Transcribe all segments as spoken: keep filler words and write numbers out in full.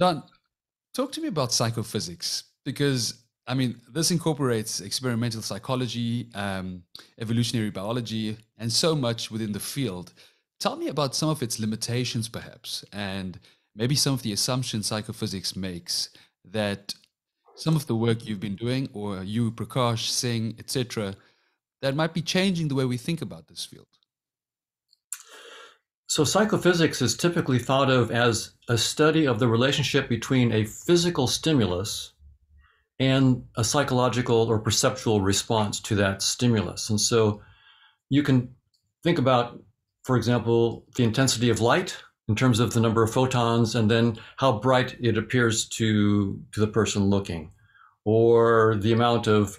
Don, talk to me about psychophysics, because, I mean, this incorporates experimental psychology, um, evolutionary biology, and so much within the field. Tell me about some of its limitations, perhaps, and maybe some of the assumptions psychophysics makes that some of the work you've been doing, or you, Prakash, Singh, et cetera, that might be changing the way we think about this field. So psychophysics is typically thought of as a study of the relationship between a physical stimulus and a psychological or perceptual response to that stimulus. And so you can think about, for example, the intensity of light in terms of the number of photons and then how bright it appears to, to the person looking, or the amount of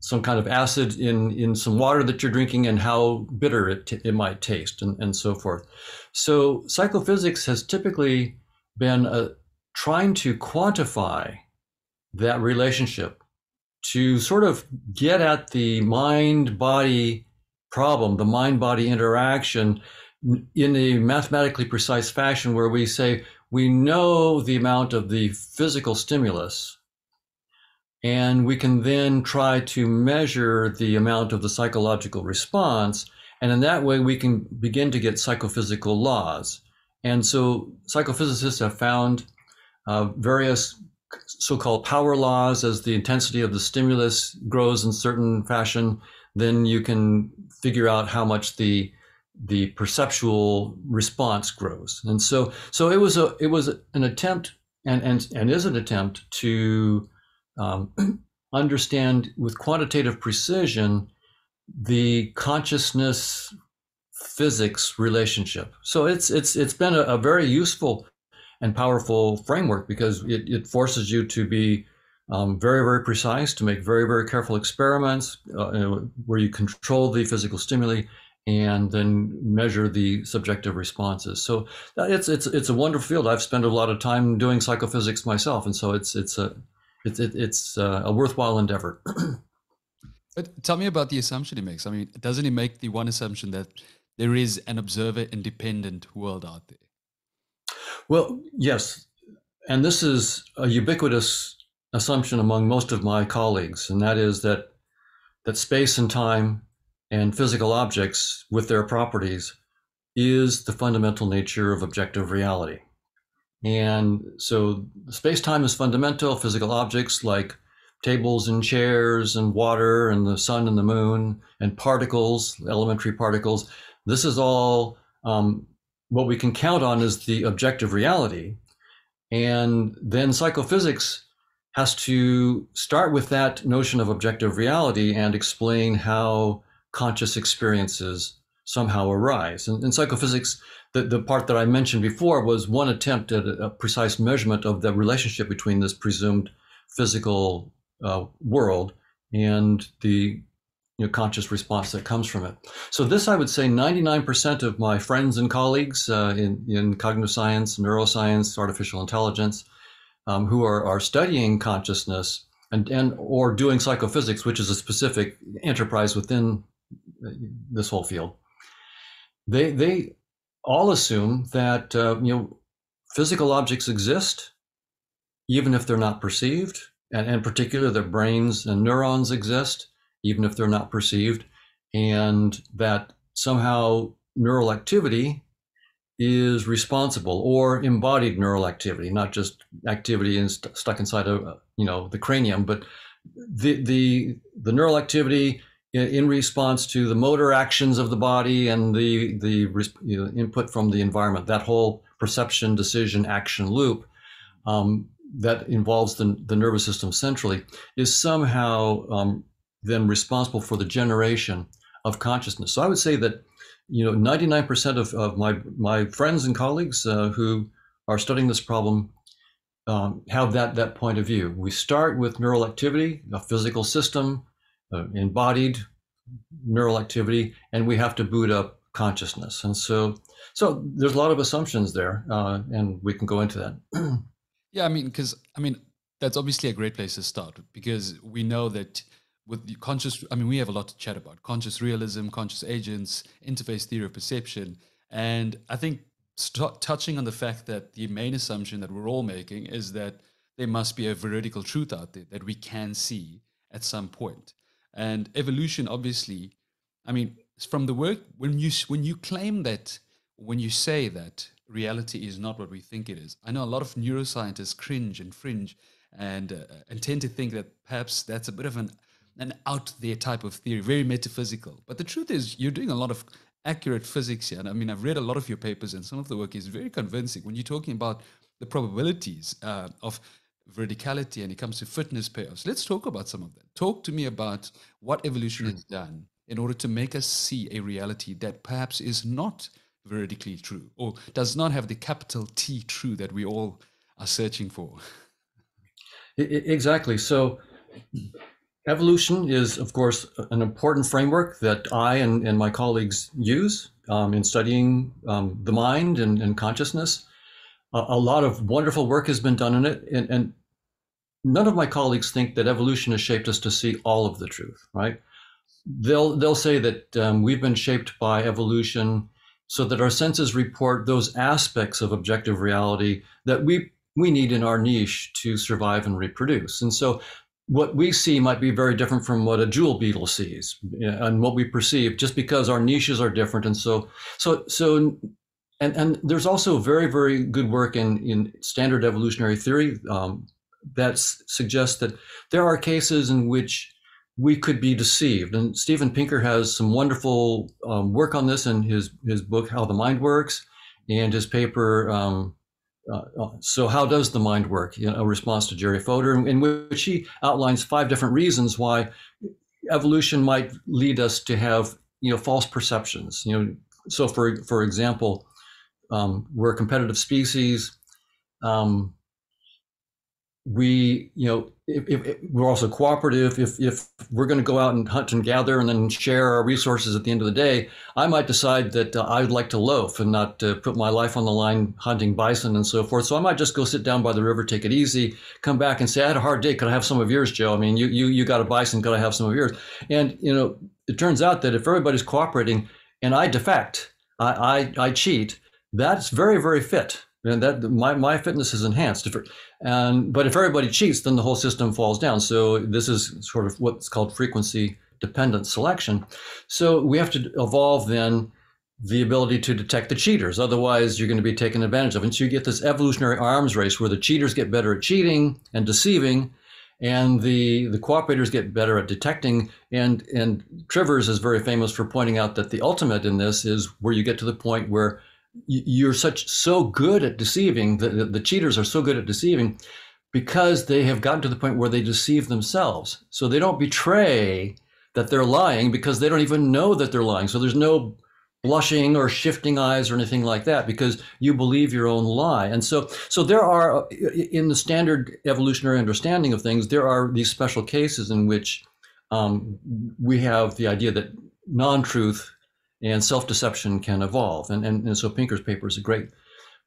some kind of acid in, in some water that you're drinking and how bitter it, it might taste, and, and so forth. So psychophysics has typically been uh, trying to quantify that relationship to sort of get at the mind-body problem, the mind-body interaction in a mathematically precise fashion, where we say we know the amount of the physical stimulus, and we can then try to measure the amount of the psychological response. And in that way, we can begin to get psychophysical laws. And so psychophysicists have found uh, various so-called power laws. As the intensity of the stimulus grows in certain fashion, then you can figure out how much the the perceptual response grows. And so so it was a it was an attempt and and, and is an attempt to Um, understand with quantitative precision the consciousness physics relationship. So it's it's it's been a, a very useful and powerful framework, because it, it forces you to be um, very, very precise, to make very, very careful experiments uh, where you control the physical stimuli and then measure the subjective responses. So it's it's it's a wonderful field. I've spent a lot of time doing psychophysics myself, and so it's it's a It, it, it's uh, a worthwhile endeavor. But tell me about the assumption he makes. I mean, doesn't he make the one assumption that there is an observer-independent world out there? Well, yes. And this is a ubiquitous assumption among most of my colleagues, and that is that that space and time and physical objects with their properties is the fundamental nature of objective reality. And so space-time is fundamental. Physical objects like tables and chairs and water and the sun and the moon and particles, elementary particles, this is all um, what we can count on is the objective reality. And then psychophysics has to start with that notion of objective reality and explain how conscious experiences somehow arise. And in psychophysics, The, the part that I mentioned before was one attempt at a, a precise measurement of the relationship between this presumed physical uh, world and the you know, conscious response that comes from it. So this, I would say, ninety-nine percent of my friends and colleagues uh, in, in cognitive science, neuroscience, artificial intelligence, um, who are, are studying consciousness and, and or doing psychophysics, which is a specific enterprise within this whole field, they they. all assume that uh, you know physical objects exist, even if they're not perceived, and in particular that brains and neurons exist, even if they're not perceived, and that somehow neural activity is responsible, or embodied neural activity, not just activity in st stuck inside of you know the cranium, but the the the neural activity in response to the motor actions of the body and the the you know, input from the environment, that whole perception, decision, action loop um, that involves the, the nervous system centrally is somehow um, then responsible for the generation of consciousness. So I would say that you know ninety-nine percent of, of my my friends and colleagues uh, who are studying this problem um, have that that point of view. We start with neural activity, a physical system, Uh, embodied neural activity, and we have to boot up consciousness. And so so there's a lot of assumptions there, uh, and we can go into that. Yeah, I mean, because, I mean, that's obviously a great place to start, because we know that with the conscious, I mean, we have a lot to chat about: conscious realism, conscious agents, interface theory of perception. And I think st- touching on the fact that the main assumption that we're all making is that there must be a veridical truth out there that we can see at some point. And evolution, obviously, I mean, from the work, when you when you claim that, when you say that reality is not what we think it is, I know a lot of neuroscientists cringe and fringe and uh, and tend to think that perhaps that's a bit of an an out there type of theory, very metaphysical. But the truth is, you're doing a lot of accurate physics here. And I mean, I've read a lot of your papers, and some of the work is very convincing when you're talking about the probabilities uh, of verticality, and it comes to fitness payoffs. Let's talk about some of that. Talk to me about what evolution has done in order to make us see a reality that perhaps is not veridically true, or does not have the capital T true that we all are searching for. Exactly. So evolution is, of course, an important framework that I and, and my colleagues use um, in studying um, the mind and, and consciousness. A lot of wonderful work has been done in it, and, and none of my colleagues think that evolution has shaped us to see all of the truth, right? They'll they'll say that um, we've been shaped by evolution so that our senses report those aspects of objective reality that we we need in our niche to survive and reproduce. And so what we see might be very different from what a jewel beetle sees and what we perceive, just because our niches are different. And so so so. And, and there's also very, very good work in, in standard evolutionary theory um, that suggests that there are cases in which we could be deceived. And Stephen Pinker has some wonderful um, work on this in his, his book, How the Mind Works, and his paper, um, uh, So How Does the Mind Work? You know, a response to Jerry Fodor, in, in which he outlines five different reasons why evolution might lead us to have, you know, false perceptions. You know, so for, for example, Um, we're a competitive species. Um, we, you know, if, if, we're also cooperative. If, if we're going to go out and hunt and gather and then share our resources at the end of the day, I might decide that uh, I'd like to loaf and not uh, put my life on the line hunting bison and so forth. So I might just go sit down by the river, take it easy, come back and say, I had a hard day. Could I have some of yours, Joe? I mean, you you you got a bison. Could I have some of yours? And, you know, it turns out that if everybody's cooperating and I defect, I I, I cheat, that's very, very fit, and that my, my fitness is enhanced. And but if everybody cheats, then the whole system falls down. So this is sort of what's called frequency dependent selection. So we have to evolve then the ability to detect the cheaters. Otherwise, you're going to be taken advantage of. And so you get this evolutionary arms race where the cheaters get better at cheating and deceiving, and the the cooperators get better at detecting. And and Trivers is very famous for pointing out that the ultimate in this is where you get to the point where you're such so good at deceiving, the, the cheaters are so good at deceiving because they have gotten to the point where they deceive themselves. So they don't betray that they're lying because they don't even know that they're lying. So there's no blushing or shifting eyes or anything like that because you believe your own lie. And so, so there are, in the standard evolutionary understanding of things, there are these special cases in which um, we have the idea that non-truth and self-deception can evolve. And, and, and so Pinker's paper is a great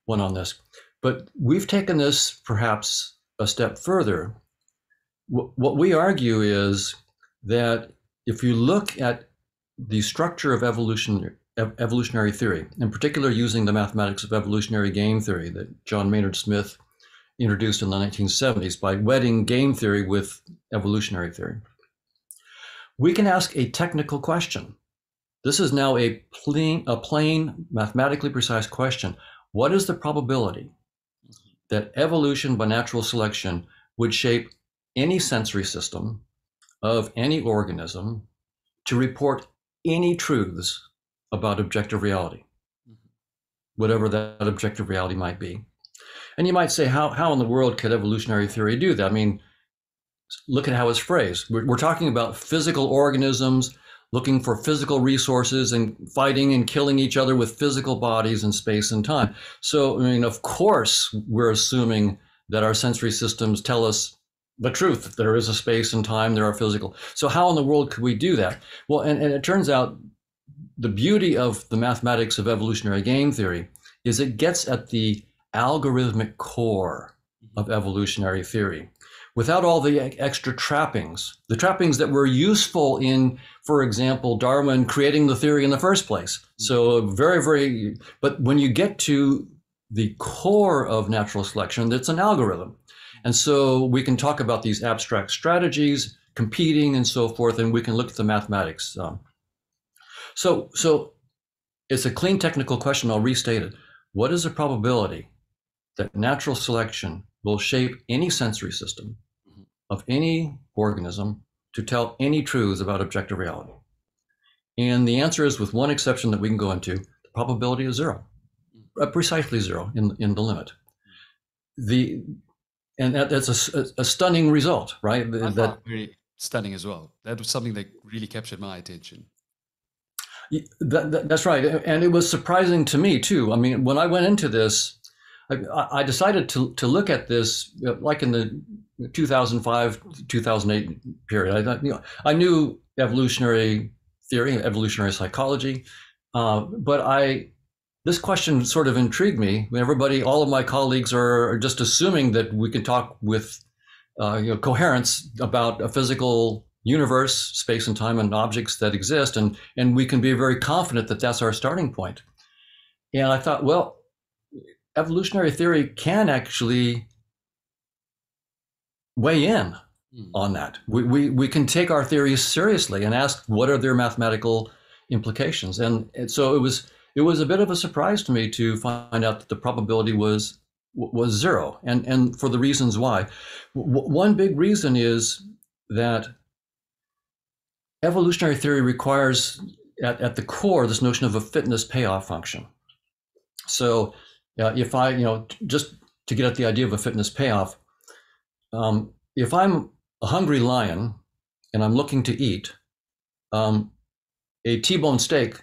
one on this. But we've taken this perhaps a step further. W- what we argue is that if you look at the structure of evolution, ev- evolutionary theory, in particular using the mathematics of evolutionary game theory that John Maynard Smith introduced in the nineteen seventies by wedding game theory with evolutionary theory, we can ask a technical question. This is now a plain, a plain, mathematically precise question. What is the probability that evolution by natural selection would shape any sensory system of any organism to report any truths about objective reality, whatever that objective reality might be? And you might say, how, how in the world could evolutionary theory do that? I mean, look at how it's phrased. We're, we're talking about physical organisms looking for physical resources and fighting and killing each other with physical bodies in space and time. So, I mean, of course, we're assuming that our sensory systems tell us the truth, that there is a space and time, there are physical. So how in the world could we do that? Well, and, and it turns out the beauty of the mathematics of evolutionary game theory is it gets at the algorithmic core of evolutionary theory, without all the extra trappings, the trappings that were useful in, for example, Darwin creating the theory in the first place. So very, very, but when you get to the core of natural selection, that's an algorithm. And so we can talk about these abstract strategies, competing and so forth, and we can look at the mathematics. Um, so, so it's a clean technical question, I'll restate it. What is the probability that natural selection will shape any sensory system of any organism to tell any truths about objective reality? And the answer is, with one exception that we can go into, the probability is zero, uh, precisely zero in, in the limit. The, and that, that's a, a stunning result, right? I that, that very stunning as well. That was something that really captured my attention. That, that, that's right. And it was surprising to me too. I mean, when I went into this, I, I decided to, to look at this like in the two thousand five, two thousand eight period. I thought, you know, I knew evolutionary theory, evolutionary psychology, uh, but I this question sort of intrigued me. Everybody, all of my colleagues are, are just assuming that we can talk with uh, you know, coherence about a physical universe, space and time, and objects that exist, and and we can be very confident that that's our starting point. And I thought, well, evolutionary theory can actually weigh in mm. on that. We, we, we can take our theories seriously and ask, what are their mathematical implications? And, and so it was it was a bit of a surprise to me to find out that the probability was was zero, and, and for the reasons why. W- one big reason is that evolutionary theory requires, at, at the core, this notion of a fitness payoff function. So Uh, if I, you know, just to get at the idea of a fitness payoff, um, if I'm a hungry lion and I'm looking to eat, um, a T-bone steak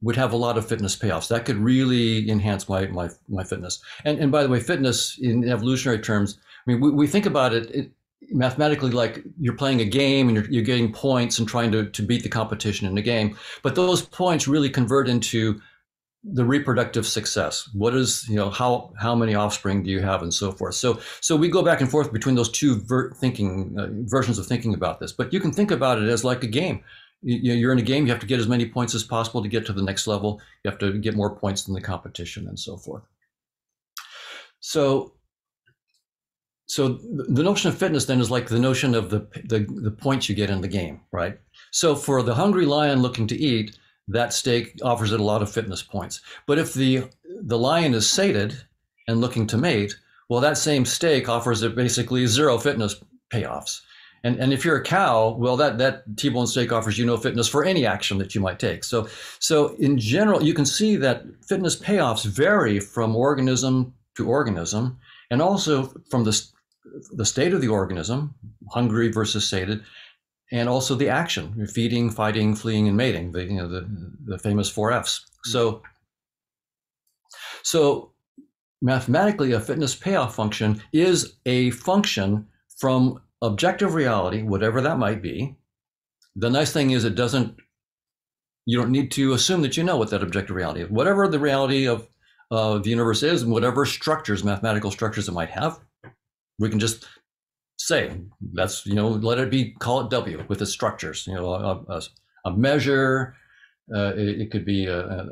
would have a lot of fitness payoffs. That could really enhance my my, my fitness. And and by the way, fitness in evolutionary terms, I mean, we, we think about it, it mathematically like you're playing a game and you're, you're getting points and trying to, to beat the competition in the game. But those points really convert into the reproductive success. What is, you know, how how many offspring do you have and so forth. So so we go back and forth between those two ver thinking uh, versions of thinking about this. But you can think about it as like a game. You, you're in a game. You have to get as many points as possible to get to the next level. You have to get more points than the competition and so forth. So so the notion of fitness then is like the notion of the the, the points you get in the game, right? So for the hungry lion looking to eat, that steak offers it a lot of fitness points. But if the the lion is sated and looking to mate, well, that same steak offers it basically zero fitness payoffs. And and if you're a cow, well, that that T-bone steak offers you no fitness for any action that you might take. So so in general, you can see that fitness payoffs vary from organism to organism, and also from the the state of the organism, hungry versus sated, and also the action, feeding, fighting, fleeing, and mating, the, you know, the, the famous four F's. So, so mathematically, a fitness payoff function is a function from objective reality, whatever that might be. The nice thing is it doesn't, you don't need to assume that you know what that objective reality is. Whatever the reality of uh, the universe is, and whatever structures, mathematical structures it might have, we can just say that's, you know, let it be, call it W with its structures, you know, a, a, a measure, uh, it, it could be a, a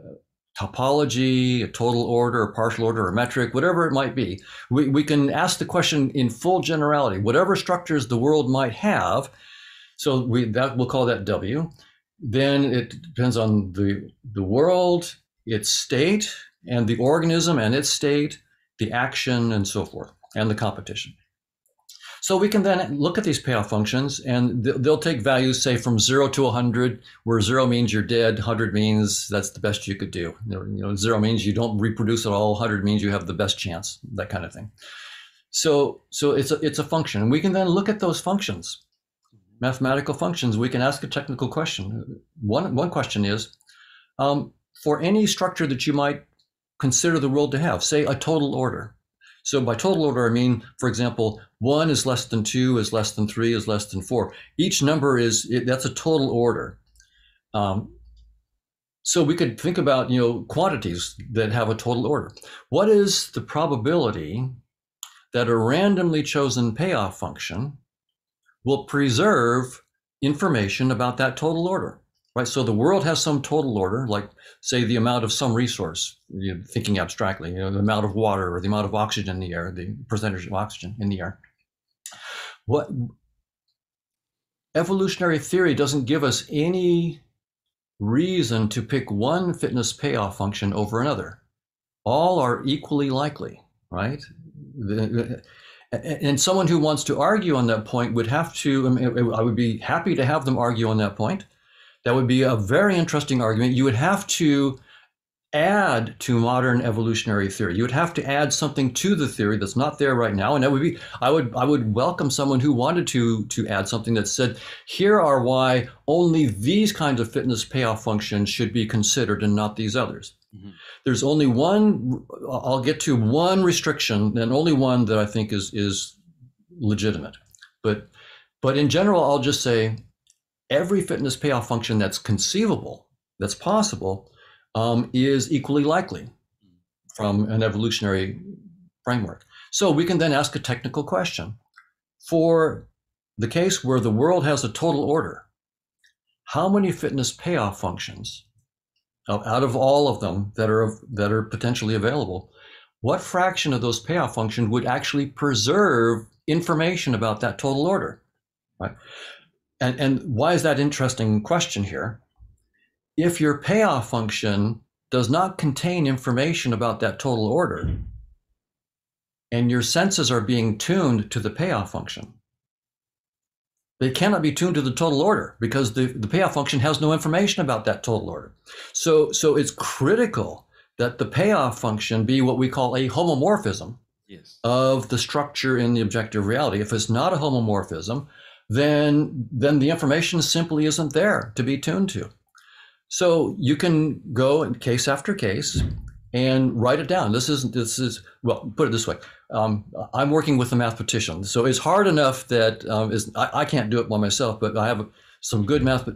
topology, a total order, a partial order, a metric, whatever it might be. We, we can ask the question in full generality, whatever structures the world might have. So we, that we'll call that W. Then it depends on the, the world, its state, and the organism and its state, the action and so forth, and the competition. So we can then look at these payoff functions, and they'll take values, say, from zero to one hundred, where zero means you're dead, one hundred means that's the best you could do. You know, zero means you don't reproduce at all, one hundred means you have the best chance, that kind of thing. So, so it's, a, it's a function, and we can then look at those functions, mathematical functions. We can ask a technical question. One, one question is, um, for any structure that you might consider the world to have, say a total order. So by total order, I mean, for example, one is less than two is less than three is less than four. Each number is, that's a total order. Um, so we could think about, you know, quantities that have a total order. What is the probability that a randomly chosen payoff function will preserve information about that total order, right? So the world has some total order, like say the amount of some resource, you know, thinking abstractly, you know, the amount of water or the amount of oxygen in the air, the percentage of oxygen in the air. What evolutionary theory doesn't give us any reason to pick one fitness payoff function over another. All are equally likely, right? The, and someone who wants to argue on that point would have to, I mean, I would be happy to have them argue on that point. That would be a very interesting argument. You would have to add to modern evolutionary theory. You would have to add something to the theory that's not there right now. And that would be, I would, I would welcome someone who wanted to, to add something that said, here are why only these kinds of fitness payoff functions should be considered and not these others. Mm-hmm. There's only one, I'll get to one restriction and only one that I think is, is legitimate. But, but in general, I'll just say every fitness payoff function that's conceivable, that's possible, Um, is equally likely from an evolutionary framework. So we can then ask a technical question. For the case where the world has a total order, how many fitness payoff functions out of all of them that are, that are potentially available, what fraction of those payoff functions would actually preserve information about that total order? Right? And, and why is that an interesting question here? If your payoff function does not contain information about that total order, and your senses are being tuned to the payoff function, they cannot be tuned to the total order because the, the payoff function has no information about that total order. So, so it's critical that the payoff function be what we call a homomorphism yes. of the structure in the objective reality. If it's not a homomorphism, then, then the information simply isn't there to be tuned to. So you can go in case after case and write it down. This is, this is well, put it this way. Um, I'm working with a mathematician. So it's hard enough that um, is I, I can't do it by myself, but I have some good math,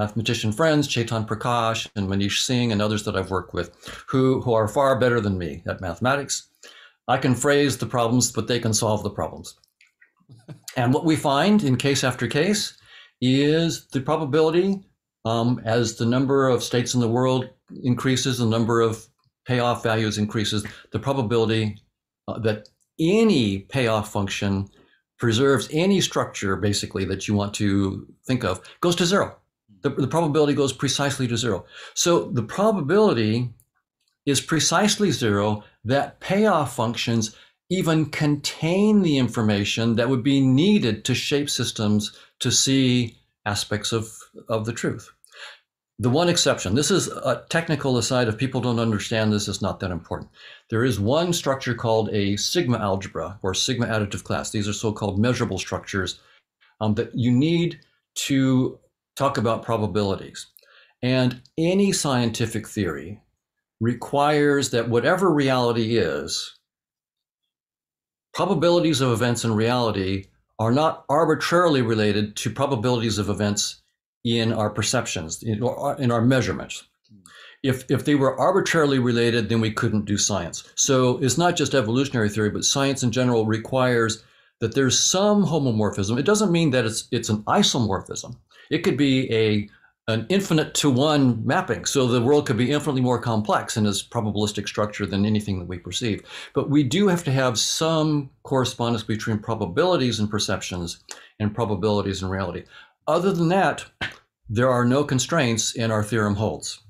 mathematician friends, Chaitan Prakash and Manish Singh and others that I've worked with who, who are far better than me at mathematics. I can phrase the problems, but they can solve the problems. And what we find in case after case is the probability Um, as the number of states in the world increases, the number of payoff values increases, the probability uh, that any payoff function preserves any structure, basically, that you want to think of, goes to zero. The, the probability goes precisely to zero. So the probability is precisely zero that payoff functions even contain the information that would be needed to shape systems to see aspects of, of the truth. The one exception, this is a technical aside, if people don't understand this, it's not that important. There is one structure called a sigma algebra or sigma additive class. These are so-called measurable structures um, that you need to talk about probabilities. And any scientific theory requires that whatever reality is, probabilities of events in reality are not arbitrarily related to probabilities of events in our perceptions, in our, in our measurements. If, if they were arbitrarily related, then we couldn't do science. So it's not just evolutionary theory, but science in general requires that there's some homomorphism. It doesn't mean that it's, it's an isomorphism. It could be a, an infinite to one mapping. So the world could be infinitely more complex in its probabilistic structure than anything that we perceive. But we do have to have some correspondence between probabilities and perceptions and probabilities and reality. Other than that, there are no constraints and our theorem holds.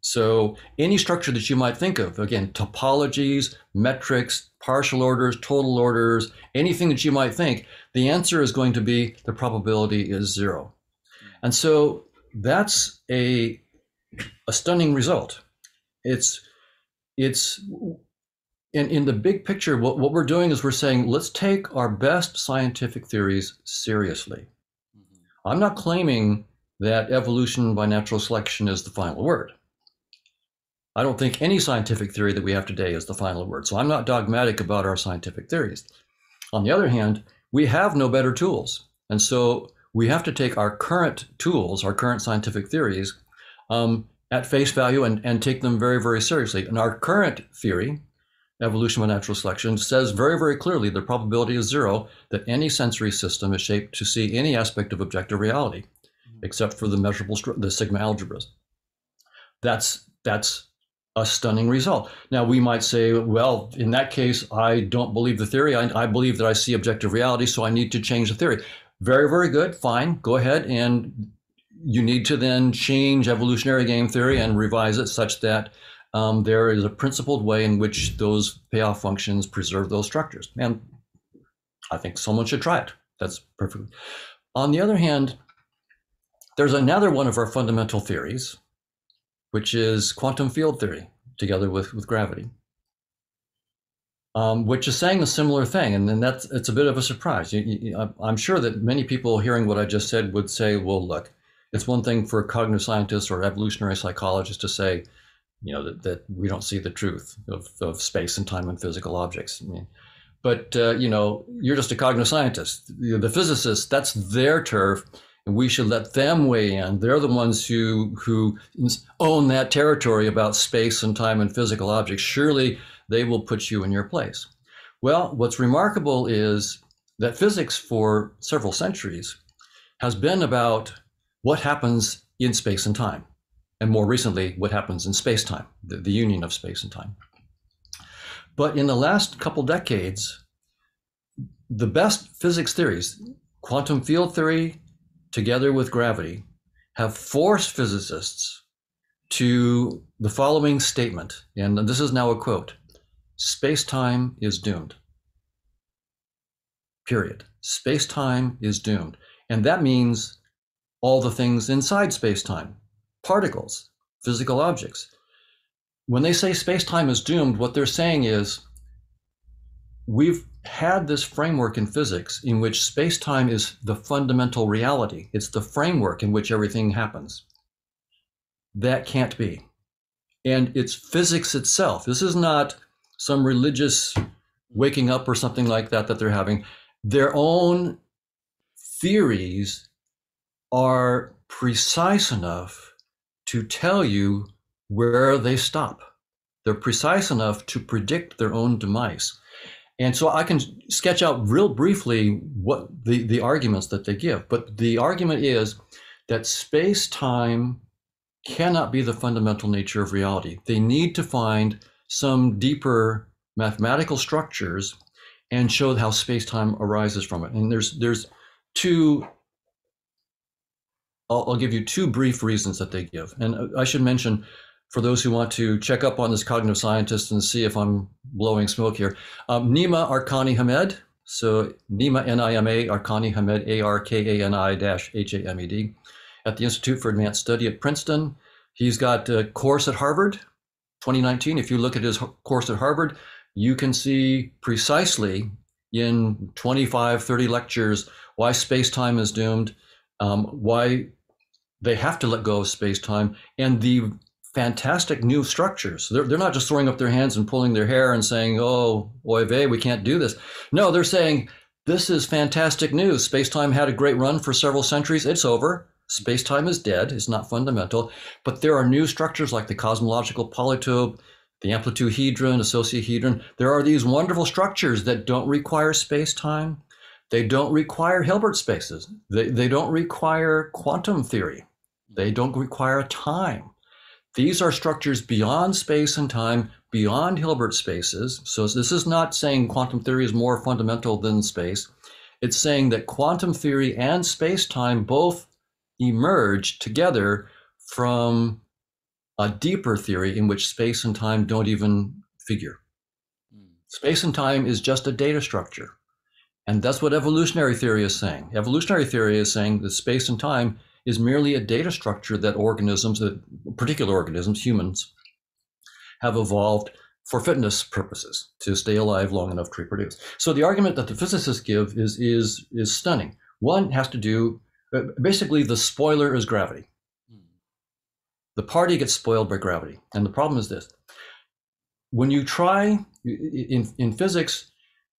So any structure that you might think of, again, topologies, metrics, partial orders, total orders, anything that you might think, the answer is going to be the probability is zero. And so that's a, a stunning result. It's, it's in, in the big picture, what, what we're doing is we're saying, let's take our best scientific theories seriously. Mm-hmm. I'm not claiming that evolution by natural selection is the final word. I don't think any scientific theory that we have today is the final word. So I'm not dogmatic about our scientific theories. On the other hand, we have no better tools. And so we have to take our current tools, our current scientific theories, um, at face value and, and take them very, very seriously. And our current theory Evolution by Natural Selection, says very, very clearly the probability is zero that any sensory system is shaped to see any aspect of objective reality, mm-hmm. except for the measurable, the sigma algebras. That's, that's a stunning result. Now, we might say, well, in that case, I don't believe the theory. I, I believe that I see objective reality, so I need to change the theory. Very, very good. Fine. Go ahead. And you need to then change evolutionary game theory and revise it such that um, there is a principled way in which those payoff functions preserve those structures. And I think someone should try it. That's perfect. On the other hand, there's another one of our fundamental theories, which is quantum field theory together with, with gravity, um, which is saying a similar thing. And then that's, it's a bit of a surprise. You, you, I'm sure that many people hearing what I just said would say, well, look, it's one thing for cognitive scientists or evolutionary psychologists to say, you know, that, that we don't see the truth of, of space and time and physical objects. I mean, but, uh, you know, you're just a cognitive scientist. The physicists, that's their turf. And we should let them weigh in. They're the ones who, who own that territory about space and time and physical objects. Surely they will put you in your place. Well, what's remarkable is that physics for several centuries has been about what happens in space and time, and more recently, what happens in space-time, the, the union of space and time. But in the last couple decades, the best physics theories, quantum field theory together with gravity, have forced physicists to the following statement, and this is now a quote, space-time is doomed, period. Space-time is doomed. And that means all the things inside space-time, particles, physical objects. When they say space-time is doomed, what they're saying is we've had this framework in physics in which space-time is the fundamental reality. It's the framework in which everything happens. That can't be. And it's physics itself. This is not some religious waking up or something like that that they're having. Their own theories are precise enough to tell you where they stop. They're precise enough to predict their own demise. And so I can sketch out real briefly what the, the arguments that they give, but the argument is that space-time cannot be the fundamental nature of reality. They need to find some deeper mathematical structures and show how space-time arises from it. And there's, there's two I'll, I'll give you two brief reasons that they give. And I should mention, for those who want to check up on this cognitive scientist and see if I'm blowing smoke here, um, Nima Arkani-Hamed, so Nima, N I M A, Arkani-Hamed, A R K A N I H A M E D, at the Institute for Advanced Study at Princeton. He's got a course at Harvard, twenty nineteen. If you look at his course at Harvard, you can see precisely in twenty-five, thirty lectures why space-time is doomed, um, why they have to let go of space-time, and the fantastic new structures. They're, they're not just throwing up their hands and pulling their hair and saying, oh, oy vey, we can't do this. No, they're saying, this is fantastic news. Space-time had a great run for several centuries. It's over. Space-time is dead. It's not fundamental. But there are new structures like the cosmological polytope, the amplituhedron, associahedron. There are these wonderful structures that don't require space-time. They don't require Hilbert spaces. They, they don't require quantum theory. They don't require time. These are structures beyond space and time, beyond Hilbert spaces. So this is not saying quantum theory is more fundamental than space. It's saying that quantum theory and space-time both emerge together from a deeper theory in which space and time don't even figure. Space and time is just a data structure. And that's what evolutionary theory is saying. Evolutionary theory is saying that space and time is merely a data structure that organisms, that particular organisms, humans, have evolved for fitness purposes, to stay alive long enough to reproduce. So the argument that the physicists give is, is, is stunning. One has to do, basically the spoiler is gravity. The party gets spoiled by gravity. And the problem is this. When you try, in, in physics,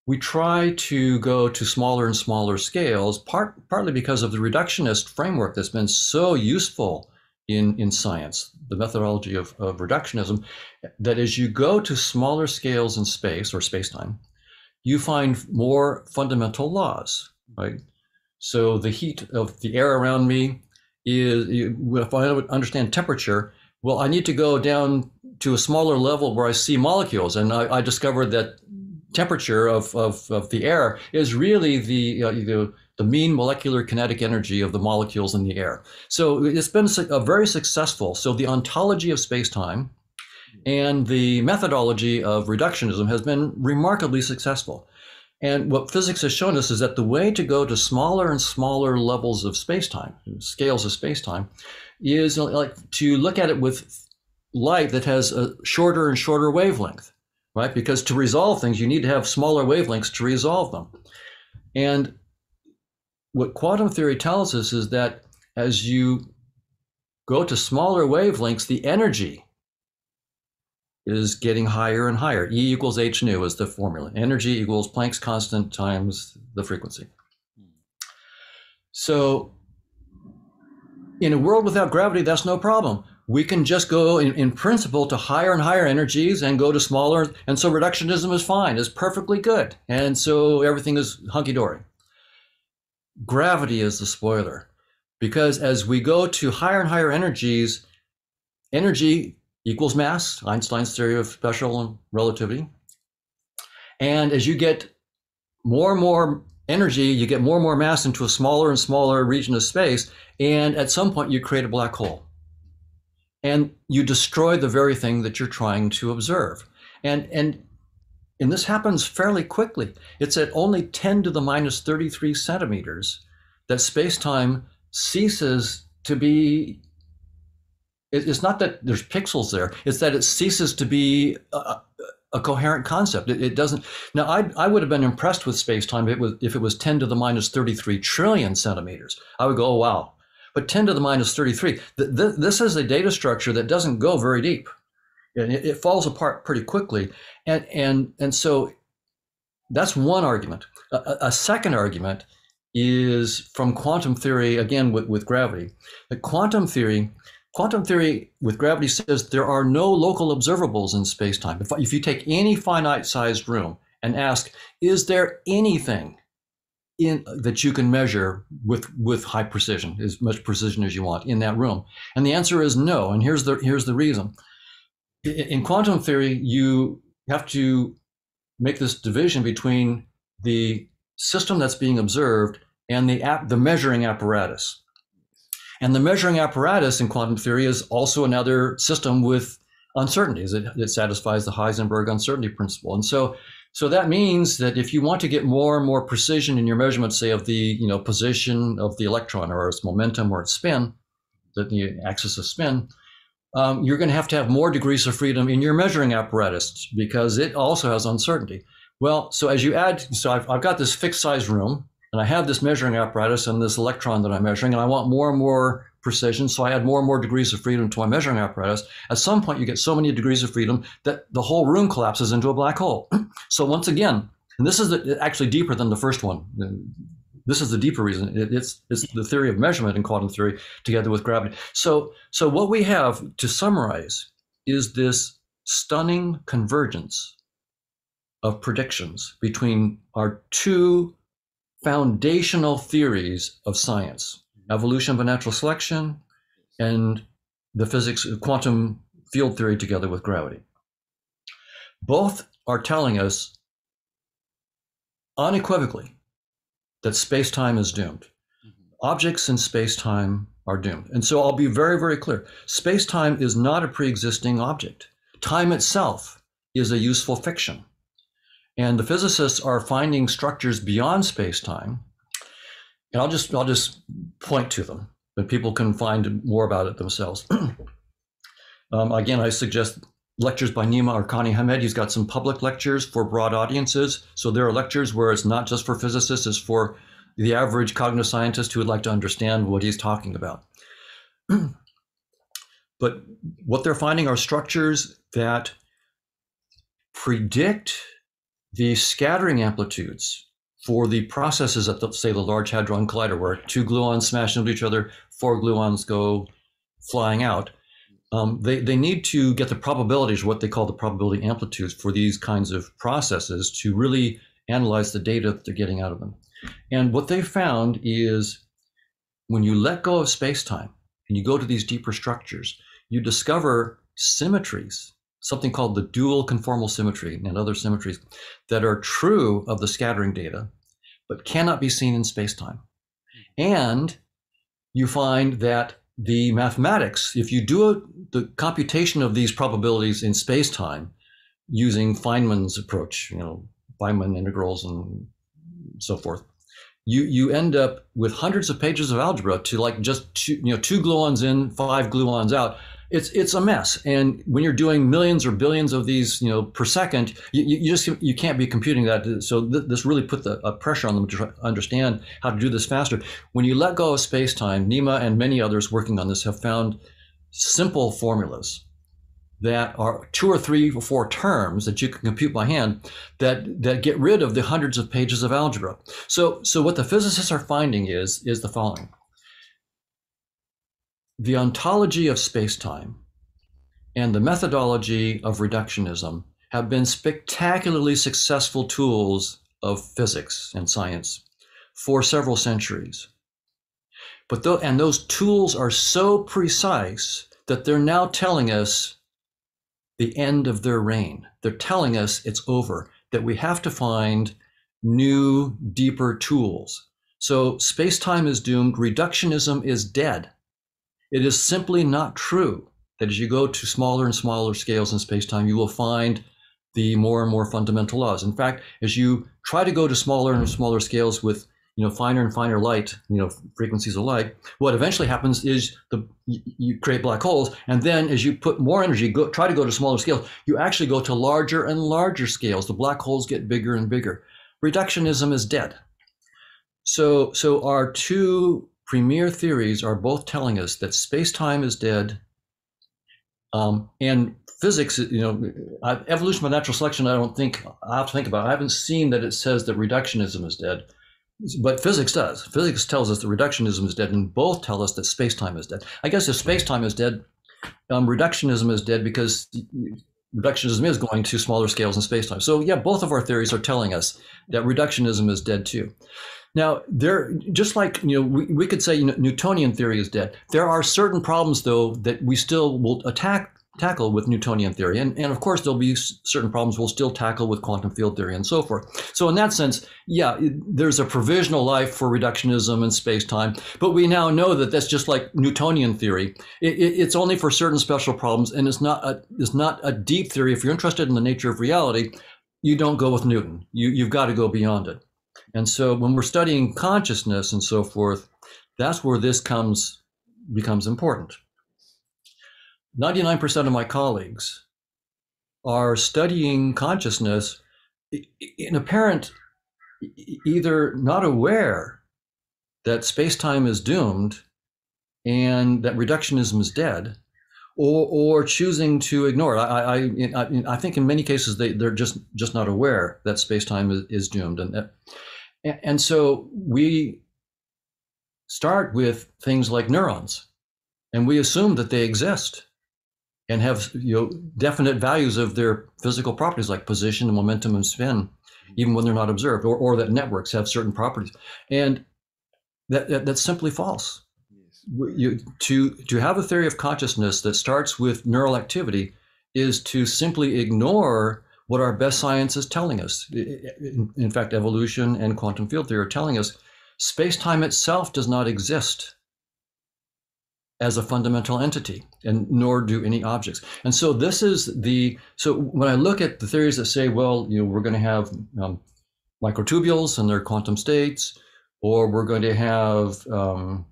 we try to go to smaller and smaller scales, part, partly because of the reductionist framework that's been so useful in, in science, the methodology of, of reductionism, that as you go to smaller scales in space or space-time, you find more fundamental laws, right? So the heat of the air around me is, if I understand temperature, well, I need to go down to a smaller level where I see molecules, and I, I discovered that temperature of, of, of the air is really the, uh, the the mean molecular kinetic energy of the molecules in the air. So it's been a very successful. So the ontology of space-time and the methodology of reductionism has been remarkably successful. And what physics has shown us is that the way to go to smaller and smaller levels of space-time, scales of space-time, is like to look at it with light that has a shorter and shorter wavelength, right? Because to resolve things, you need to have smaller wavelengths to resolve them. And what quantum theory tells us is that as you go to smaller wavelengths, the energy is getting higher and higher. E equals h nu is the formula. Energy equals Planck's constant times the frequency. So in a world without gravity, that's no problem. We can just go in, in principle to higher and higher energies and go to smaller. And so reductionism is fine, is perfectly good. And so everything is hunky-dory. Gravity is the spoiler, because as we go to higher and higher energies, energy equals mass, Einstein's theory of special relativity. And as you get more and more energy, you get more and more mass into a smaller and smaller region of space. And at some point you create a black hole and you destroy the very thing that you're trying to observe. And, and, and this happens fairly quickly. It's at only ten to the minus thirty-three centimeters that space-time ceases to be, it's not that there's pixels there, it's that it ceases to be a, a coherent concept. It, it doesn't, now I, I would have been impressed with space-time if it was, if it was ten to the minus thirty-three trillion centimeters. I would go, oh, wow. But ten to the minus thirty-three, th th this is a data structure that doesn't go very deep. And it, it falls apart pretty quickly. And, and, and so that's one argument. A, a second argument is from quantum theory, again, with, with gravity. The quantum theory, quantum theory with gravity says there are no local observables in space-time. If, if you take any finite-sized room and ask, is there anything in, that you can measure with, with high precision, as much precision as you want in that room? And the answer is no, and here's the, here's the reason. In quantum theory, you have to make this division between the system that's being observed and the, ap the measuring apparatus. And the measuring apparatus in quantum theory is also another system with uncertainties. It, it satisfies the Heisenberg uncertainty principle. And so, so that means that if you want to get more and more precision in your measurement, say of the you know, position of the electron or its momentum or its spin, the, the axis of spin, Um, you're going to have to have more degrees of freedom in your measuring apparatus because it also has uncertainty. Well, so as you add, so I've, I've got this fixed size room and I have this measuring apparatus and this electron that I'm measuring, and I want more and more precision. So I add more and more degrees of freedom to my measuring apparatus. At some point, you get so many degrees of freedom that the whole room collapses into a black hole. So once again, and this is the, actually deeper than the first one. This is the deeper reason. It, it's, it's the theory of measurement in quantum theory together with gravity. So, so what we have to summarize is this stunning convergence of predictions between our two foundational theories of science, evolution by natural selection and the physics quantum field theory together with gravity. Both are telling us unequivocally that space-time is doomed. Mm-hmm. Objects in space-time are doomed. And so I'll be very, very clear. Space-time is not a pre-existing object. Time itself is a useful fiction. And the physicists are finding structures beyond space-time. And I'll just, I'll just point to them, but people can find more about it themselves. um, again, I suggest lectures by Nima Arkani-Hamed. He's got some public lectures for broad audiences. So there are lectures where it's not just for physicists, it's for the average cognitive scientist who would like to understand what he's talking about. But what they're finding are structures that predict the scattering amplitudes for the processes at, the, say, the Large Hadron Collider, where two gluons smash into each other, four gluons go flying out, um, they, they need to get the probabilities, what they call the probability amplitudes for these kinds of processes, to really analyze the data that they're getting out of them. And what they found is when you let go of space-time and you go to these deeper structures, you discover symmetries, something called the dual conformal symmetry and other symmetries that are true of the scattering data, but cannot be seen in space-time. And you find that the mathematics, if you do a, the computation of these probabilities in space-time using Feynman's approach, you know, Feynman integrals and so forth, you you end up with hundreds of pages of algebra to like just two, you know, two gluons in, five gluons out. It's it's a mess. And when you're doing millions or billions of these, you know, per second, you, you just you can't be computing that. So th this really put the a pressure on them to understand how to do this faster. When you let go of space-time, Nima and many others working on this have found simple formulas that are two or three or four terms that you can compute by hand that that get rid of the hundreds of pages of algebra. So so what the physicists are finding is is the following. The ontology of space-time and the methodology of reductionism have been spectacularly successful tools of physics and science for several centuries. But though, and those tools are so precise that they're now telling us the end of their reign. They're telling us it's over, that we have to find new, deeper tools. So space-time is doomed, reductionism is dead. It is simply not true that as you go to smaller and smaller scales in space-time, you will find the more and more fundamental laws. In fact, as you try to go to smaller and smaller scales with, you know, finer and finer light, you know, frequencies of light, what eventually happens is the you create black holes. And then as you put more energy, go, try to go to smaller scales, you actually go to larger and larger scales. The black holes get bigger and bigger. Reductionism is dead. So, so our two premier theories are both telling us that space-time is dead, um, and physics, you know, evolution by natural selection, I don't think, I have to think about it. I haven't seen that it says that reductionism is dead. But physics does. Physics tells us that reductionism is dead, and both tell us that space-time is dead. I guess if space-time is dead, um, reductionism is dead, because reductionism is going to smaller scales in space-time. So yeah, both of our theories are telling us that reductionism is dead too. Now, there, just like, you know, we, we could say, you know, Newtonian theory is dead. There are certain problems, though, that we still will attack tackle with Newtonian theory. And, and of course, there'll be certain problems we'll still tackle with quantum field theory and so forth. So in that sense, yeah, there's a provisional life for reductionism and space-time, but we now know that that's just like Newtonian theory. It, it, it's only for certain special problems, and it's not a, it's not a deep theory. If you're interested in the nature of reality, you don't go with Newton. You, you've got to go beyond it. And so when we're studying consciousness and so forth, that's where this comes becomes important. ninety-nine percent of my colleagues are studying consciousness in apparent, either not aware that space-time is doomed and that reductionism is dead, or, or choosing to ignore it. I, I, I, I think in many cases, they, they're just, just not aware that space-time is, is doomed. And that, and so we start with things like neurons, and we assume that they exist and have, you know, definite values of their physical properties like position and momentum and spin, even when they're not observed, or, or that networks have certain properties. And that, that that's simply false. Yes. You, to, to have a theory of consciousness that starts with neural activity is to simply ignore what our best science is telling us. In, in fact, evolution and quantum field theory are telling us space-time itself does not exist as a fundamental entity, and nor do any objects. And so this is the, so when I look at the theories that say, well, you know, we're going to have um, microtubules and their quantum states, or we're going to have um,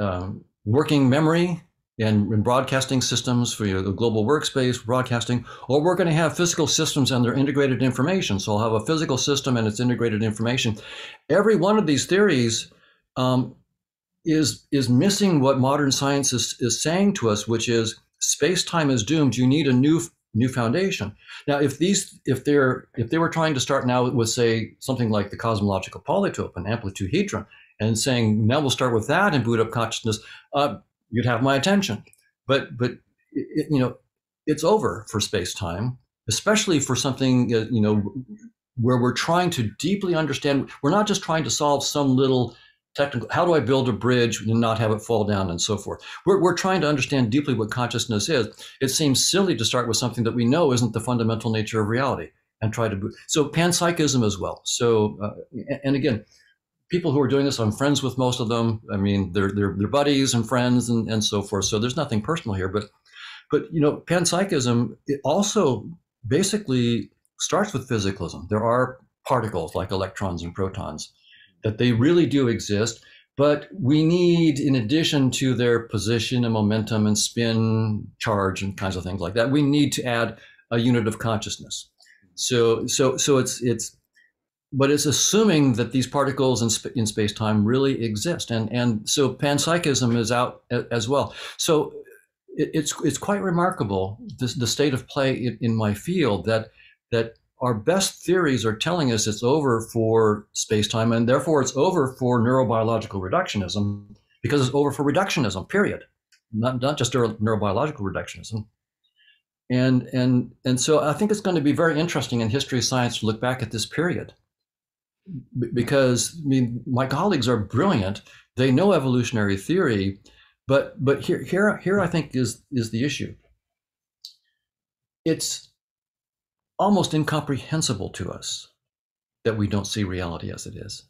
um, working memory and, and broadcasting systems for, you know, the global workspace broadcasting, or we're going to have physical systems and their integrated information. So I'll have a physical system and its integrated information. Every one of these theories um, is is missing what modern science is, is saying to us, which is space-time is doomed. You need a new new foundation. Now, if these if they're if they were trying to start now with, say, something like the cosmological polytope and amplitude hedron, and saying now we'll start with that and boot up consciousness, uh, you'd have my attention. But but it, you know, it's over for space-time, especially for something uh, you know where we're trying to deeply understand. We're not just trying to solve some little technical, how do I build a bridge and not have it fall down and so forth. We're, we're trying to understand deeply what consciousness is. It seems silly to start with something that we know isn't the fundamental nature of reality and try to, so panpsychism as well. So, uh, and again, people who are doing this, I'm friends with most of them. I mean, they're, they're, they're buddies and friends and, and so forth. So there's nothing personal here, but, but, you know, panpsychism, it also basically starts with physicalism. There are particles like electrons and protons, that they really do exist, but we need, in addition to their position and momentum and spin, charge and kinds of things like that, we need to add a unit of consciousness. So, so, so it's, it's, but it's assuming that these particles in, sp in space-time really exist. And, and so panpsychism is out as well. So it, it's, it's quite remarkable, this, the state of play in, in my field, that, that our best theories are telling us it's over for space-time, and therefore it's over for neurobiological reductionism, because it's over for reductionism, period. Not, not just neuro neurobiological reductionism. And, and, and so I think it's going to be very interesting in history of science to look back at this period, B because I mean, my colleagues are brilliant. They know evolutionary theory, but, but here, here, here I think is, is the issue. It's almost incomprehensible to us that we don't see reality as it is.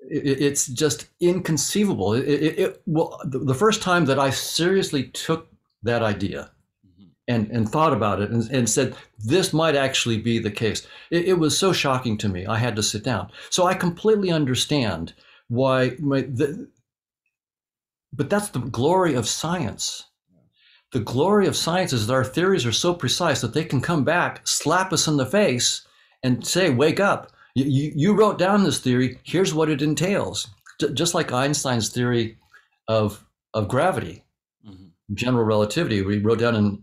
It, it's just inconceivable. It, it, it, well, the first time that I seriously took that idea and, and thought about it and, and said, this might actually be the case, it, it was so shocking to me, I had to sit down. So I completely understand why, my, the, but that's the glory of science. The glory of science is that our theories are so precise that they can come back, slap us in the face, and say, wake up. You, you, you wrote down this theory. Here's what it entails. D just like Einstein's theory of, of gravity, mm-hmm. general relativity, we wrote down in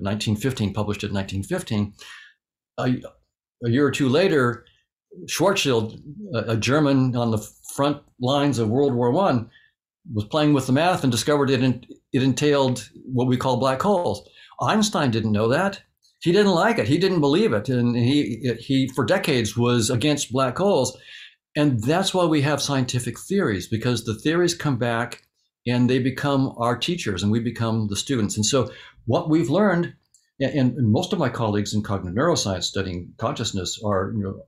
nineteen fifteen, published in nineteen fifteen. A, a year or two later, Schwarzschild, a, a German on the front lines of World War One, was playing with the math and discovered it, in, it entailed what we call black holes. Einstein didn't know that. He didn't like it. He didn't believe it. And he, he for decades was against black holes. And that's why we have scientific theories, because the theories come back and they become our teachers and we become the students. And so what we've learned, and, and most of my colleagues in cognitive neuroscience studying consciousness are, you know,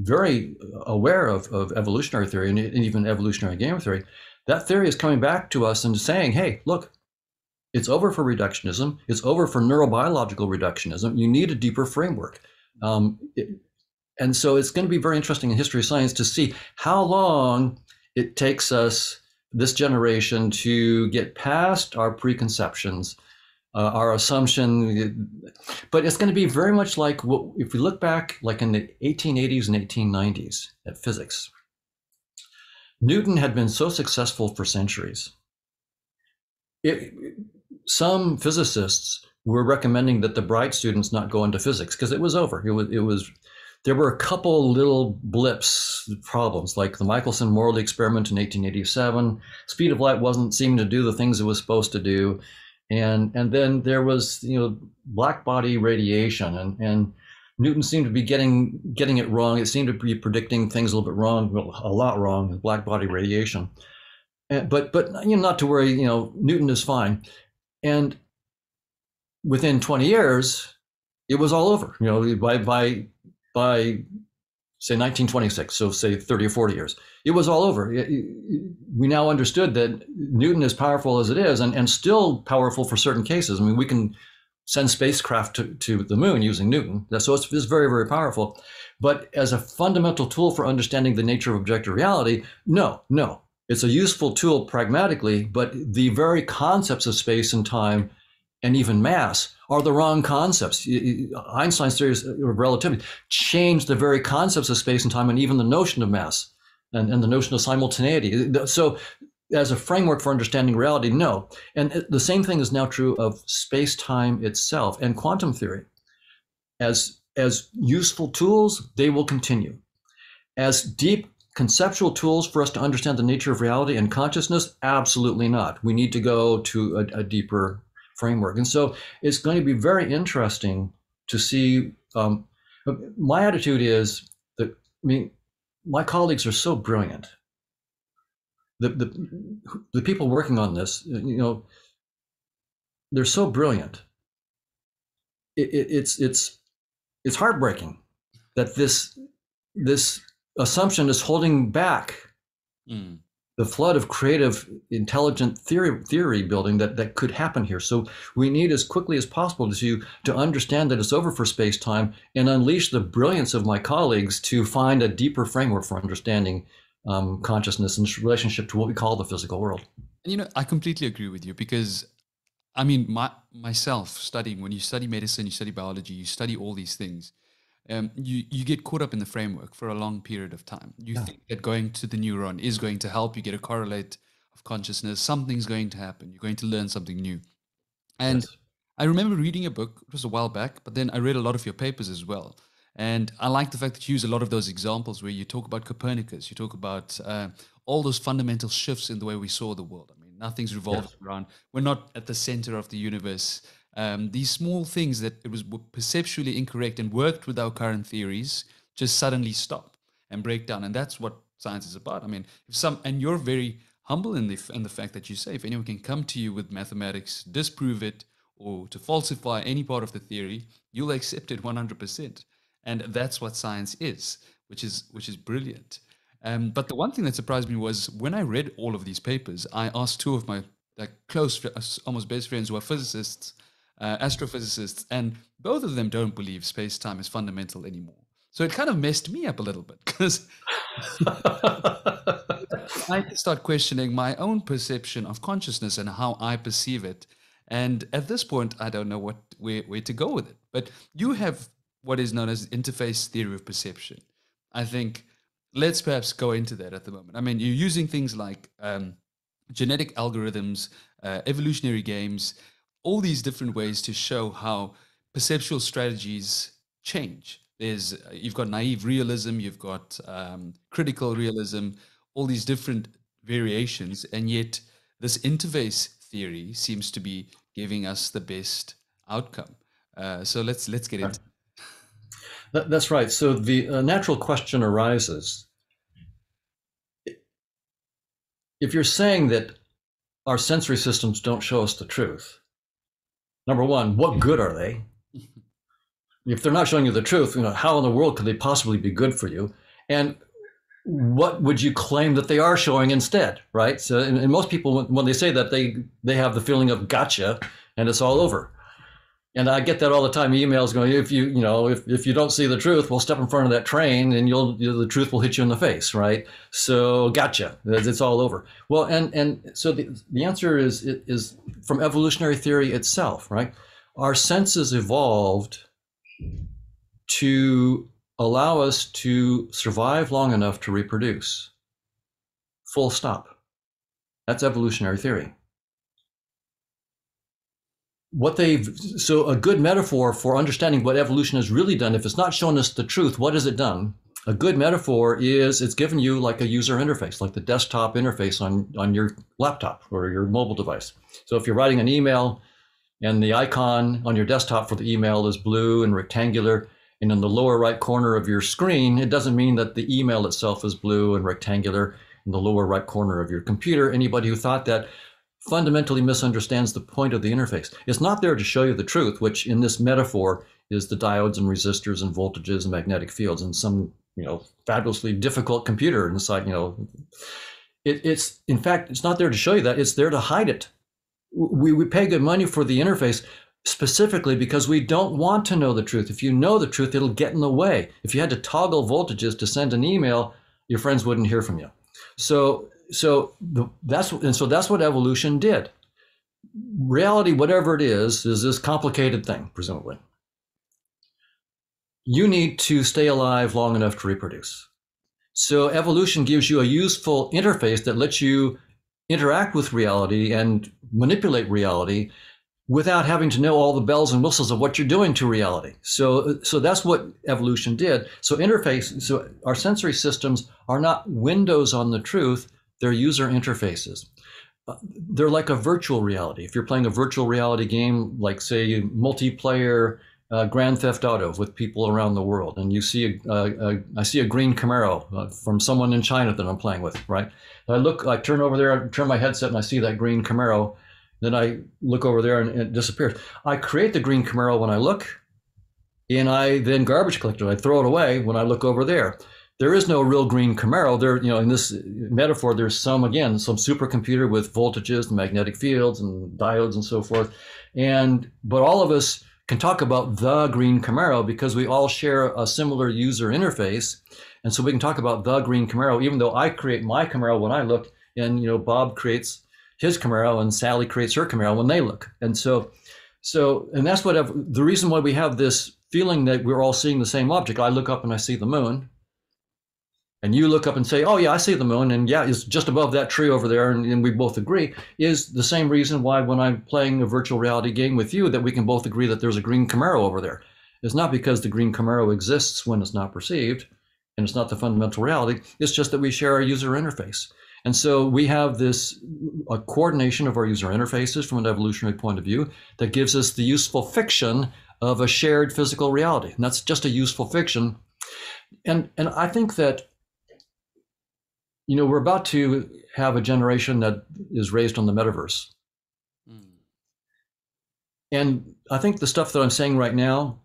very aware of, of evolutionary theory and even evolutionary game theory. That theory is coming back to us and saying, hey, look, it's over for reductionism. It's over for neurobiological reductionism. You need a deeper framework. Um, it, and so it's going to be very interesting in history of science to see how long it takes us, this generation, to get past our preconceptions, uh, our assumption. But it's going to be very much like what, if we look back like in the eighteen eighties and eighteen nineties at physics. Newton had been so successful for centuries. It, some physicists were recommending that the bright students not go into physics because it was over. It was, it was, there were a couple little blips, problems like the Michelson-Morley experiment in eighteen eighty-seven. Speed of light wasn't seeming to do the things it was supposed to do, and and then there was you know black body radiation and and. Newton seemed to be getting getting it wrong. It seemed to be predicting things a little bit wrong, a lot wrong, with black body radiation. And, but but you know, not to worry, you know, Newton is fine. And within twenty years, it was all over. You know, by by by say nineteen twenty-six, so say thirty or forty years, it was all over. It, it, we now understood that Newton, as powerful as it is, and and still powerful for certain cases. I mean, we can send spacecraft to, to the moon using Newton. So it's, it's very, very powerful. But as a fundamental tool for understanding the nature of objective reality, no, no. It's a useful tool pragmatically, but the very concepts of space and time and even mass are the wrong concepts. Einstein's theory of relativity changed the very concepts of space and time and even the notion of mass and, and the notion of simultaneity. So as a framework for understanding reality, no. And the same thing is now true of space-time itself and quantum theory. As, as useful tools, they will continue. As deep conceptual tools for us to understand the nature of reality and consciousness? Absolutely not. We need to go to a, a deeper framework. And so it's going to be very interesting to see. Um, my attitude is that, I mean, my colleagues are so brilliant. The, the, the people working on this, you know, they're so brilliant. It, it, it's, it's, it's heartbreaking that this, this assumption is holding back mm. the flood of creative, intelligent theory, theory building that, that could happen here. So we need as quickly as possible to, to understand that it's over for space-time and unleash the brilliance of my colleagues to find a deeper framework for understanding um, consciousness in relationship to what we call the physical world. And, you know, I completely agree with you because, I mean, my, myself studying, when you study medicine, you study biology, you study all these things. Um, you, you get caught up in the framework for a long period of time. You yeah. think that going to the neuron is going to help. You get a correlate of consciousness. Something's going to happen. You're going to learn something new. And yes. I remember reading a book, it was a while back, but then I read a lot of your papers as well. And I like the fact that you use a lot of those examples where you talk about Copernicus, you talk about uh, all those fundamental shifts in the way we saw the world. I mean, nothing's revolving yes. around. We're not at the center of the universe. Um, these small things that it was perceptually incorrect and worked with our current theories just suddenly stop and break down. And that's what science is about. I mean, if some, and you're very humble in the, in the fact that you say, if anyone can come to you with mathematics, disprove it, or to falsify any part of the theory, you'll accept it one hundred percent. And that's what science is, which is, which is brilliant. Um, but the one thing that surprised me was when I read all of these papers, I asked two of my like, close, almost best friends who are physicists, Uh, astrophysicists, and both of them don't believe space-time is fundamental anymore. So it kind of messed me up a little bit because I had to start questioning my own perception of consciousness and how I perceive it. And at this point, I don't know what where, where to go with it. But you have what is known as interface theory of perception. I think let's perhaps go into that at the moment. I mean, you're using things like um, genetic algorithms, uh, evolutionary games, all these different ways to show how perceptual strategies change. There's, you've got naive realism, you've got um, critical realism, all these different variations. And yet this interface theory seems to be giving us the best outcome. Uh, so let's, let's get into it. That's right. So the uh, natural question arises. If you're saying that our sensory systems don't show us the truth, number one, what good are they? If they're not showing you the truth, you know, how in the world could they possibly be good for you? And what would you claim that they are showing instead, right? So, and, and most people, when, when they say that, they they have the feeling of gotcha, and it's all over. And I get that all the time. Emails going, if you you know, if if you don't see the truth, well, step in front of that train, and you'll you know, the truth will hit you in the face, right? So gotcha, it's all over. Well, and and so the the answer is is from evolutionary theory itself, right? Our senses evolved to allow us to survive long enough to reproduce. Full stop. That's evolutionary theory. What they've, so a good metaphor for understanding what evolution has really done, if it's not shown us the truth, what has it done? A good metaphor is it's given you like a user interface, like the desktop interface on, on your laptop or your mobile device. So if you're writing an email and the icon on your desktop for the email is blue and rectangular, and in the lower right corner of your screen, it doesn't mean that the email itself is blue and rectangular in the lower right corner of your computer. Anybody who thought that fundamentally misunderstands the point of the interface. It's not there to show you the truth, which in this metaphor is the diodes and resistors and voltages and magnetic fields and some, you know, fabulously difficult computer inside, you know. It, it's, in fact, it's not there to show you that. It's there to hide it. We, we pay good money for the interface specifically because we don't want to know the truth. If you know the truth, it'll get in the way. If you had to toggle voltages to send an email, your friends wouldn't hear from you. So, So the, that's and so that's what evolution did. Reality, whatever it is, is this complicated thing, presumably. You need to stay alive long enough to reproduce. So evolution gives you a useful interface that lets you interact with reality and manipulate reality without having to know all the bells and whistles of what you're doing to reality. So, so that's what evolution did. So interface, so our sensory systems are not windows on the truth, they're user interfaces. They're like a virtual reality. If you're playing a virtual reality game, like say multiplayer uh, Grand Theft Auto with people around the world, and you see a, a, a, I see a green Camaro uh, from someone in China that I'm playing with, right? And I look, I turn over there, I turn my headset and I see that green Camaro. Then I look over there and it disappears. I create the green Camaro when I look, and I then garbage collect it. I throw it away when I look over there. There is no real green Camaro. There, you know, in this metaphor, there's some, again, some supercomputer with voltages and magnetic fields and diodes and so forth. And, but all of us can talk about the green Camaro because we all share a similar user interface. And so we can talk about the green Camaro, even though I create my Camaro when I look, and, you know, Bob creates his Camaro and Sally creates her Camaro when they look. And so, so, and that's what I've, the reason why we have this feeling that we're all seeing the same object. I look up and I see the moon, and you look up and say, oh yeah, I see the moon, and yeah, it's just above that tree over there, and, and we both agree, is the same reason why when I'm playing a virtual reality game with you that we can both agree that there's a green Camaro over there. It's not because the green Camaro exists when it's not perceived, and it's not the fundamental reality, it's just that we share a user interface. And so we have this a coordination of our user interfaces from an evolutionary point of view that gives us the useful fiction of a shared physical reality. And that's just a useful fiction. And, and I think that, you know, we're about to have a generation that is raised on the metaverse. Mm. And I think the stuff that I'm saying right now,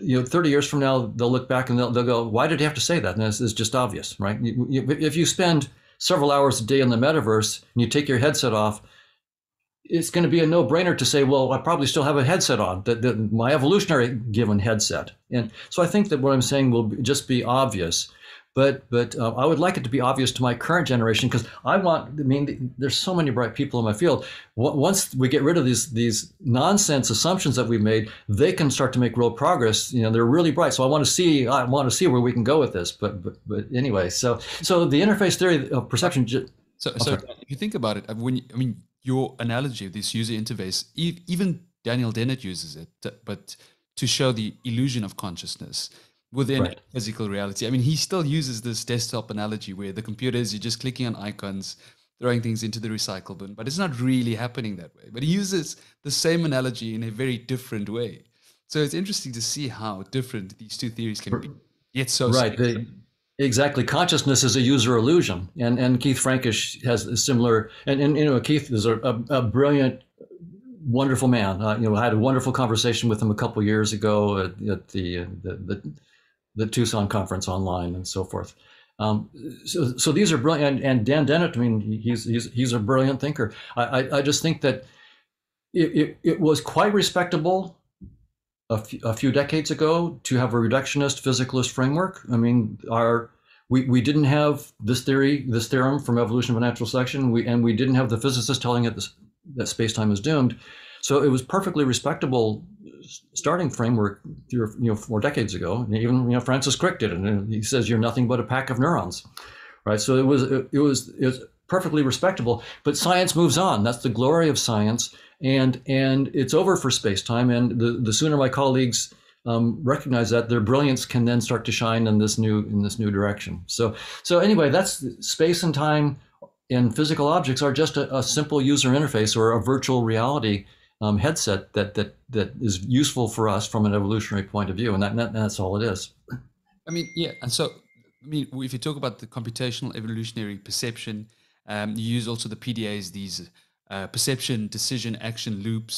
you know, thirty years from now, they'll look back and they'll, they'll go, why did he have to say that? And it's, it's just obvious, right? You, you, if you spend several hours a day in the metaverse and you take your headset off, it's going to be a no-brainer to say, well, I probably still have a headset on, that, that my evolutionary given headset. And so I think that what I'm saying will just be obvious, but but uh, I would like it to be obvious to my current generation, because I want, I mean, there's so many bright people in my field. Once we get rid of these these nonsense assumptions that we've made, they can start to make real progress. You know, they're really bright. So I want to see, I want to see where we can go with this. But but, but anyway, so so the interface theory of perception. So okay. So if you think about it, when you, I mean, your analogy of this user interface, even Daniel Dennett uses it, but to show the illusion of consciousness within right. physical reality. I mean, he still uses this desktop analogy where the computer is, you're just clicking on icons, throwing things into the recycle bin, but it's not really happening that way. But he uses the same analogy in a very different way. So it's interesting to see how different these two theories can be, yet so right. They, exactly. Consciousness is a user illusion. And and Keith Frankish has a similar, and, and you know, Keith is a, a, a brilliant, wonderful man. Uh, you know, I had a wonderful conversation with him a couple of years ago at, at the, the, the the Tucson conference online and so forth. Um, so, so these are brilliant, and, and Dan Dennett, I mean, he's, he's, he's a brilliant thinker. I, I, I just think that it, it, it was quite respectable a few, a few decades ago to have a reductionist physicalist framework. I mean, our, we, we didn't have this theory, this theorem from evolution of natural selection, we, and we didn't have the physicists telling it this, that space-time is doomed. So it was perfectly respectable starting framework, you know, four decades ago, and even, you know, Francis Crick did it, and he says you're nothing but a pack of neurons, right? So it was, it, it was, it was perfectly respectable. But science moves on. That's the glory of science, and and it's over for space time. And the the sooner my colleagues um, recognize that, their brilliance can then start to shine in this new in this new direction. So so anyway, that's space and time, and physical objects are just a, a simple user interface or a virtual reality Um, headset that that that is useful for us from an evolutionary point of view, and that, that that's all it is. I mean, yeah, and so I mean, if you talk about the computational evolutionary perception, um, you use also the P D As, these uh, perception, decision, action loops.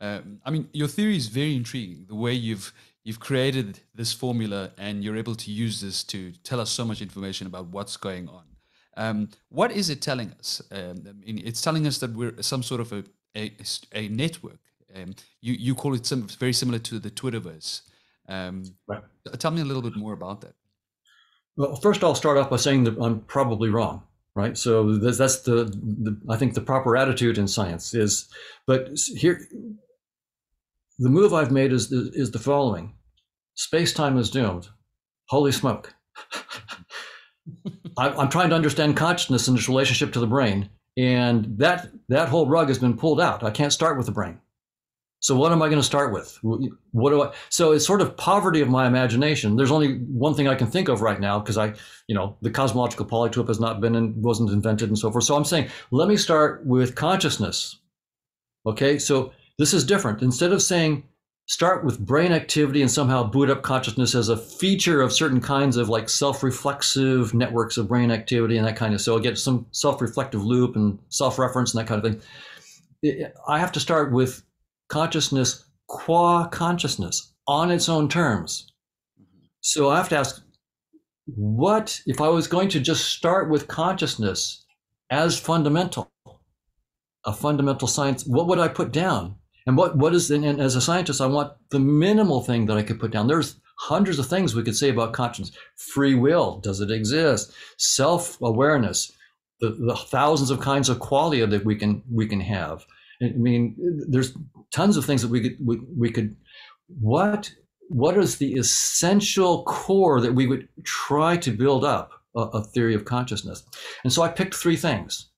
Um, I mean, your theory is very intriguing. The way you've you've created this formula, and you're able to use this to tell us so much information about what's going on. Um, what is it telling us? Um, I mean, it's telling us that we're some sort of a A, a network. Um, you, you call it some, very similar to the Twitterverse. Um, right. Tell me a little bit more about that. Well, first I'll start off by saying that I'm probably wrong, right? So that's, that's the, the, I think the proper attitude in science is, but here, the move I've made is, is, is the following. Space-time is doomed. Holy smoke. I, I'm trying to understand consciousness and its relationship to the brain. And that that whole rug has been pulled out. I can't start with the brain. So what am I going to start with? What do I? So it's sort of poverty of my imagination. There's only one thing I can think of right now because I, you know, the cosmological polytope has not been and wasn't invented and so forth. So I'm saying, let me start with consciousness. Okay, so this is different. Instead of saying start with brain activity and somehow boot up consciousness as a feature of certain kinds of like self-reflexive networks of brain activity and that kind of, so I get some self-reflective loop and self-reference and that kind of thing. I have to start with consciousness qua consciousness on its own terms. So I have to ask, what if I was going to just start with consciousness as fundamental, a fundamental science, what would I put down? And what what is, and as a scientist, I want the minimal thing that I could put down. There's hundreds of things we could say about consciousness. Free will, does it exist? Self-awareness, the, the thousands of kinds of qualia that we can we can have. I mean, there's tons of things that we could, we, we could, what, what is the essential core that we would try to build up a, a theory of consciousness? And so I picked three things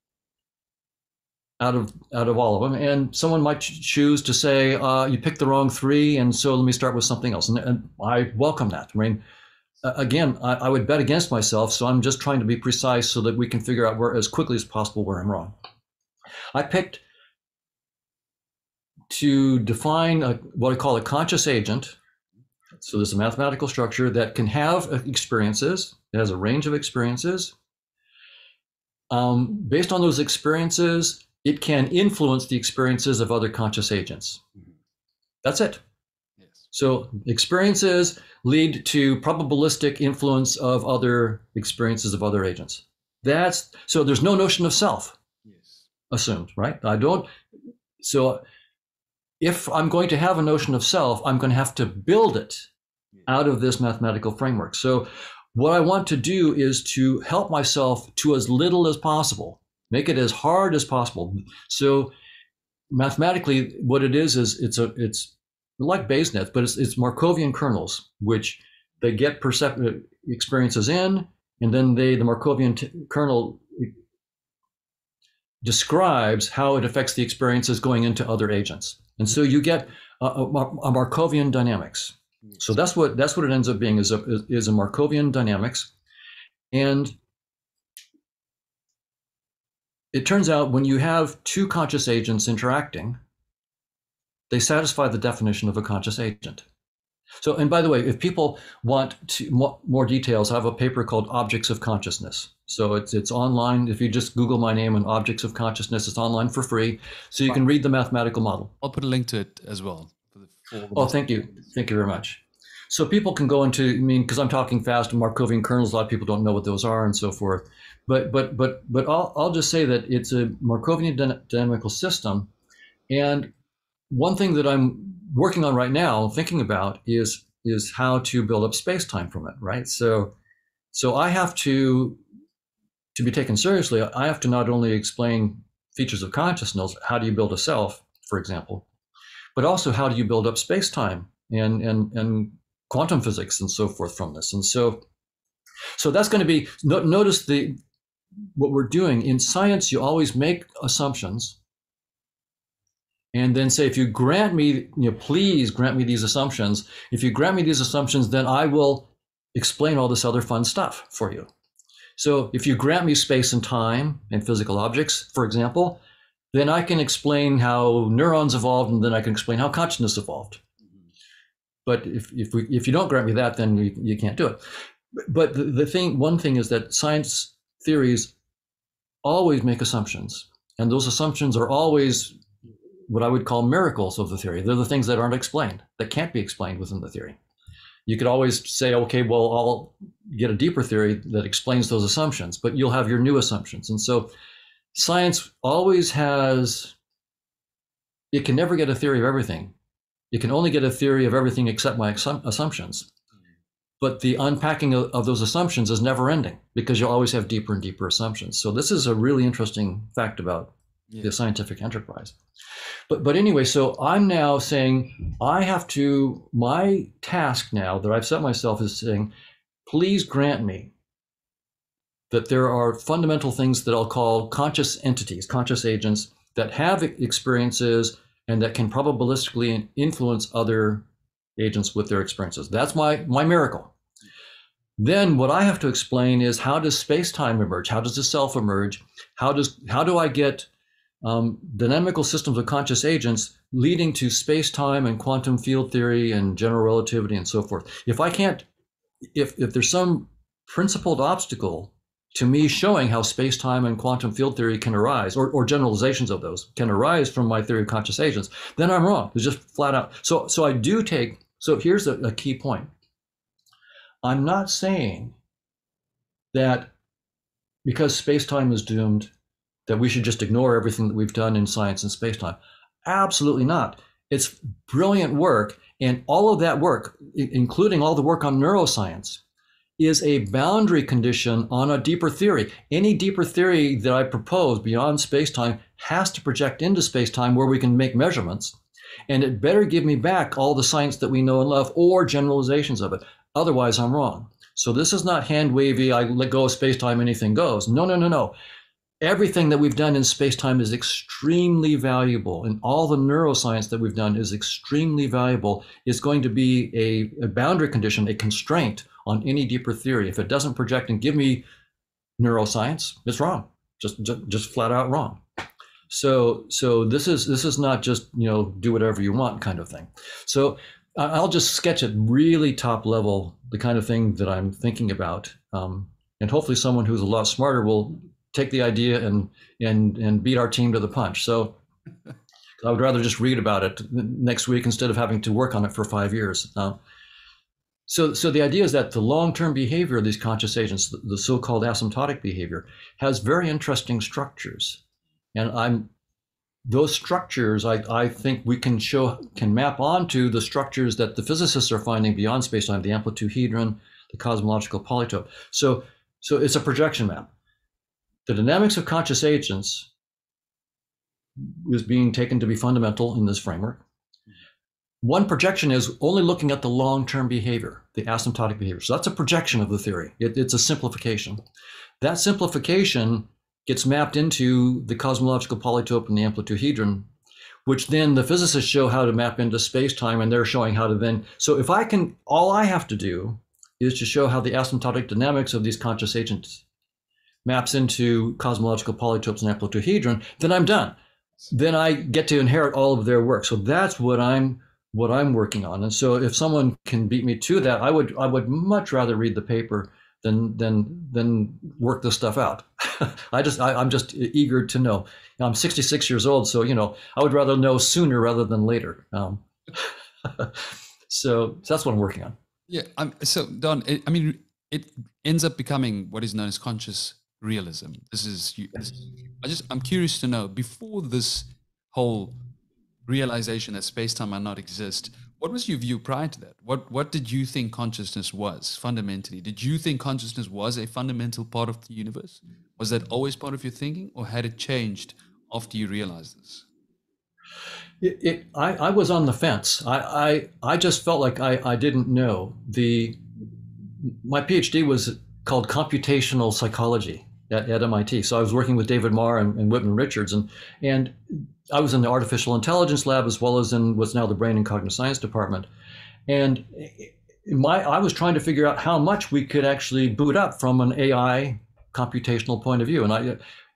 out of, out of all of them. And someone might choose to say, uh, you picked the wrong three. And so let me start with something else. And, and I welcome that. I mean, uh, again, I, I would bet against myself. So I'm just trying to be precise so that we can figure out where as quickly as possible where I'm wrong. I picked to define a, what I call a conscious agent. So there's a mathematical structure that can have experiences. It has a range of experiences. Um, based on those experiences, it can influence the experiences of other conscious agents. That's it. Yes. So experiences lead to probabilistic influence of other experiences of other agents. That's, so there's no notion of self, yes, assumed, right? I don't, so, if I'm going to have a notion of self, I'm going to have to build it out of this mathematical framework. So what I want to do is to help myself to as little as possible, make it as hard as possible. So mathematically, what it is, is it's a, it's like Bayes-Nets, but it's, it's Markovian kernels, which they get perceptive experiences in, and then they, the Markovian t kernel describes how it affects the experiences going into other agents. And so you get a, a, a Markovian dynamics. So that's what that's what it ends up being, is a is a Markovian dynamics. And it turns out when you have two conscious agents interacting, they satisfy the definition of a conscious agent. So, and by the way, if people want to more, more details, I have a paper called Objects of Consciousness. So it's it's online. If you just Google my name and Objects of Consciousness, it's online for free. So you can read the mathematical model. I'll put a link to it as well. For the, for the oh, thank you. Thank you very much. So people can go into, I mean, because I'm talking fast, Markovian kernels, a lot of people don't know what those are and so forth. But but but but I'll, I'll just say that it's a Markovian dynamical system. And one thing that I'm working on right now, thinking about, is is how to build up space-time from it, right? So, so I have to, to be taken seriously, I have to not only explain features of consciousness, how do you build a self, for example, but also how do you build up space-time and and and quantum physics and so forth from this. And so, so that's going to be, no, notice the what we're doing in science. You always make assumptions. And then say, if you grant me, you know, please grant me these assumptions. If you grant me these assumptions, then I will explain all this other fun stuff for you. So if you grant me space and time and physical objects, for example, then I can explain how neurons evolved, and then I can explain how consciousness evolved. But if if, we, if you don't grant me that, then you, you can't do it. But the, the thing, one thing is that science theories always make assumptions, and those assumptions are always what I would call miracles of the theory. They're the things that aren't explained, that can't be explained within the theory. You could always say, okay, well, I'll get a deeper theory that explains those assumptions, but you'll have your new assumptions. And so science always has, it can never get a theory of everything. It can only get a theory of everything except my assumptions. But the unpacking of, of those assumptions is never ending, because you'll always have deeper and deeper assumptions. So this is a really interesting fact about yeah. the scientific enterprise. But but anyway, so I'm now saying I have to, my task now that I've set myself is saying, please grant me that there are fundamental things that I'll call conscious entities, conscious agents that have experiences and that can probabilistically influence other agents with their experiences. That's my, my miracle. Then what I have to explain is, how does space-time emerge? How does the self emerge? How does, how do I get um, dynamical systems of conscious agents leading to space-time and quantum field theory and general relativity and so forth? If I can't, if, if there's some principled obstacle to me showing how space-time and quantum field theory can arise, or, or generalizations of those can arise from my theory of conscious agents, then I'm wrong. It's just flat out. So, so I do take, so here's a, a key point. I'm not saying that because space-time is doomed, that we should just ignore everything that we've done in science and space-time. Absolutely not. It's brilliant work, and all of that work, including all the work on neuroscience, is a boundary condition on a deeper theory. Any deeper theory that I propose beyond space-time has to project into space-time where we can make measurements, and it better give me back all the science that we know and love, or generalizations of it. Otherwise, I'm wrong. So this is not hand-wavy, I let go of space-time, anything goes. No, no, no, no. Everything that we've done in space-time is extremely valuable, and all the neuroscience that we've done is extremely valuable. It's going to be a, a boundary condition, a constraint on any deeper theory. If it doesn't project and give me neuroscience, it's wrong. Just, just, just flat out wrong. So, so this is, this is not just, you know, do whatever you want kind of thing. So I'll just sketch at really top level the kind of thing that I'm thinking about, um, and hopefully someone who's a lot smarter will take the idea and and and beat our team to the punch. So I would rather just read about it next week instead of having to work on it for five years. Uh, so, so the idea is that the long-term behavior of these conscious agents, the, the so-called asymptotic behavior, has very interesting structures, and I'm. Those structures, I, I think we can show, can map onto the structures that the physicists are finding beyond spacetime, the amplituhedron, the cosmological polytope. So, so it's a projection map. The dynamics of conscious agents is being taken to be fundamental in this framework. One projection is only looking at the long-term behavior, the asymptotic behavior. So that's a projection of the theory. It, it's a simplification. That simplification gets mapped into the cosmological polytope and the amplituhedron, which then the physicists show how to map into space-time, and they're showing how to then. So if I can, all I have to do is to show how the asymptotic dynamics of these conscious agents maps into cosmological polytopes and amplituhedron, then I'm done. Then I get to inherit all of their work. So that's what I'm what I'm working on. And so if someone can beat me to that, I would I would much rather read the paper Then, then, then work this stuff out. I just, I, I'm just eager to know. I'm sixty-six years old, so you know, I would rather know sooner rather than later. Um, so, so that's what I'm working on. Yeah. Um, so, Don, it, I mean, it ends up becoming what is known as conscious realism. This is. This, I just, I'm curious to know, before this whole realization that space-time might not exist, what was your view prior to that? What what did you think consciousness was fundamentally? Did you think consciousness was a fundamental part of the universe? Was that always part of your thinking, or had it changed after you realized this? It, it, I, I was on the fence. I I, I just felt like I, I didn't know. The my PhD was called computational psychology at, at M I T. So I was working with David Marr and, and Whitman Richards, and and I was in the artificial intelligence lab as well as in what's now the brain and cognitive science department. And my, I was trying to figure out how much we could actually boot up from an A I computational point of view. And I,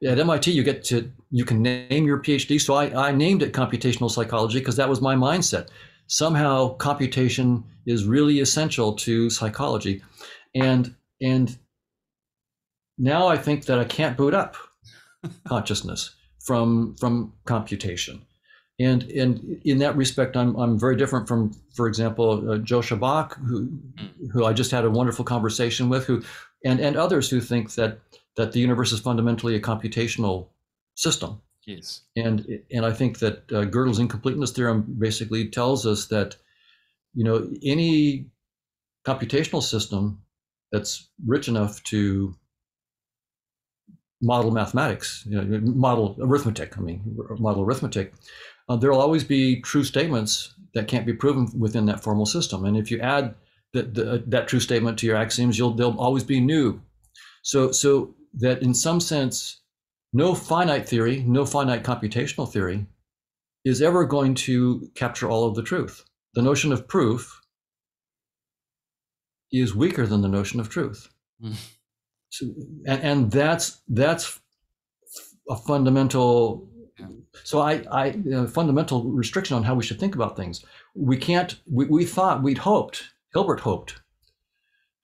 at M I T, you get to, you can name your PhD. So I, I named it computational psychology because that was my mindset. Somehow computation is really essential to psychology. And, and now I think that I can't boot up consciousness from from computation, and and in that respect, I'm I'm very different from, for example, uh, Joscha Bach, who who I just had a wonderful conversation with, who and and others who think that that the universe is fundamentally a computational system. Yes. And and I think that uh, Gödel's incompleteness theorem basically tells us that, you know, any computational system that's rich enough to model mathematics, you know, model arithmetic, I mean, model arithmetic, uh, there'll always be true statements that can't be proven within that formal system. And if you add the, the, that true statement to your axioms, you'll, they'll always be new. So, so that in some sense, no finite theory, no finite computational theory is ever going to capture all of the truth. The notion of proof is weaker than the notion of truth. Mm. So, and, and that's that's a fundamental. So I, I a fundamental restriction on how we should think about things. We can't. We, we thought we'd hoped. Hilbert hoped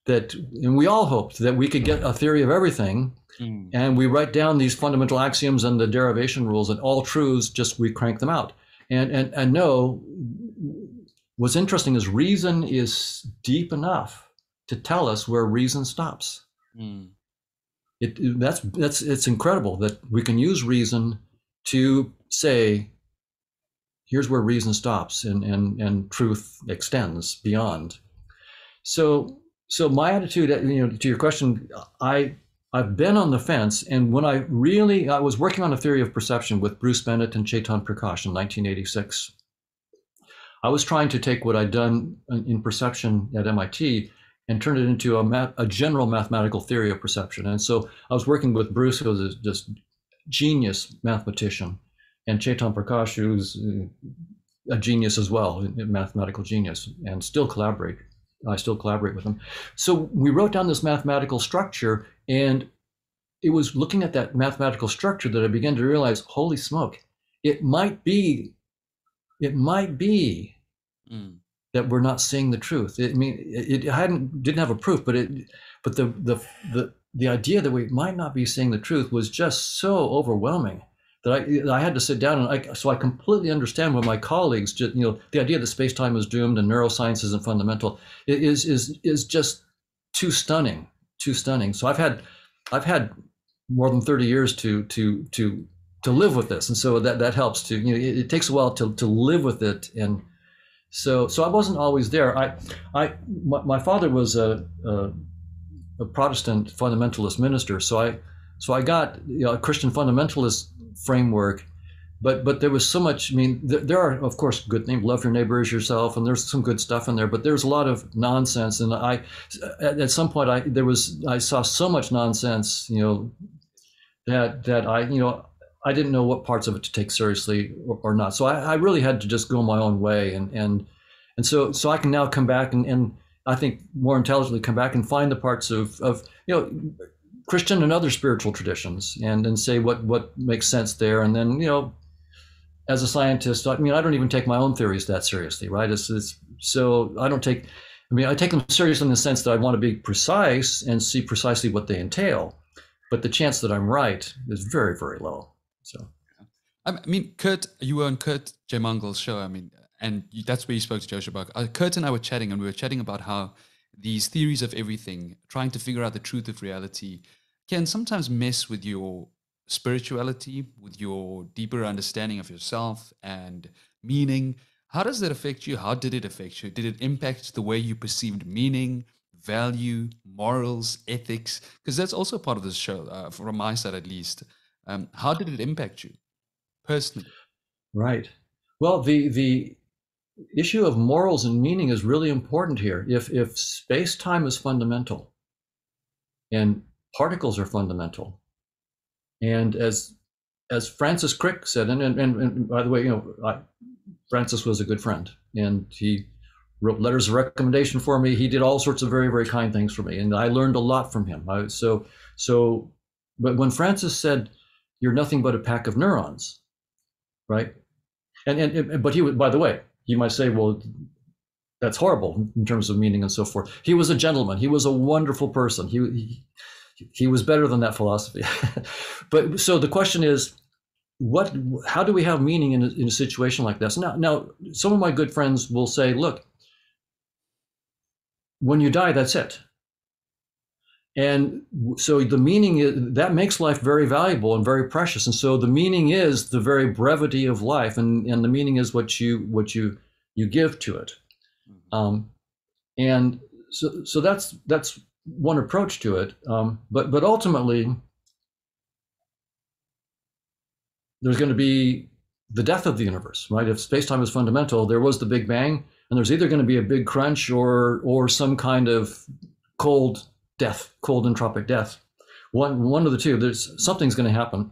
that, and we all hoped that we could get a theory of everything, mm. and we write down these fundamental axioms and the derivation rules and all truths. Just we crank them out. And and and no. What's interesting is reason is deep enough to tell us where reason stops. Mm. It that's that's it's incredible that we can use reason to say, here's where reason stops and and and truth extends beyond. So so my attitude, you know, to your question, I I've been on the fence, and when I really I was working on a theory of perception with Bruce Bennett and Chaitan Prakash in nineteen eighty-six. I was trying to take what I'd done in perception at M I T and turn it into a, math, a general mathematical theory of perception. And so I was working with Bruce, who was a just genius mathematician, and Chaitan Prakash, who's a genius as well, a mathematical genius, and still collaborate. I still collaborate with him. So we wrote down this mathematical structure, and it was looking at that mathematical structure that I began to realize, holy smoke, it might be It might be mm. that we're not seeing the truth. It, I mean, it, it hadn't didn't have a proof, but it, but the the the the idea that we might not be seeing the truth was just so overwhelming that I that I had to sit down and I, so I completely understand why my colleagues, just, you know, the idea that space-time is doomed and neuroscience isn't fundamental is is is just too stunning, too stunning. So I've had I've had more than thirty years to to to. to live with this, and so that that helps to, you know, it, it takes a while to to live with it. And so so I wasn't always there. I I my, my father was a, a a Protestant fundamentalist minister, so I so I got, you know, a Christian fundamentalist framework, but but there was so much. I mean, there, there are of course good things, love your neighbor as yourself, and there's some good stuff in there, but there's a lot of nonsense. And I at, at some point I there was I saw so much nonsense, you know, that that I you know. I didn't know what parts of it to take seriously or, or not. So I, I really had to just go my own way. And and and so so I can now come back and, and I think more intelligently come back and find the parts of, of you know, Christian and other spiritual traditions and, and say what, what makes sense there. And then, you know, as a scientist, I mean, I don't even take my own theories that seriously, right? It's, it's, so I don't take, I mean, I take them seriously in the sense that I want to be precise and see precisely what they entail. But the chance that I'm right is very, very low. So, I mean, Kurt, you were on Kurt Jaymungle's show. I mean, and that's where you spoke to Joscha Bach. Uh, Kurt and I were chatting, and we were chatting about how these theories of everything, trying to figure out the truth of reality, can sometimes mess with your spirituality, with your deeper understanding of yourself and meaning. How does that affect you? How did it affect you? Did it impact the way you perceived meaning, value, morals, ethics? Because that's also part of this show, uh, from my side at least. Um, how did it impact you personally? Right. Well, the the issue of morals and meaning is really important here. If if space-time is fundamental and particles are fundamental, and as as Francis Crick said, and and, and, and by the way, you know, I, Francis was a good friend, and he wrote letters of recommendation for me. He did all sorts of very, very kind things for me, and I learned a lot from him. I, so so, but when Francis said, "You're nothing but a pack of neurons," right? And and but he would, by the way, you might say, well, that's horrible in terms of meaning and so forth. He was a gentleman. He was a wonderful person. He he, he was better than that philosophy. But so the question is, what? How do we have meaning in a, in a situation like this? Now, now, some of my good friends will say, look, when you die, that's it. And so the meaning is, that makes life very valuable and very precious. And so the meaning is the very brevity of life, and, and the meaning is what you what you you give to it. Mm-hmm. Um, and so so that's that's one approach to it. Um, but but ultimately, there's going to be the death of the universe, right? If space-time is fundamental, there was the Big Bang, and there's either going to be a big crunch or or some kind of cold. Death, cold entropic death, one one of the two. There's something's going to happen,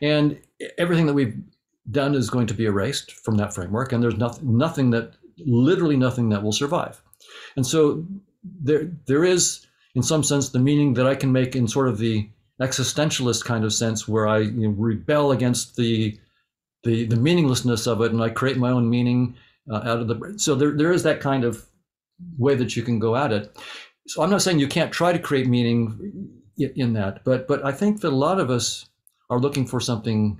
and everything that we've done is going to be erased from that framework, and there's nothing, nothing that, literally nothing that will survive. And so there, there is, in some sense, the meaning that I can make in sort of the existentialist kind of sense, where I you know, rebel against the, the the meaninglessness of it, and I create my own meaning uh, out of the. So there, there is that kind of way that you can go at it. So I'm not saying you can't try to create meaning in that, but but I think that a lot of us are looking for something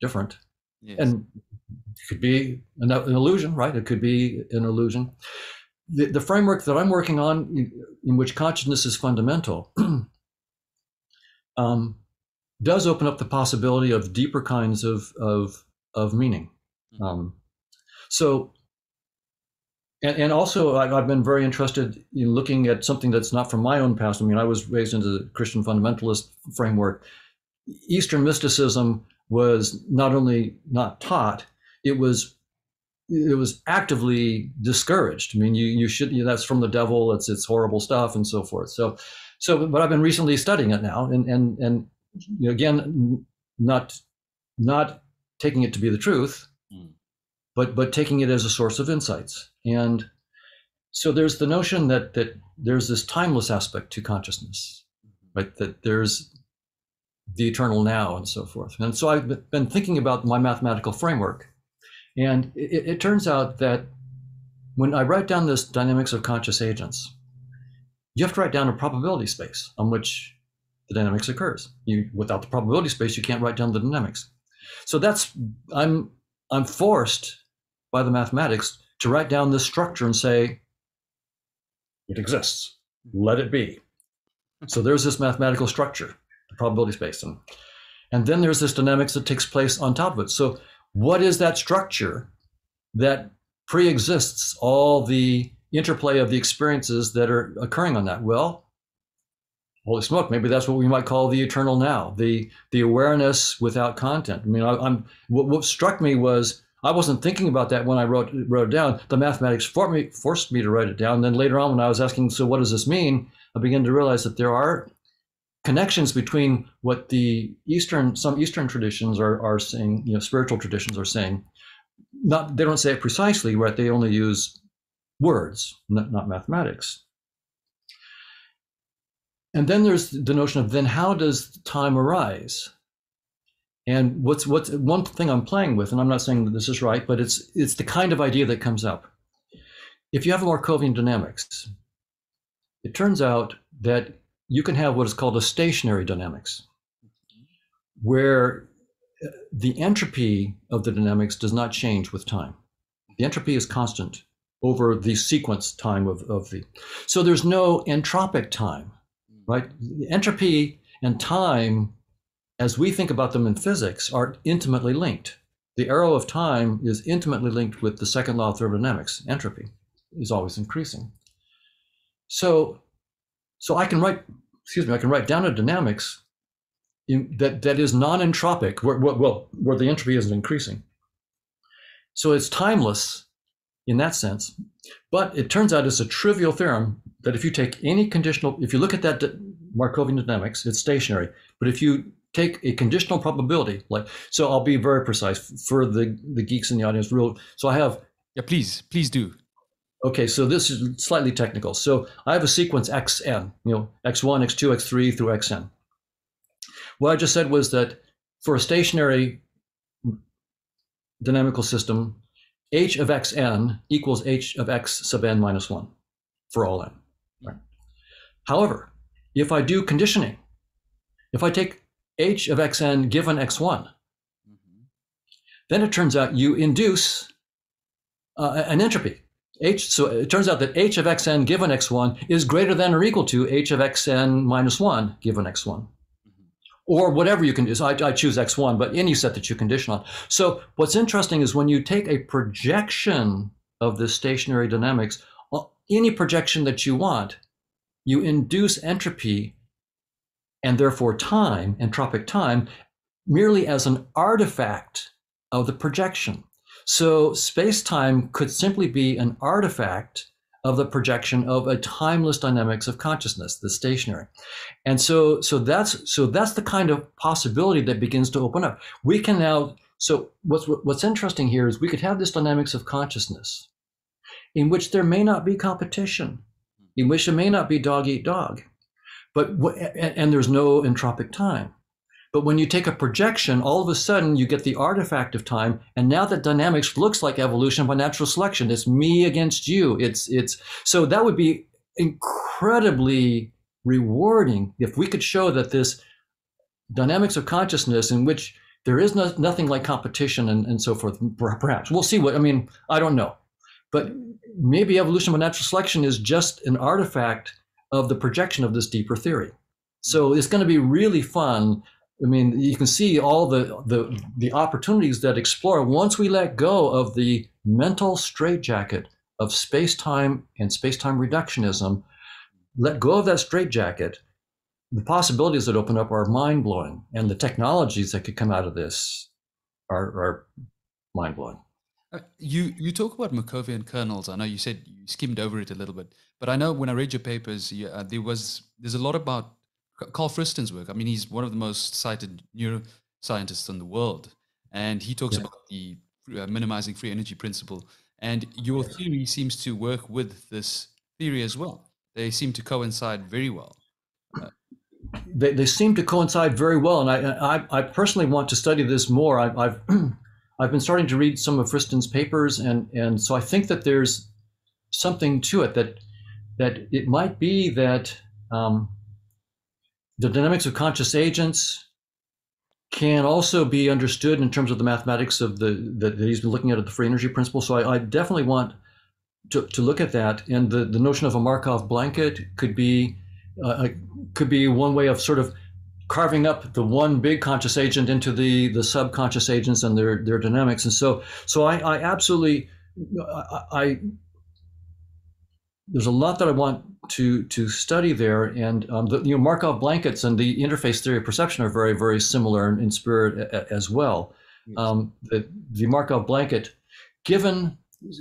different. Yes. And it could be an, an illusion, right? It could be an illusion. The, the framework that I'm working on, in which consciousness is fundamental, um, does open up the possibility of deeper kinds of of, of meaning. Mm-hmm. Um, so, and, and also I've, I've been very interested in looking at something that's not from my own past. I mean, I was raised into the Christian fundamentalist framework. Eastern mysticism was not only not taught, it was it was actively discouraged. I mean, you you should you know, that's from the devil. It's it's horrible stuff and so forth. So, so but I've been recently studying it now, and and and you know, again, not not taking it to be the truth, mm. but but taking it as a source of insights. And so there's the notion that that there's this timeless aspect to consciousness, mm-hmm. right? That there's the eternal now and so forth. And so I've been thinking about my mathematical framework. And it, it turns out that when I write down this dynamics of conscious agents, you have to write down a probability space on which the dynamics occurs. You, without the probability space, you can't write down the dynamics. So that's, I'm, I'm forced by the mathematics to write down this structure and say, it exists, let it be. So there's this mathematical structure, the probability space. And, and then there's this dynamics that takes place on top of it. So what is that structure that pre-exists all the interplay of the experiences that are occurring on that? Well, holy smoke, maybe that's what we might call the eternal now, the the awareness without content. I mean, I, I'm what, what struck me was I wasn't thinking about that when I wrote wrote it down. The mathematics for me, forced me to write it down. And then later on, when I was asking, so what does this mean? I began to realize that there are connections between what the Eastern, some Eastern traditions are are saying, you know, spiritual traditions are saying. Not they don't say it precisely, right? They only use words, not, not mathematics. And then there's the notion of then how does time arise? And what's what's one thing I'm playing with, and I'm not saying that this is right, but it's it's the kind of idea that comes up. If you have Markovian dynamics, it turns out that you can have what is called a stationary dynamics, where the entropy of the dynamics does not change with time. The entropy is constant over the sequence time of, of the. So there's no entropic time. Right? Entropy and time, as we think about them in physics, are intimately linked. The arrow of time is intimately linked with the second law of thermodynamics. Entropy is always increasing. So, so I can write, excuse me, I can write down a dynamics in, that, that is non-entropic, where, where, where the entropy isn't increasing. So it's timeless in that sense, but it turns out it's a trivial theorem that if you take any conditional, if you look at that Markovian dynamics, it's stationary. But if you take a conditional probability, like, so I'll be very precise for the, the geeks in the audience. Real, so I have. Yeah, please, please do. Okay, so this is slightly technical. So I have a sequence X N, you know, X one, X two, X three through X N. What I just said was that for a stationary dynamical system, H of X N equals H of X sub N minus one for all N. Right. However, if I do conditioning, if I take H of Xn given X one, mm-hmm. then it turns out you induce uh, an entropy. H, so it turns out that H of Xn given X one is greater than or equal to H of Xn minus one given X one. Mm-hmm. Or whatever you can do. So I, I choose X one, but any set that you condition on. So what's interesting is when you take a projection of the stationary dynamics, any projection that you want, you induce entropy and therefore time, entropic time, merely as an artifact of the projection. So space-time could simply be an artifact of the projection of a timeless dynamics of consciousness, the stationary. And so, so that's so that's the kind of possibility that begins to open up. We can now So what's, what's interesting here is we could have this dynamics of consciousness in which there may not be competition, in which it may not be dog eat dog, but and there's no entropic time. But when you take a projection, all of a sudden you get the artifact of time, and now that dynamics looks like evolution by natural selection. It's me against you. It's it's so that would be incredibly rewarding if we could show that this dynamics of consciousness in which there is no, nothing like competition and, and so forth. Perhaps we'll see what I mean. I don't know, but maybe evolution by natural selection is just an artifact of the projection of this deeper theory. So it's going to be really fun. I mean, you can see all the, the, the opportunities that explore once we let go of the mental straitjacket of space-time and space-time reductionism, let go of that straitjacket, the possibilities that open up are mind-blowing, and the technologies that could come out of this are, are mind-blowing. You, you talk about Markovian kernels. I know you said you skimmed over it a little bit, but I know when I read your papers, you, uh, there was, there's a lot about Carl Friston's work. I mean, he's one of the most cited neuroscientists in the world, and he talks yeah. about the uh, minimizing free energy principle. And your theory seems to work with this theory as well. They seem to coincide very well. Uh, they, they seem to coincide very well, and I, I, I personally want to study this more. I, I've I've been starting to read some of Friston's papers, and and so I think that there's something to it, that that it might be that. Um, The dynamics of conscious agents can also be understood in terms of the mathematics of the that he's been looking at, at the free energy principle. So I, I definitely want to, to look at that, and the, the notion of a Markov blanket could be uh, could be one way of sort of carving up the one big conscious agent into the the subconscious agents and their their dynamics. And so so I, I absolutely I, I there's a lot that I want to to study there, and um, the you know, Markov blankets and the interface theory of perception are very, very similar in, in spirit a, a, as well. Yes. Um, the, the Markov blanket, given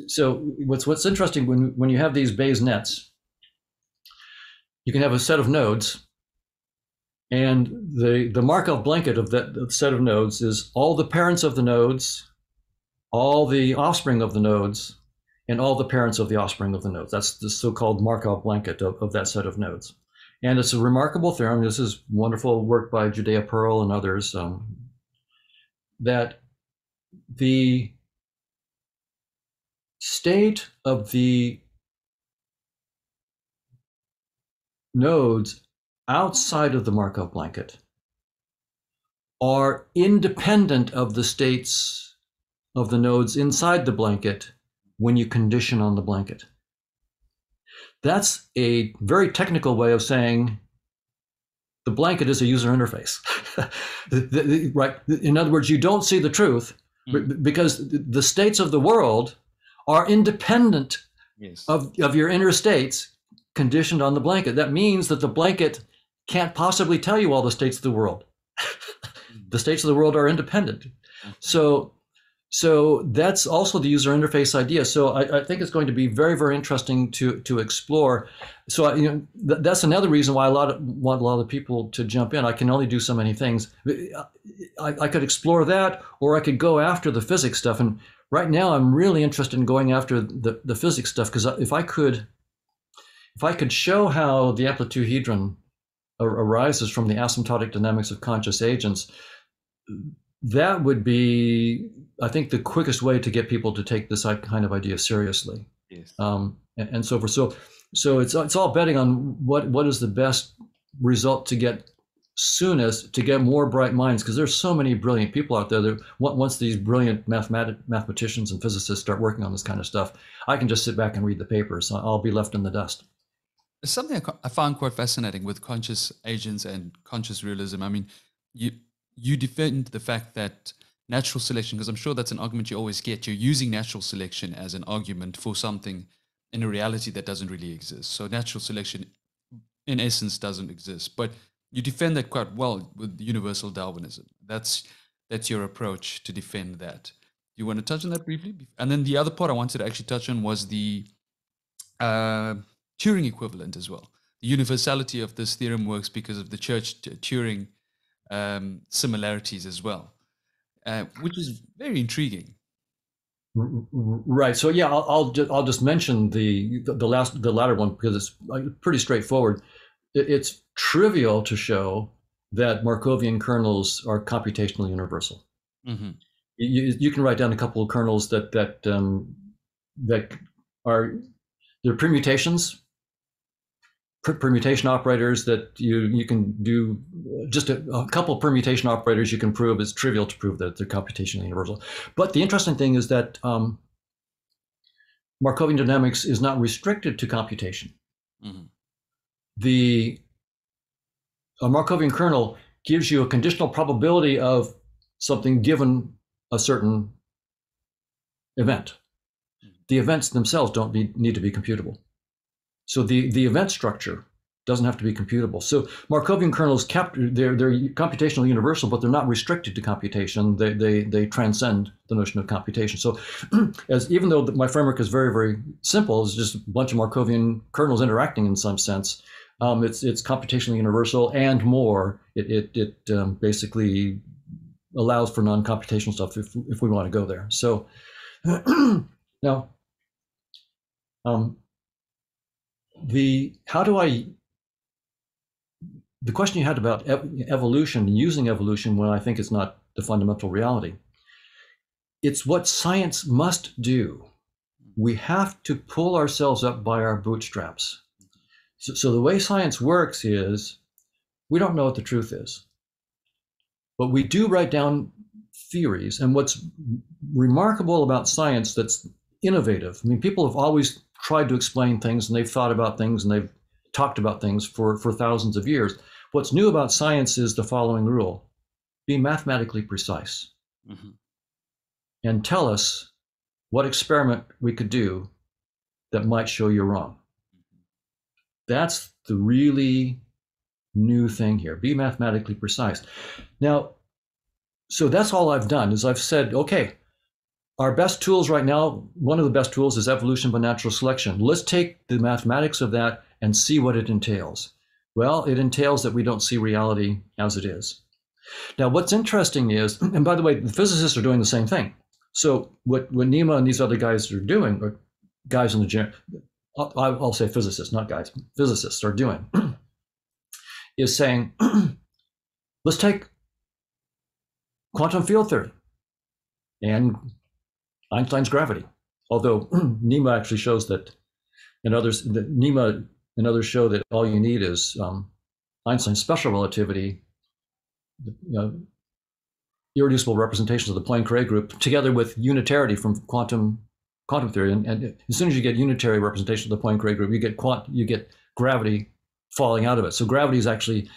so what's what's interesting when when you have these Bayes nets, you can have a set of nodes, and the the Markov blanket of that set of nodes is all the parents of the nodes, all the offspring of the nodes, and all the parents of the offspring of the nodes. That's the so-called Markov blanket of, of that set of nodes. And it's a remarkable theorem. This is wonderful work by Judea Pearl and others, um, that the state of the nodes outside of the Markov blanket are independent of the states of the nodes inside the blanket when you condition on the blanket. That's a very technical way of saying the blanket is a user interface. the, the, the, right? In other words, you don't see the truth mm. because the states of the world are independent yes. of, of your inner states conditioned on the blanket. That means that the blanket can't possibly tell you all the states of the world. mm. The states of the world are independent. Okay. So. So that's also the user interface idea. So I, I think it's going to be very, very interesting to to explore. So I, you know, th that's another reason why a lot of, want a lot of people to jump in. I can only do so many things. I, I could explore that, or I could go after the physics stuff. And right now, I'm really interested in going after the the physics stuff, because if I could, if I could show how the amplituhedron ar arises from the asymptotic dynamics of conscious agents, that would be, I think, the quickest way to get people to take this kind of idea seriously, yes. um, and, and so forth. So, so it's it's all betting on what what is the best result to get soonest, to get more bright minds, because there's so many brilliant people out there. That once these brilliant mathematic mathematicians and physicists start working on this kind of stuff, I can just sit back and read the papers. I'll be left in the dust. There's something I, I found quite fascinating with conscious agents and conscious realism. I mean, you you defend the fact that natural selection, because I'm sure that's an argument you always get. You're using natural selection as an argument for something in a reality that doesn't really exist. So natural selection, in essence, doesn't exist. But you defend that quite well with universal Darwinism. That's that's your approach to defend that. You want to touch on that briefly? And then the other part I wanted to actually touch on was the uh, Turing equivalent as well. The universality of this theorem works because of the Church-Turing um, similarities as well. uh, which is very intriguing. Right. So yeah, I'll I'll just, I'll just mention the the last the latter one because it's pretty straightforward. It's trivial to show that Markovian kernels are computationally universal. Mm-hmm. You you can write down a couple of kernels that that um, that are they're permutations, per permutation operators that you you can do just a, a couple of permutation operators you can prove. It's trivial to prove that they're computationally universal. But the interesting thing is that um, Markovian dynamics is not restricted to computation. Mm-hmm. The a Markovian kernel gives you a conditional probability of something given a certain event. The events themselves don't be, need to be computable. So the, the event structure doesn't have to be computable. So Markovian kernels, capture, they're, they're computational universal, but they're not restricted to computation. They, they, they transcend the notion of computation. So as, even though my framework is very, very simple, it's just a bunch of Markovian kernels interacting in some sense, um, it's, it's computationally universal and more. It, it, it um, basically allows for non-computational stuff if, if we want to go there. So now, um, the how do I, the question you had about ev evolution and using evolution when I think it's not the fundamental reality, it's what science must do. We have to pull ourselves up by our bootstraps. So, so the way science works is we don't know what the truth is, but we do write down theories. And what's remarkable about science that's innovative, I mean, people have always tried to explain things and they've thought about things and they've talked about things for, for thousands of years. What's new about science is the following rule: be mathematically precise. Mm-hmm. And tell us what experiment we could do that might show you're wrong. That's the really new thing here. Be mathematically precise. Now, so that's all I've done is I've said, okay, our best tools right now, one of the best tools is evolution by natural selection. Let's take the mathematics of that and see what it entails. Well, it entails that we don't see reality as it is. Now, what's interesting is, and by the way, the physicists are doing the same thing. So what, what Nima and these other guys are doing, or guys in the gym, I'll, I'll say physicists, not guys, physicists are doing, is saying, let's take quantum field theory and Einstein's gravity. Although Nima actually shows that, and others, that Nima and others show that all you need is um, Einstein's special relativity, you know, irreducible representations of the Poincare group, together with unitarity from quantum quantum theory. And, and as soon as you get unitary representation of the Poincare group, you get quant, you get gravity falling out of it. So gravity is actually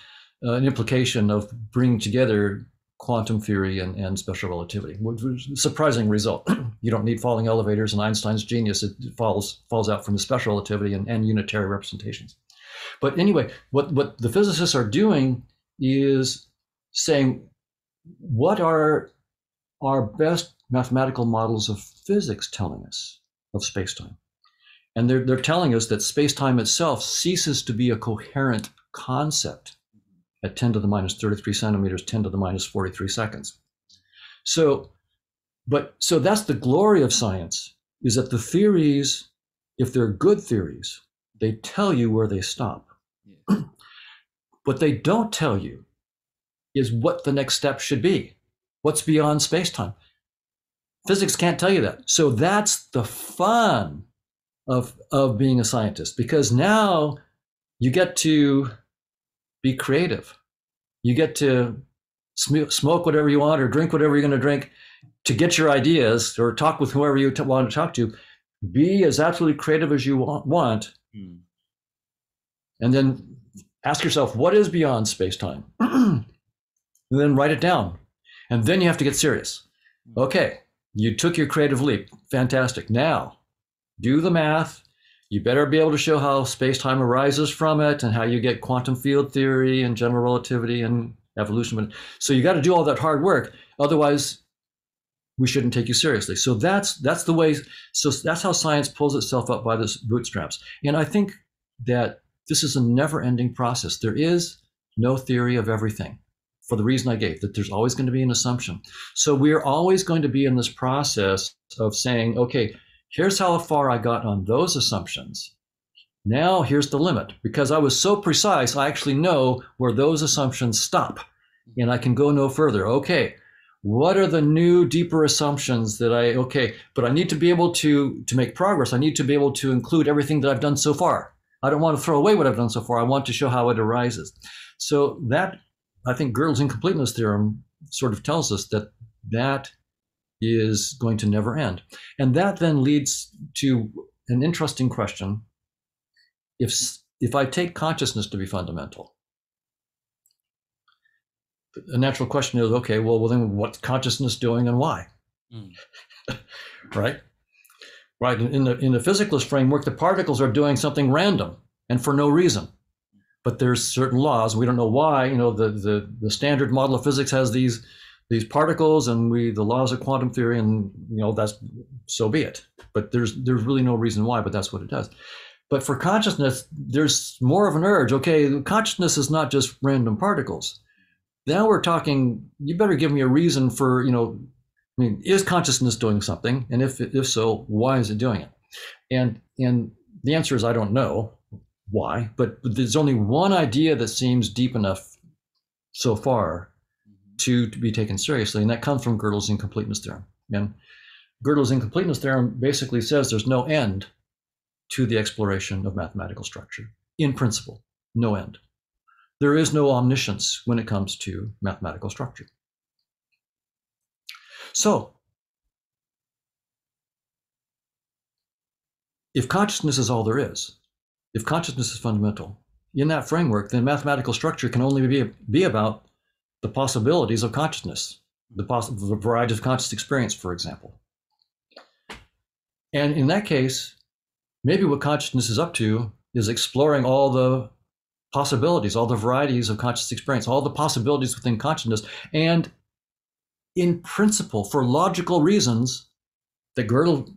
uh, an implication of bringing together quantum theory and, and special relativity. Surprising result. You don't need falling elevators, and Einstein's genius, it falls falls out from the special relativity and, and unitary representations. But anyway, what, what the physicists are doing is saying, what are our best mathematical models of physics telling us of spacetime? And they're, they're telling us that space-time itself ceases to be a coherent concept at ten to the minus thirty-three centimeters, ten to the minus forty-three seconds. So, but, so that's the glory of science, is that the theories, if they're good theories, they tell you where they stop. Yeah. What they don't tell you is what the next step should be. What's beyond space-time? Physics can't tell you that. So that's the fun of, of being a scientist, because now you get to be creative. You get to sm smoke whatever you want or drink whatever you're going to drink to get your ideas, or talk with whoever you want to talk to. Be as absolutely creative as you want, want hmm. and then ask yourself, what is beyond space-time? And then write it down. And then you have to get serious. Okay, you took your creative leap. Fantastic. Now, do the math. You better be able to show how space-time arises from it and how you get quantum field theory and general relativity and evolution. So you got to do all that hard work. Otherwise, we shouldn't take you seriously. So that's that's the way. So that's how science pulls itself up by the bootstraps. And I think that this is a never-ending process. There is no theory of everything. for the reason I gave, that there's always going to be an assumption. So we're always going to be in this process of saying, okay, here's how far I got on those assumptions. Now here's the limit, because I was so precise, I actually know where those assumptions stop and I can go no further. Okay, what are the new deeper assumptions that I, okay, but I need to be able to, to make progress. I need to be able to include everything that I've done so far. I don't want to throw away what I've done so far. I want to show how it arises. So that, I think Gödel's incompleteness theorem sort of tells us that that is going to never end. And that then leads to an interesting question. If, if I take consciousness to be fundamental, a natural question is, okay, well, well then what's consciousness doing and why? Mm. Right? Right, in the, in the physicalist framework, the particles are doing something random and for no reason. But there's certain laws, we don't know why, you know, the, the, the standard model of physics has these, these particles and we, the laws of quantum theory, and you know, that's, so be it. But there's, there's really no reason why, but that's what it does. But for consciousness, there's more of an urge. Okay, consciousness is not just random particles. Now we're talking, you better give me a reason for, you know, I mean, is consciousness doing something? And if, if so, why is it doing it? And, and the answer is, I don't know why, but there's only one idea that seems deep enough so far to, to be taken seriously. And that comes from Gödel's incompleteness theorem. And Gödel's incompleteness theorem basically says there's no end to the exploration of mathematical structure. In principle, no end. There is no omniscience when it comes to mathematical structure. So, if consciousness is all there is, if consciousness is fundamental, in that framework, then mathematical structure can only be, be about the possibilities of consciousness, the, poss the variety of conscious experience, for example. And in that case, maybe what consciousness is up to is exploring all the possibilities, all the varieties of conscious experience, all the possibilities within consciousness, and in principle, for logical reasons that Gödel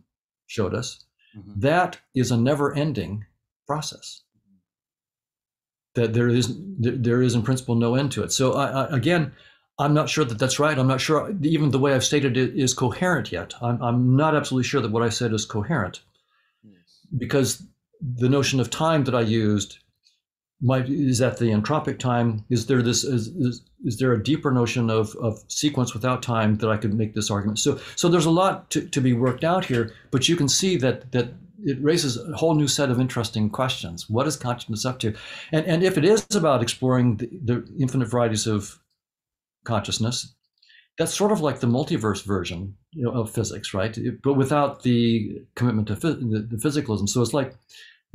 showed us, mm-hmm. that is a never-ending process. That there is, there is in principle no end to it. So I, I, again, I'm not sure that that's right. I'm not sure even the way I've stated it is coherent yet. I'm, I'm not absolutely sure that what I said is coherent, yes. because the notion of time that I used might, is that the entropic time? Is there this? Is, is, is there a deeper notion of of sequence without time that I could make this argument? So so there's a lot to, to be worked out here, but you can see that that it raises a whole new set of interesting questions. What is consciousness up to? And and if it is about exploring the, the infinite varieties of consciousness, that's sort of like the multiverse version, you know, of physics, right? It, but without the commitment to phys the, the physicalism. So it's like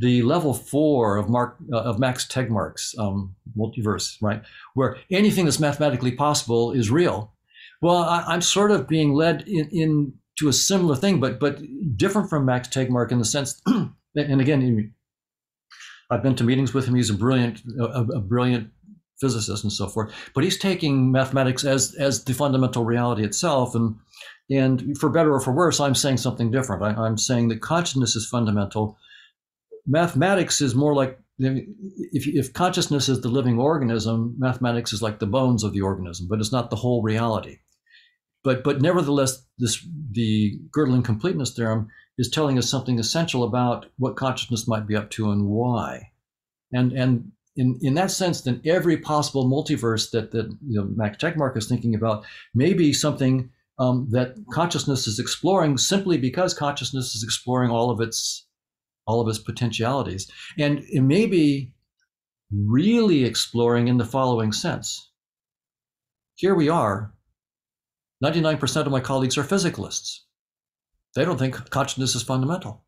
the level four of, Mark, uh, of Max Tegmark's um, multiverse, right? Where anything that's mathematically possible is real. Well, I, I'm sort of being led in, in to a similar thing, but but different from Max Tegmark in the sense, and again, I've been to meetings with him. He's a brilliant, a, a brilliant physicist and so forth. But he's taking mathematics as as the fundamental reality itself, and and for better or for worse, I'm saying something different. I, I'm saying that consciousness is fundamental. Mathematics is more like, if, if consciousness is the living organism, mathematics is like the bones of the organism, but it's not the whole reality. But but nevertheless, this the Gödel incompleteness theorem is telling us something essential about what consciousness might be up to and why. And and in, in that sense, then every possible multiverse that, that you know, Max Tegmark is thinking about may be something um, that consciousness is exploring simply because consciousness is exploring all of its all of its potentialities. And it may be really exploring in the following sense. Here we are, ninety-nine percent of my colleagues are physicalists. They don't think consciousness is fundamental.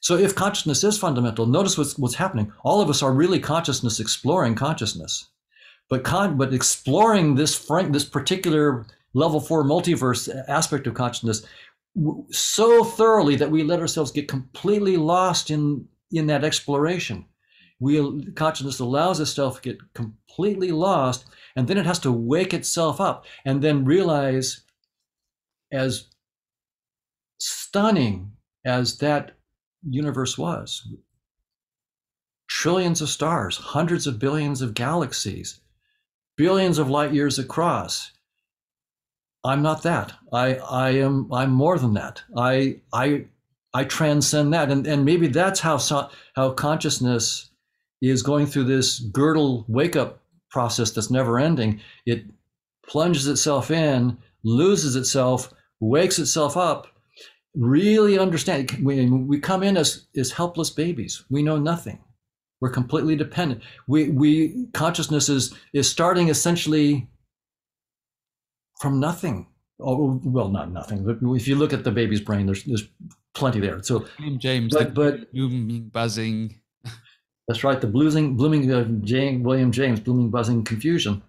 So if consciousness is fundamental, notice what's, what's happening. All of us are really consciousness exploring consciousness. But, con but exploring this, frank, this particular level four multiverse aspect of consciousness so thoroughly that we let ourselves get completely lost in in that exploration. We consciousness allows itself to get completely lost, and then it has to wake itself up and then realize, as stunning as that universe was, trillions of stars, hundreds of billions of galaxies, billions of light years across. I'm not that. I, I am, I'm more than that. I, I, I transcend that. And, and maybe that's how, how consciousness is going through this Gödel wake-up process that's never ending. It plunges itself in, loses itself, wakes itself up, really understand. When we come in as, as helpless babies, we know nothing. We're completely dependent. We, we consciousness is, is starting essentially from nothing. Oh, well, not nothing, but if you look at the baby's brain, there's, there's plenty there. So James, but, but blooming, buzzing. That's right. The blooming, blooming uh, James, William James, blooming, buzzing confusion.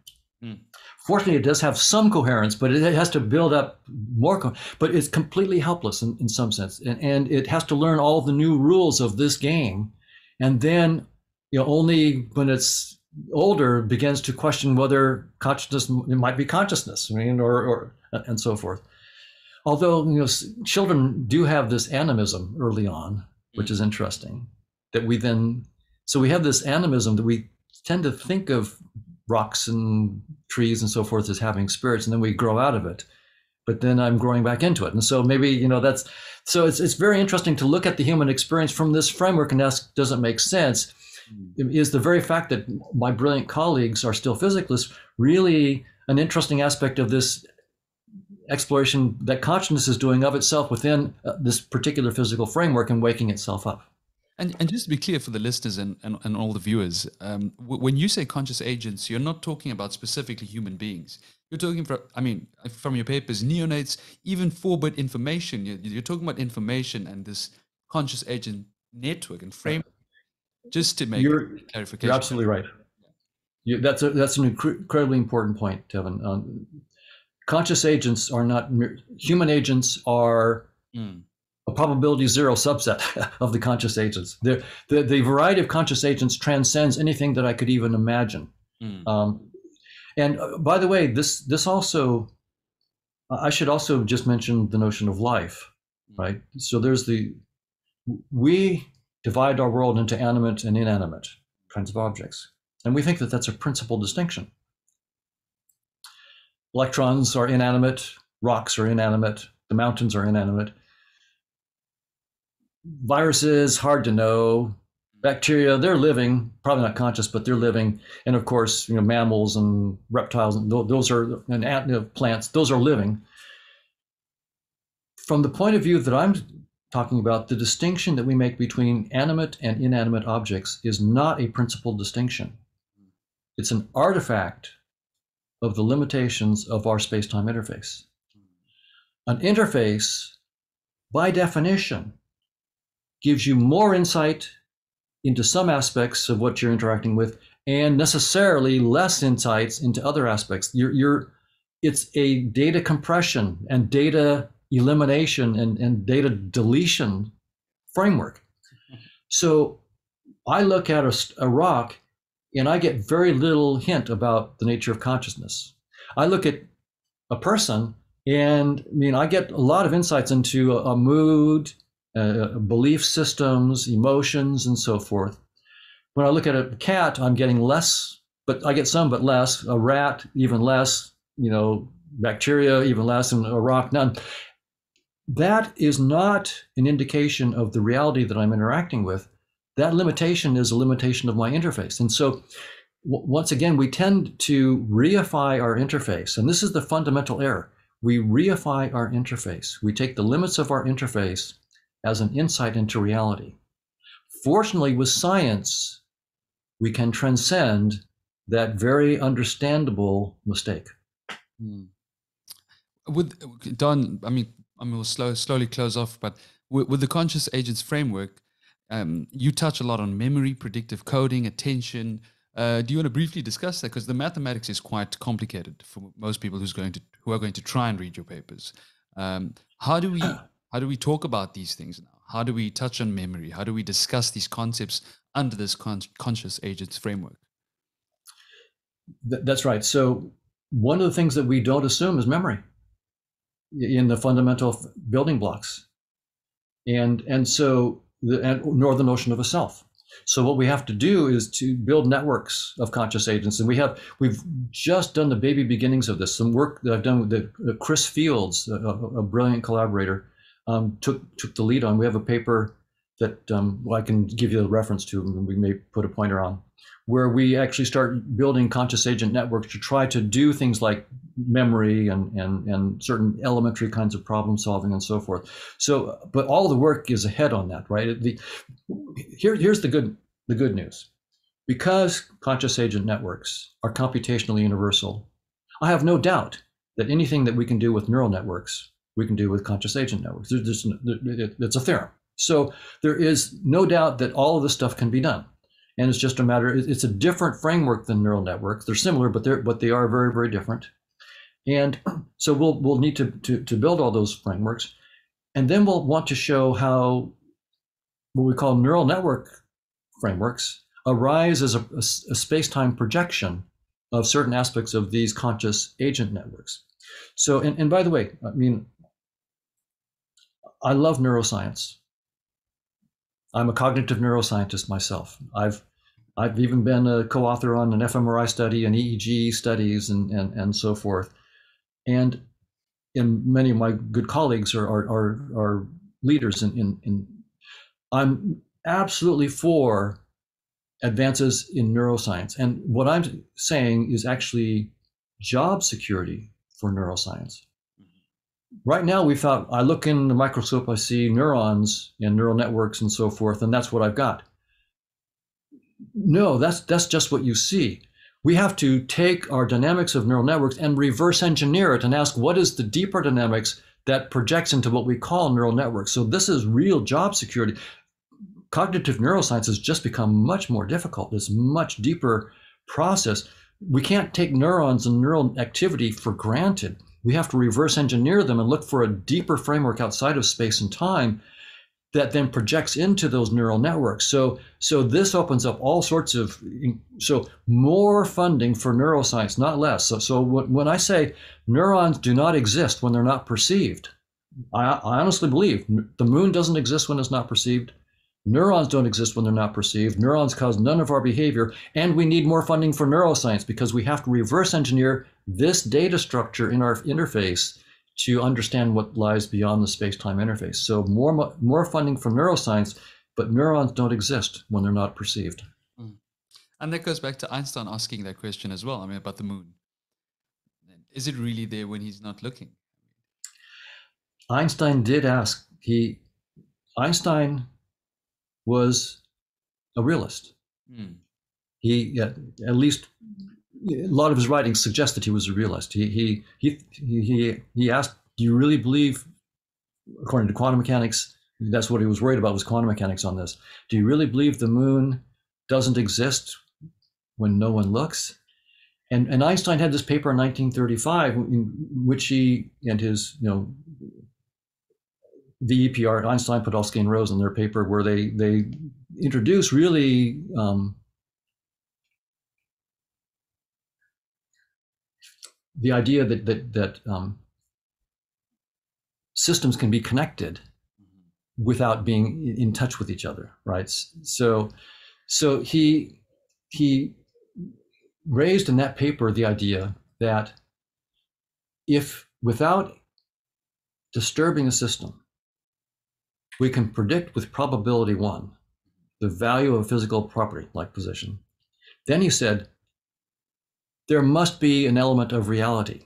Mm. Fortunately, it does have some coherence, but it has to build up more. Co but it's completely helpless in, in some sense, and, and it has to learn all the new rules of this game, and then, you know, only when it's older begins to question whether consciousness it might be consciousness, I mean, or, or and so forth. Although, you know, children do have this animism early on, which is interesting. That we then, so we have this animism that we tend to think of rocks and trees and so forth as having spirits, and then we grow out of it. But then I'm growing back into it, and so maybe, you know, that's so it's it's very interesting to look at the human experience from this framework and ask, does it make sense? Is the very fact that my brilliant colleagues are still physicalists really an interesting aspect of this exploration that consciousness is doing of itself within uh, this particular physical framework and waking itself up? And, and just to be clear for the listeners and, and, and all the viewers, um, w when you say conscious agents, you're not talking about specifically human beings. You're talking from, I mean, from your papers, neonates, even four-bit information. You're, you're talking about information and this conscious agent network and framework. Just to make you're, clarification. You're absolutely right. You, that's, a, that's an inc incredibly important point, Tevin. Um, conscious agents are not, human agents are mm. a probability zero subset of the conscious agents. The, the variety of conscious agents transcends anything that I could even imagine. Mm. Um, and uh, by the way, this, this also, uh, I should also just mention the notion of life, mm. right? So there's the, we divide our world into animate and inanimate kinds of objects. And we think that that's a principal distinction. Electrons are inanimate, rocks are inanimate, the mountains are inanimate. Viruses, hard to know. Bacteria, they're living, probably not conscious, but they're living. And of course, you know, mammals and reptiles, and those are, and ant, you know, plants, those are living. From the point of view that I'm talking about, the distinction that we make between animate and inanimate objects is not a principal distinction. It's an artifact of the limitations of our space-time interface. An interface, by definition, gives you more insight into some aspects of what you're interacting with, and necessarily less insights into other aspects. You're, you're, it's a data compression and data elimination and, and data deletion framework. So I look at a, a rock and I get very little hint about the nature of consciousness. I look at a person and I mean, I get a lot of insights into a, a mood, uh, belief systems, emotions, and so forth. When I look at a cat, I'm getting less, but I get some, but less. A rat, even less, you know, bacteria, even less, and a rock, none. That is not an indication of the reality that I'm interacting with. That limitation is a limitation of my interface. And so once again, we tend to reify our interface. And this is the fundamental error. We reify our interface. We take the limits of our interface as an insight into reality. Fortunately, with science, we can transcend that very understandable mistake. Mm. With Don, I mean, I mean, we'll slow, slowly close off, but with, with the conscious agents framework, um, you touch a lot on memory, predictive coding, attention. Uh, do you want to briefly discuss that? Because the mathematics is quite complicated for most people who's going to who are going to try and read your papers. Um, how do we how do we talk about these things now? How do we touch on memory? How do we discuss these concepts under this con conscious agents framework? Th that's right. So one of the things that we don't assume is memory in the fundamental building blocks, and and so the, and nor the notion of a self. So what we have to do is to build networks of conscious agents. And we have, we've just done the baby beginnings of this. Some work that I've done with the, uh, Chris Fields, a, a brilliant collaborator, um, took, took the lead on. We have a paper that um, well, I can give you a reference to, and we may put a pointer on, where we actually start building conscious agent networks to try to do things like memory and, and, and certain elementary kinds of problem solving and so forth. So, but all the work is ahead on that, right? The, here, here's the good, the good news. Because conscious agent networks are computationally universal, I have no doubt that anything that we can do with neural networks, we can do with conscious agent networks. There's, there's, it's a theorem. So there is no doubt that all of this stuff can be done. And it's just a matter, it's a different framework than neural networks. They're similar, but they're, but they are very, very different. And so we'll, we'll need to, to, to build all those frameworks. And then we'll want to show how what we call neural network frameworks arise as a, a, a space-time projection of certain aspects of these conscious agent networks. So, and, and by the way, I mean, I love neuroscience. I'm a cognitive neuroscientist myself. I've I've even been a co-author on an fMRI study and E E G studies and, and, and so forth. And in many of my good colleagues are are are, are leaders in, in, in I'm absolutely for advances in neuroscience. And what I'm saying is actually job security for neuroscience. Right now, we found, I look in the microscope, I see neurons and neural networks and so forth, and that's what I've got. No, that's, that's just what you see. We have to take our dynamics of neural networks and reverse engineer it and ask, what is the deeper dynamics that projects into what we call neural networks? So this is real job security. Cognitive neuroscience has just become much more difficult. It's a much deeper process. We can't take neurons and neural activity for granted. We have to reverse engineer them and look for a deeper framework outside of space and time that then projects into those neural networks. So, so this opens up all sorts of, so more funding for neuroscience, not less. So, so when I say neurons do not exist when they're not perceived, I, I honestly believe the moon doesn't exist when it's not perceived. Neurons don't exist when they're not perceived. Neurons cause none of our behavior, and we need more funding for neuroscience because we have to reverse engineer this data structure in our interface to understand what lies beyond the space-time interface. So more, more funding for neuroscience, but neurons don't exist when they're not perceived. Mm. And that goes back to Einstein asking that question as well, I mean, about the moon. Is it really there when he's not looking? Einstein did ask, he, Einstein, was a realist. Mm. He, uh, at least, a lot of his writings suggest that he was a realist. He he he he he asked, "Do you really believe?" According to quantum mechanics, that's what he was worried about was quantum mechanics on this. Do you really believe the moon doesn't exist when no one looks? And and Einstein had this paper in nineteen thirty-five, in which he and his you know. The E P R, Einstein, Podolsky, and Rose, in their paper, where they they introduce really um, the idea that that that um, systems can be connected without being in touch with each other, right? So, so he he raised in that paper the idea that if without disturbing a system, we can predict with probability one the value of a physical property like position. Then he said, there must be an element of reality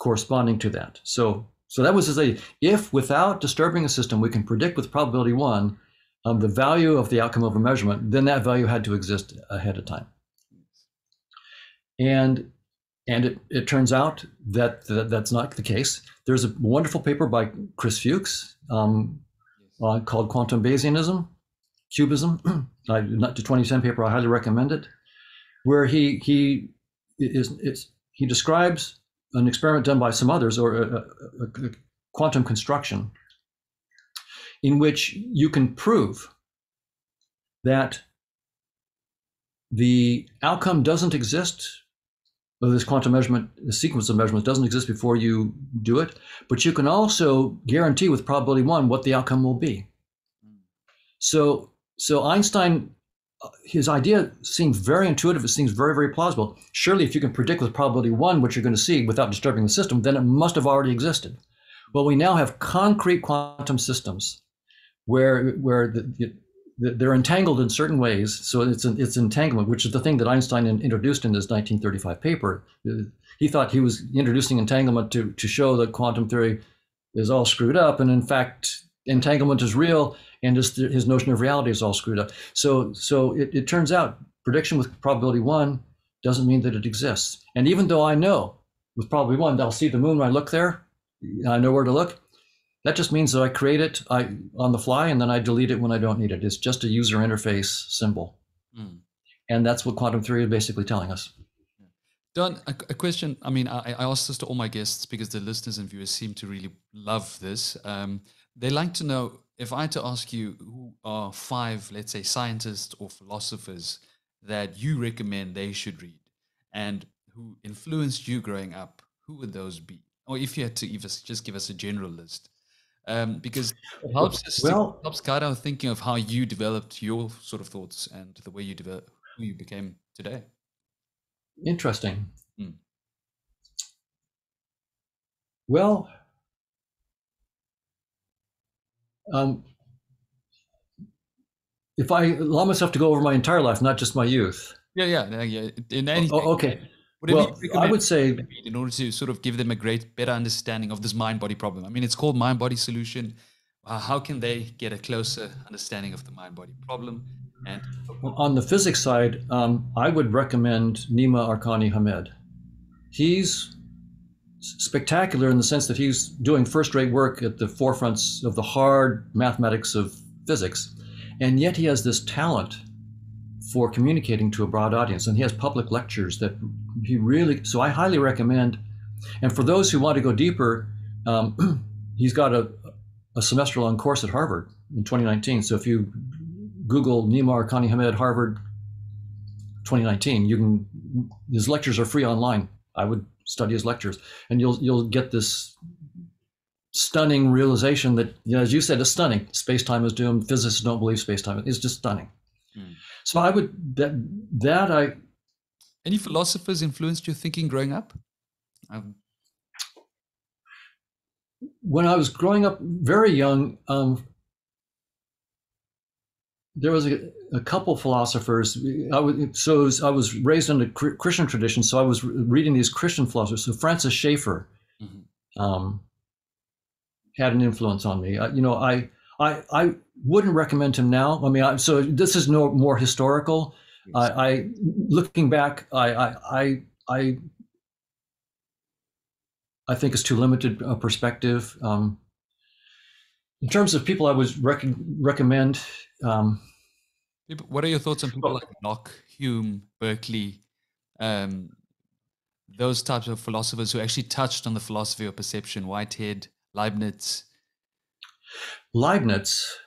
corresponding to that. So, so that was his idea. If without disturbing a system, we can predict with probability one um, the value of the outcome of a measurement, then that value had to exist ahead of time. And And it, it turns out that th that's not the case. There's a wonderful paper by Chris Fuchs um, uh, called Quantum Bayesianism, Cubism. I, not the twenty ten paper, I highly recommend it, where he he is it's, he describes an experiment done by some others, or a, a, a quantum construction, in which you can prove that the outcome doesn't exist. This quantum measurement, the sequence of measurements doesn't exist before you do it, but you can also guarantee with probability one what the outcome will be. So, So Einstein, his idea seems very intuitive. It seems very, very plausible. Surely if you can predict with probability one what you're going to see without disturbing the system, then it must have already existed. Well, we now have concrete quantum systems where where the, the, they're entangled in certain ways. So it's an, it's entanglement, which is the thing that Einstein in, introduced in his nineteen thirty-five paper. He thought he was introducing entanglement to, to show that quantum theory is all screwed up. And in fact, entanglement is real. And his, his notion of reality is all screwed up. So, so it, it turns out prediction with probability one doesn't mean that it exists. And even though I know with probability one, I'll see the moon when I look there, I know where to look, that just means that I create it I, on the fly, and then I delete it when I don't need it. It's just a user interface symbol. Mm. And that's what quantum theory is basically telling us. Don, a, a question. I mean, I, I asked this to all my guests because the listeners and viewers seem to really love this. Um, they like to know, if I had to ask you who are five, let's say, scientists or philosophers that you recommend they should read and who influenced you growing up, who would those be? Or if you had to even just give us a general list, um, because it helps us well, to, helps guide our thinking of how you developed your sort of thoughts and the way you develop who you became today. Interesting. Hmm. Well, Um, if I allow myself to go over my entire life, not just my youth. Yeah, yeah, yeah. In anything. Oh, okay. Well, I would say, in order to sort of give them a great, better understanding of this mind-body problem. I mean, it's called mind-body solution. Uh, how can they get a closer understanding of the mind-body problem? And well, on the physics side, um, I would recommend Nima Arkani-Hamed. He's spectacular in the sense that he's doing first-rate work at the forefronts of the hard mathematics of physics, and yet he has this talent for communicating to a broad audience, and he has public lectures that he really, so I highly recommend. And for those who want to go deeper, um, he's got a, a semester-long course at Harvard in twenty nineteen, so if you Google Nima Arkani-Hamed Harvard twenty nineteen, you can, his lectures are free online. I would study his lectures, and you'll you'll get this stunning realization that, you know, as you said, it's stunning. Space-time is doomed. Physicists don't believe space-time. It's just stunning. Mm. So I would that that I. Any philosophers influenced your thinking growing up? Um. When I was growing up, very young, um, there was a, a couple philosophers. I was, so I was raised in the Christian tradition, so I was reading these Christian philosophers. So Francis Schaeffer mm-hmm. um, had an influence on me. I, you know, I, I I wouldn't recommend him now. I mean, I, so this is no more historical. Yes. I, I looking back, I I I I think it's too limited a perspective. Um, in terms of people, I would rec recommend. Um, what are your thoughts on people like Locke, Hume, Berkeley, um, those types of philosophers who actually touched on the philosophy of perception? Whitehead, Leibniz. Leibniz,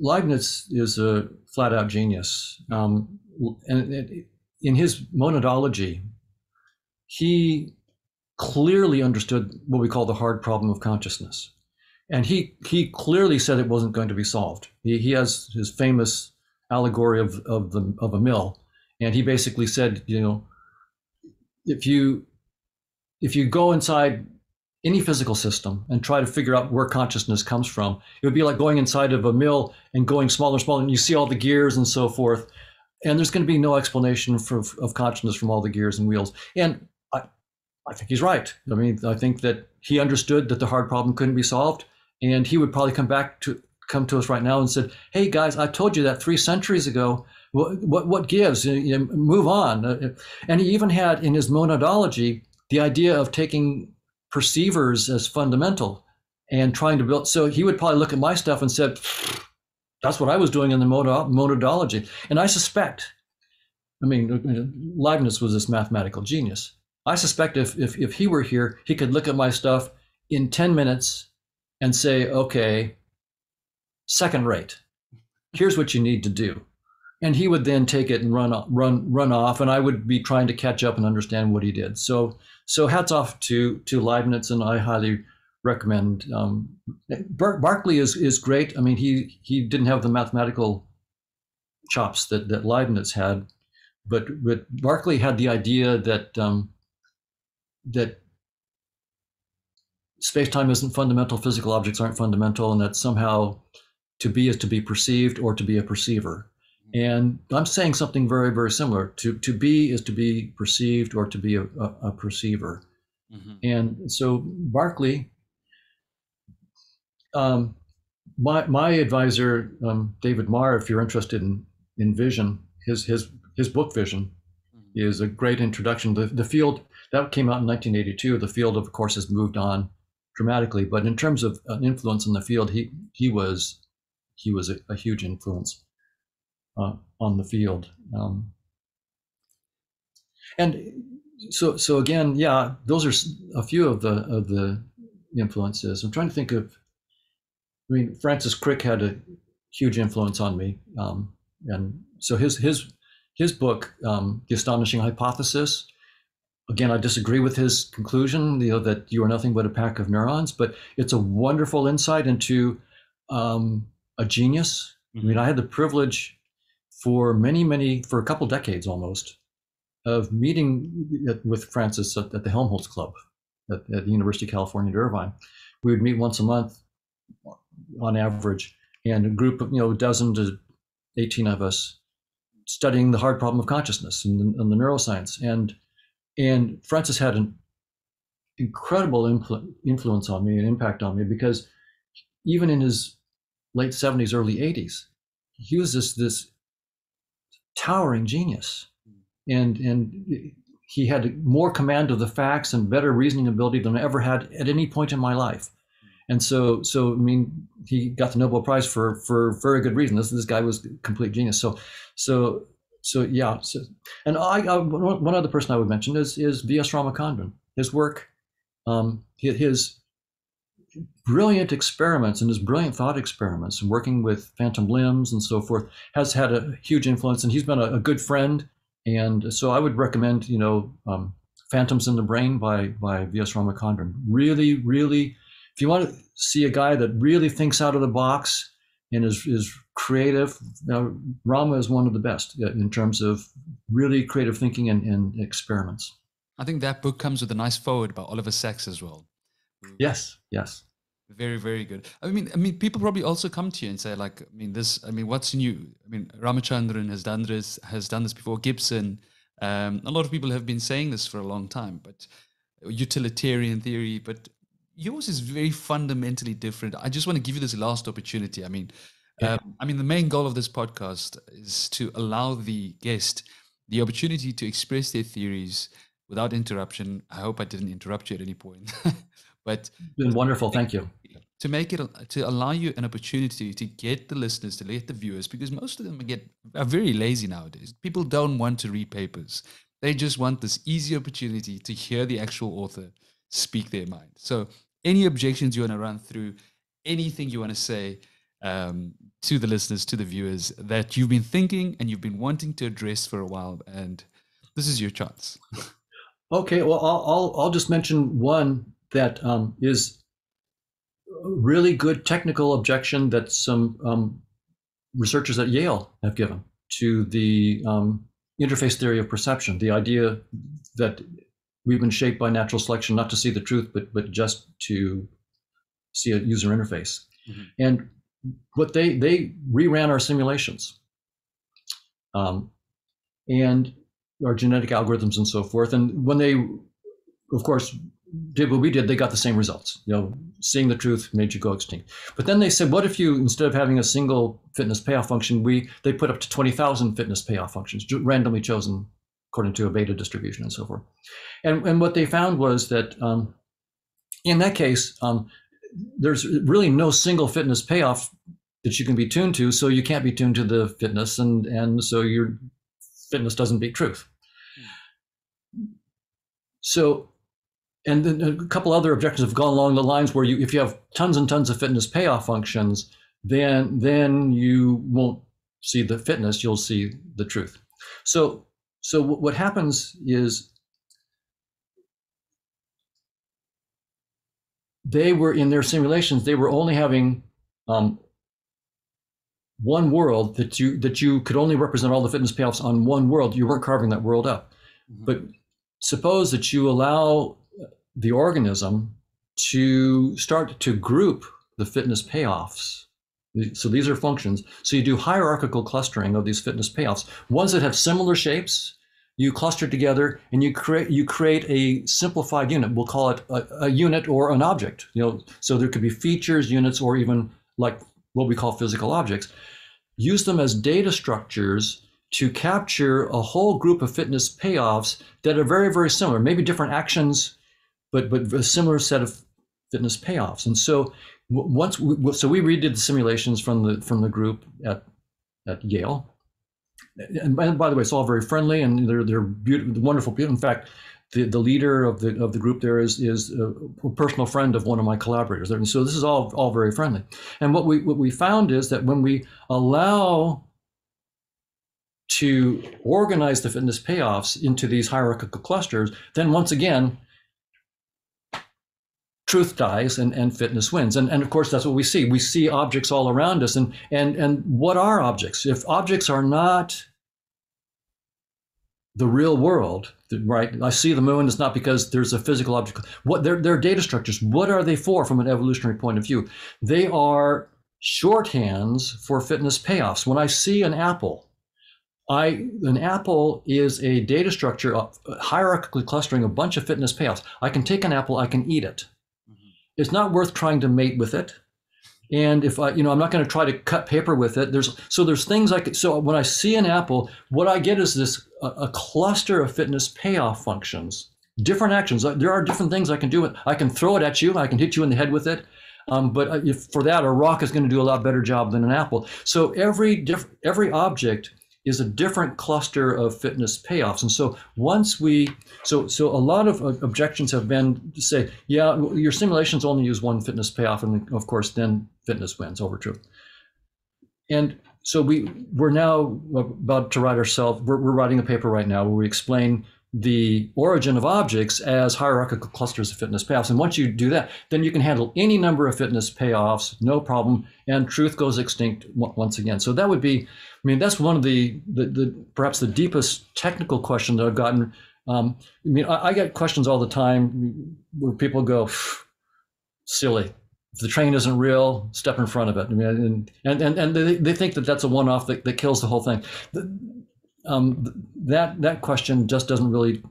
Leibniz is a flat-out genius, um, and in his monadology, he clearly understood what we call the hard problem of consciousness. And he, he clearly said it wasn't going to be solved. He, he has his famous allegory of, of, the, of a mill. And he basically said, you know, if you, if you go inside any physical system and try to figure out where consciousness comes from, it would be like going inside of a mill and going smaller and smaller, and you see all the gears and so forth. And there's going to be no explanation for, of consciousness from all the gears and wheels. And I, I think he's right. I mean, I think that he understood that the hard problem couldn't be solved. And he would probably come back to come to us right now and said, "Hey guys, I told you that three centuries ago. What what, what gives? You know, move on." And he even had in his monadology the idea of taking perceivers as fundamental and trying to build. So he would probably look at my stuff and said, "That's what I was doing in the monadology." And I suspect, I mean, Leibniz was this mathematical genius. I suspect if if if he were here, he could look at my stuff in ten minutes. And say, okay, second rate, here's what you need to do. And he would then take it and run, run, run off, and I would be trying to catch up and understand what he did. So, so hats off to, to Leibniz, and I highly recommend. Um, Ber Berkeley is, is great. I mean, he, he didn't have the mathematical chops that, that Leibniz had, but, but Berkeley had the idea that um, that space-time isn't fundamental, physical objects aren't fundamental, and that somehow to be is to be perceived or to be a perceiver. And I'm saying something very, very similar. To, to be is to be perceived or to be a, a, a perceiver. Mm-hmm. And so Berkeley, um, my, my advisor, um, David Marr, if you're interested in, in vision, his, his, his book Vision mm-hmm. is a great introduction. The, the field, that came out in nineteen eighty-two. The field, of course, has moved on dramatically, but in terms of an influence in the field, he, he was, he was a, a huge influence. Uh, on the field, um, and so so again, yeah, those are a few of the of the influences. I'm trying to think of. I mean, Francis Crick had a huge influence on me, um, and so his his his book, um, The Astonishing Hypothesis. Again, I disagree with his conclusion, you know, that you are nothing but a pack of neurons, but it's a wonderful insight into um, a genius. Mm-hmm. I mean, I had the privilege. For many, many, for a couple decades almost, of meeting at, with Francis at, at the Helmholtz Club at, at the University of California at Irvine. We would meet once a month on average, and a group of, you know, a dozen to eighteen of us studying the hard problem of consciousness and the, and the neuroscience. And, and Francis had an incredible influ influence on me, an impact on me, because even in his late seventies, early eighties, he was this, this towering genius, and and he had more command of the facts and better reasoning ability than I ever had at any point in my life. And so so I mean, he got the Nobel Prize for for very good reason. This this guy was a complete genius. So so so yeah. So, and I, I one other person I would mention is is V S Ramachandran. His work, um, his brilliant experiments and his brilliant thought experiments and working with phantom limbs and so forth has had a huge influence, and he's been a, a good friend. And so I would recommend, you know, um, Phantoms in the Brain by, by V S Ramachandran. Really, really, if you want to see a guy that really thinks out of the box and is, is creative, uh, Rama is one of the best in terms of really creative thinking and, and experiments. I think that book comes with a nice foreword by Oliver Sacks as well. Yes, yes. Very, very good. I mean, I mean, people probably also come to you and say, like, I mean, this, I mean, what's new? I mean, Ramachandran has done this, has done this before, Gibson. Um, a lot of people have been saying this for a long time, but utilitarian theory, but yours is very fundamentally different. I just want to give you this last opportunity. I mean, yeah. um, I mean, the main goal of this podcast is to allow the guest the opportunity to express their theories without interruption. I hope I didn't interrupt you at any point. But it's been wonderful. Thank you. To make it, to allow you an opportunity to get the listeners, to get the viewers, because most of them get are very lazy nowadays. People don't want to read papers. They just want this easy opportunity to hear the actual author speak their mind. So any objections you want to run through, anything you want to say um, to the listeners, to the viewers that you've been thinking and you've been wanting to address for a while. And this is your chance. Okay. Well, I'll, I'll, I'll just mention one. That um, is a really good technical objection that some um, researchers at Yale have given to the um, interface theory of perception, the idea that we've been shaped by natural selection not to see the truth, but, but just to see a user interface. Mm-hmm. And what they, they reran our simulations um, and our genetic algorithms and so forth. And when they, of course, did what we did, they got the same results. You know, seeing the truth made you go extinct. But then they said, what if you, instead of having a single fitness payoff function, we they put up to twenty thousand fitness payoff functions, randomly chosen according to a beta distribution and so forth. And, and what they found was that um, in that case, um, there's really no single fitness payoff that you can be tuned to, so you can't be tuned to the fitness, and, and so your fitness doesn't beat truth. So, and then a couple other objections have gone along the lines where you, if you have tons and tons of fitness payoff functions, then then you won't see the fitness, you'll see the truth. So, so what happens is they were in their simulations, they were only having um, one world that you that you could only represent all the fitness payoffs on one world, you weren't carving that world up. Mm-hmm. But suppose that you allow the organism to start to group the fitness payoffs. So these are functions. So you do hierarchical clustering of these fitness payoffs. Ones that have similar shapes, you cluster together and you create you create a simplified unit. We'll call it a, a unit or an object. You know, so there could be features, units, or even like what we call physical objects. Use them as data structures to capture a whole group of fitness payoffs that are very, very similar, maybe different actions, but but a similar set of fitness payoffs. And so once we, so we redid the simulations from the from the group at at Yale, and, and by the way, it's all very friendly, and they're they're beautiful, wonderful people. In fact, the the leader of the of the group there is is a personal friend of one of my collaborators, and so this is all all very friendly. And what we what we found is that when we allow to organize the fitness payoffs into these hierarchical clusters, then once again, truth dies and, and fitness wins. And, and of course, that's what we see. We see objects all around us. And, and, and what are objects? If objects are not the real world, right? I see the moon, it's not because there's a physical object. What, they're, they're data structures. What are they for from an evolutionary point of view? They are shorthands for fitness payoffs. When I see an apple, I, an apple is a data structure of hierarchically clustering a bunch of fitness payoffs. I can take an apple, I can eat it. It's not worth trying to mate with it, and if I, you know, I'm not going to try to cut paper with it. There's so there's things I could. So when I see an apple, what I get is this a, a cluster of fitness payoff functions, different actions. There are different things I can do. I can throw it at you. I can hit you in the head with it. Um, but if, for that, a rock is going to do a lot better job than an apple. So every diff, every object is a different cluster of fitness payoffs. And so once we, so so a lot of objections have been to say, yeah, your simulations only use one fitness payoff, and of course then fitness wins over truth. And so we, we're now about to write ourselves, we're, we're writing a paper right now where we explain the origin of objects as hierarchical clusters of fitness payoffs. And once you do that, then you can handle any number of fitness payoffs, no problem, and truth goes extinct once again. So that would be, I mean, that's one of the, the, the perhaps the deepest technical question that I've gotten. Um, I mean, I, I get questions all the time where people go, silly. If the train isn't real, step in front of it. I mean, and and, and they, they think that that's a one-off that, that kills the whole thing. The, um, that, that question just doesn't really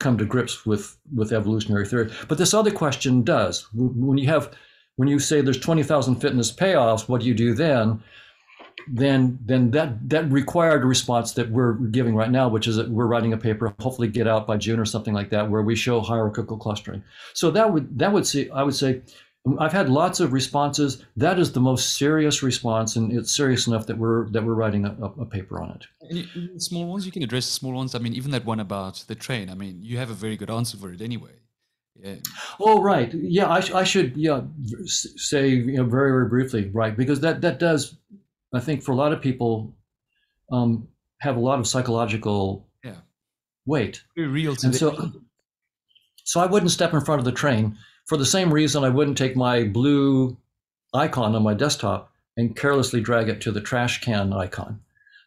come to grips with, with evolutionary theory. But this other question does. When you have, when you say there's twenty thousand fitness payoffs, what do you do then? Then, then that that required a response that we're giving right now, which is that we're writing a paper, hopefully get out by June or something like that, where we show hierarchical clustering. So that would that would see I would say, I've had lots of responses. That is the most serious response, and it's serious enough that we're that we're writing a, a paper on it. And small ones, you can address small ones. I mean, even that one about the train. I mean, you have a very good answer for it anyway. Yeah. Oh, right. Yeah, I, I should yeah say you know, very very briefly, right? Because that that does. I think for a lot of people, um, have a lot of psychological yeah. weight. Very real to and so, so I wouldn't step in front of the train for the same reason I wouldn't take my blue icon on my desktop and carelessly drag it to the trash can icon.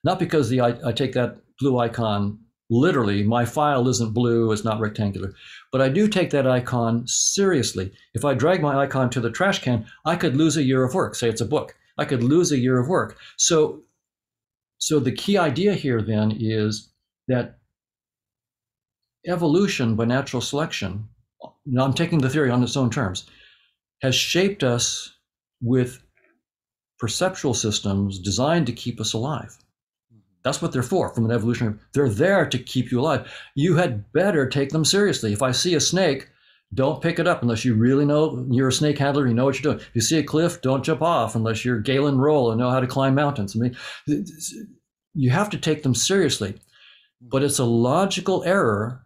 Not because the I, I take that blue icon literally. My file isn't blue, it's not rectangular, but I do take that icon seriously. If I drag my icon to the trash can, I could lose a year of work. Say it's a book. I could lose a year of work. So, so the key idea here then is that evolution by natural selection, now I'm taking the theory on its own terms, has shaped us with perceptual systems designed to keep us alive. That's what they're for from an evolutionary, they're there to keep you alive. You had better take them seriously. If I see a snake, don't pick it up unless you really know you're a snake handler, you know what you're doing. If you see a cliff, don't jump off unless you're Galen Roll and know how to climb mountains. I mean, you have to take them seriously, but it's a logical error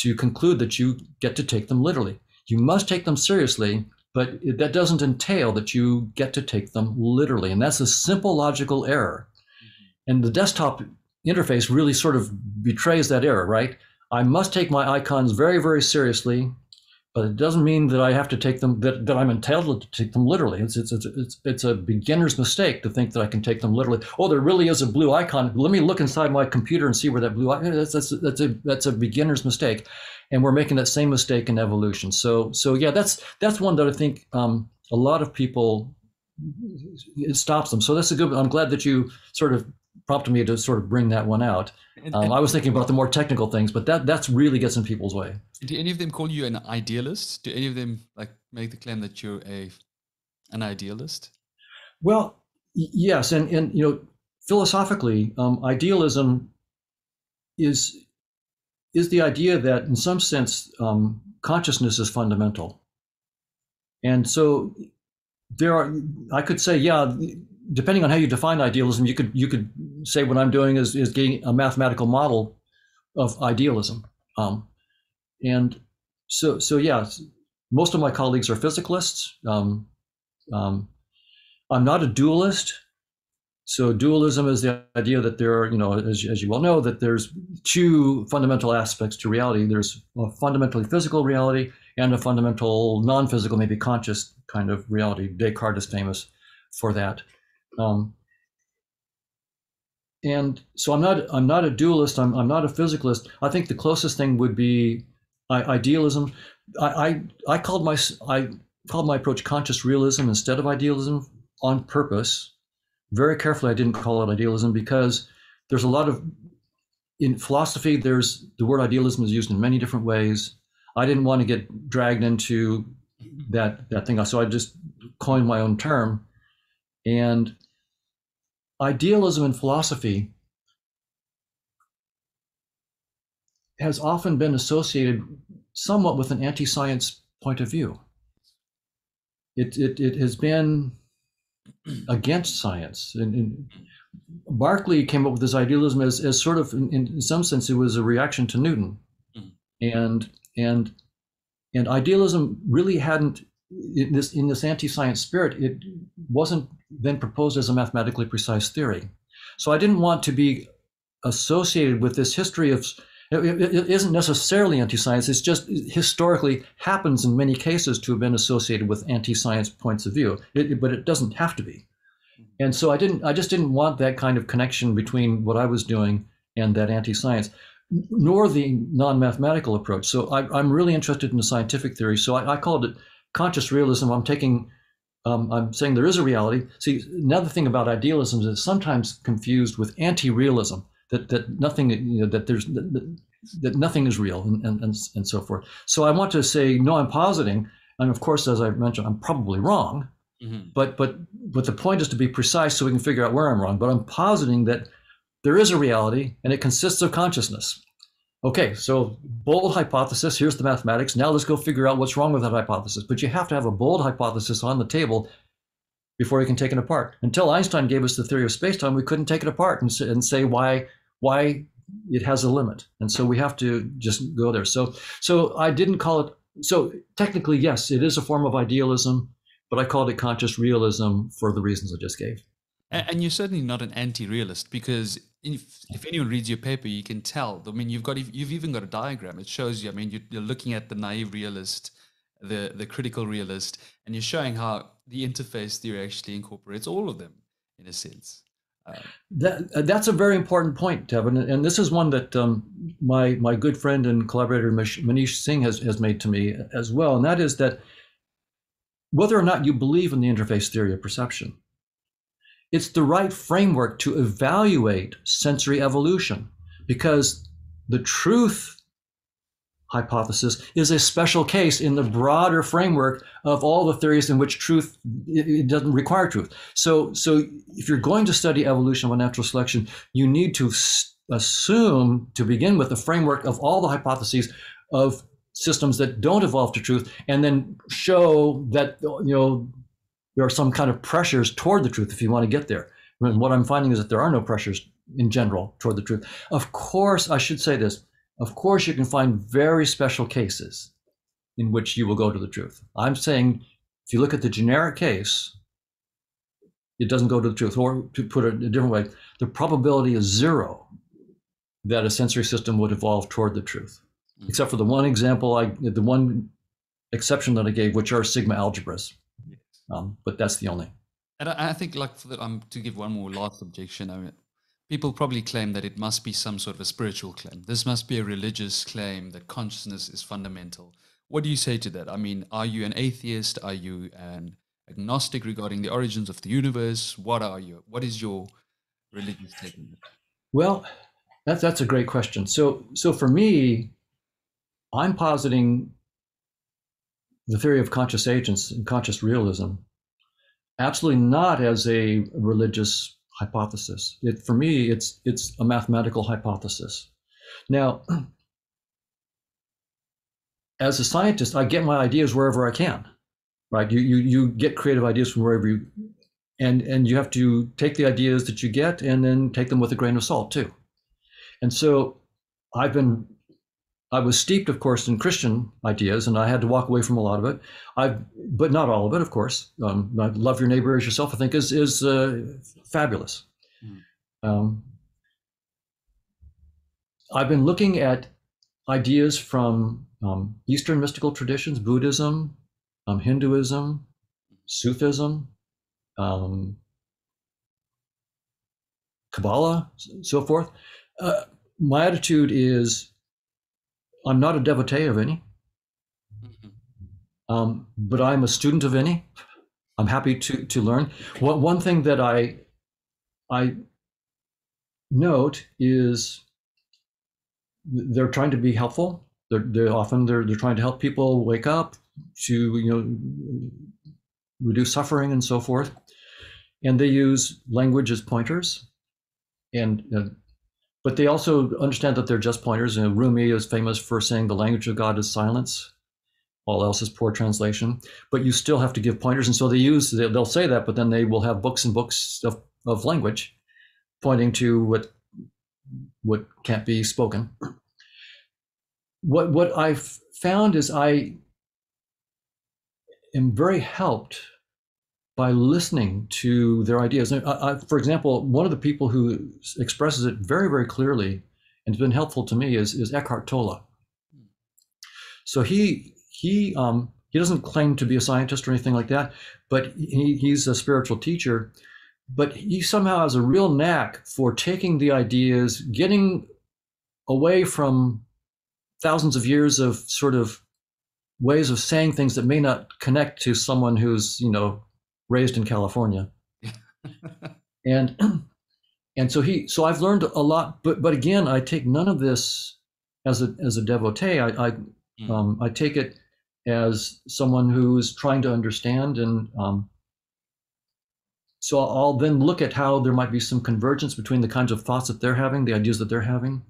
to conclude that you get to take them literally. You must take them seriously, but that doesn't entail that you get to take them literally. And that's a simple logical error. And the desktop interface really sort of betrays that error, right? I must take my icons very, very seriously. but it doesn't mean that I have to take them, that, that I'm entitled to take them literally. It's, it's, it's, it's a beginner's mistake to think that I can take them literally. Oh, there really is a blue icon. Let me look inside my computer and see where that blue icon is. That's, that's, that's, a, that's a beginner's mistake. And we're making that same mistake in evolution. So, so yeah, that's, that's one that I think um, a lot of people, it stops them. So that's a good, I'm glad that you sort of prompted me to sort of bring that one out. Um, and, and, I was thinking about the more technical things, but that that's really gets in people's way. Do any of them call you an idealist? Do any of them like make the claim that you're a an idealist? Well, yes, and and you know, philosophically, um, idealism is is the idea that in some sense um, consciousness is fundamental, and so there are. I could say, yeah. Depending on how you define idealism, you could you could say what I'm doing is is getting a mathematical model of idealism, um, and so so yeah. Most of my colleagues are physicalists. Um, um, I'm not a dualist. So dualism is the idea that there are, you know, as as you well know, that there's two fundamental aspects to reality. There's a fundamentally physical reality and a fundamental non-physical, maybe conscious kind of reality. Descartes is famous for that. Um, and so I'm not I'm not a dualist. I'm I'm not a physicalist. I think the closest thing would be I, idealism. I, I I called my I called my approach conscious realism instead of idealism on purpose. Very carefully, I didn't call it idealism because there's a lot of in philosophy. There's the word idealism is used in many different ways. I didn't want to get dragged into that that thing. So I just coined my own term. And idealism in philosophy has often been associated somewhat with an anti-science point of view. It, it, it has been against science. And, and Berkeley came up with this idealism as, as sort of, in, in some sense, it was a reaction to Newton. And, and, and idealism really hadn't, in this, in this anti-science spirit, it wasn't then proposed as a mathematically precise theory. So I didn't want to be associated with this history of, it, it isn't necessarily anti-science, it's just historically happens in many cases to have been associated with anti-science points of view, it, it, but it doesn't have to be. And so I didn't, I just didn't want that kind of connection between what I was doing and that anti-science, nor the non-mathematical approach. So I, I'm really interested in the scientific theory, so I, I called it conscious realism. I'm taking, um, I'm saying there is a reality. See, another thing about idealism is it's sometimes confused with anti-realism, that that nothing, you know, that there's that, that nothing is real, and, and and so forth. So I want to say no, I'm positing, and of course, as I mentioned, I'm probably wrong, mm-hmm. but but but the point is to be precise so we can figure out where I'm wrong. But I'm positing that there is a reality, and it consists of consciousness. Okay, so bold hypothesis, here's the mathematics. Now let's go figure out what's wrong with that hypothesis. But you have to have a bold hypothesis on the table before you can take it apart. Until Einstein gave us the theory of space-time, we couldn't take it apart and, and say why why it has a limit. And so we have to just go there. So so I didn't call it, so technically, yes, it is a form of idealism, but I called it conscious realism for the reasons I just gave. And you're certainly not an anti-realist, because if, if anyone reads your paper, you can tell. I mean, you've got you've even got a diagram. It shows you. I mean, you're, you're looking at the naive realist, the the critical realist, and you're showing how the interface theory actually incorporates all of them in a sense. Uh, that that's a very important point, Tevin, and this is one that um, my my good friend and collaborator Manish Singh has has made to me as well, and that is that whether or not you believe in the interface theory of perception, it's the right framework to evaluate sensory evolution, because the truth hypothesis is a special case in the broader framework of all the theories in which truth, it doesn't require truth. So, so if you're going to study evolution by natural selection, you need to assume, to begin with, the framework of all the hypotheses of systems that don't evolve to truth, and then show that, you know, there are some kind of pressures toward the truth if you want to get there. And what I'm finding is that there are no pressures in general toward the truth. Of course, I should say this, of course you can find very special cases in which you will go to the truth. I'm saying if you look at the generic case, it doesn't go to the truth. Or to put it a different way, the probability is zero that a sensory system would evolve toward the truth, except for the one example, I, the one exception that I gave, which are sigma algebras. Yes. Um, but that's the only. And I, I think, like, for the, um, to give one more last objection, I mean, people probably claim that it must be some sort of a spiritual claim. This must be a religious claim that consciousness is fundamental. What do you say to that? I mean, are you an atheist? Are you an agnostic regarding the origins of the universe? What are you? What is your religious take on that? Well, that's that's a great question. So, so for me, I'm positing the theory of conscious agents and conscious realism, absolutely not as a religious hypothesis. It, for me, it's it's a mathematical hypothesis. Now, as a scientist, I get my ideas wherever I can, right? You you you get creative ideas from wherever you, and and you have to take the ideas that you get and then take them with a grain of salt too. And so, I've been, I was steeped, of course, in Christian ideas, and I had to walk away from a lot of it. I, but not all of it, of course. Um, love your neighbor as yourself, I think, is is uh, fabulous. Mm. Um, I've been looking at ideas from um, Eastern mystical traditions, Buddhism, um, Hinduism, Sufism, um, Kabbalah, so forth. Uh, my attitude is I'm not a devotee of any, um, but I'm a student of any. I'm happy to, to learn. One, one thing that I, I note is they're trying to be helpful. They're, they're often they're, they're trying to help people wake up, to, you know, reduce suffering and so forth. And they use language as pointers, and uh, but they also understand that they're just pointers. And Rumi is famous for saying the language of God is silence, all else is poor translation. But you still have to give pointers, and so they use, they'll say that, but then they will have books and books of, of language pointing to what what can't be spoken. What what I've found is I am very helped by listening to their ideas. I, I, for example, one of the people who expresses it very, very clearly and has been helpful to me is, is Eckhart Tolle. So he he um, he doesn't claim to be a scientist or anything like that, but he, he's a spiritual teacher. But he somehow has a real knack for taking the ideas, getting away from thousands of years of sort of ways of saying things that may not connect to someone who's, you know, raised in California. and and so he so I've learned a lot, but but again, I take none of this as a as a devotee. I I, mm. um, I take it as someone who's trying to understand, and um, so I'll then look at how there might be some convergence between the kinds of thoughts that they're having, the ideas that they're having,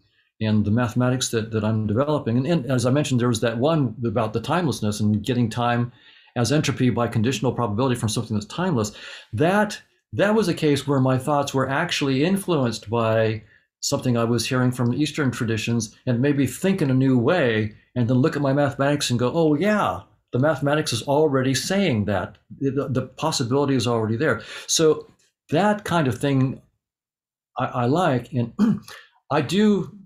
and the mathematics that that I'm developing. And, and as I mentioned, there was that one about the timelessness and getting time as entropy by conditional probability from something that's timeless. That that was a case where my thoughts were actually influenced by something I was hearing from Eastern traditions, and maybe think in a new way, and then look at my mathematics and go, oh yeah, the mathematics is already saying that. The, the possibility is already there. So that kind of thing I, I like. And I do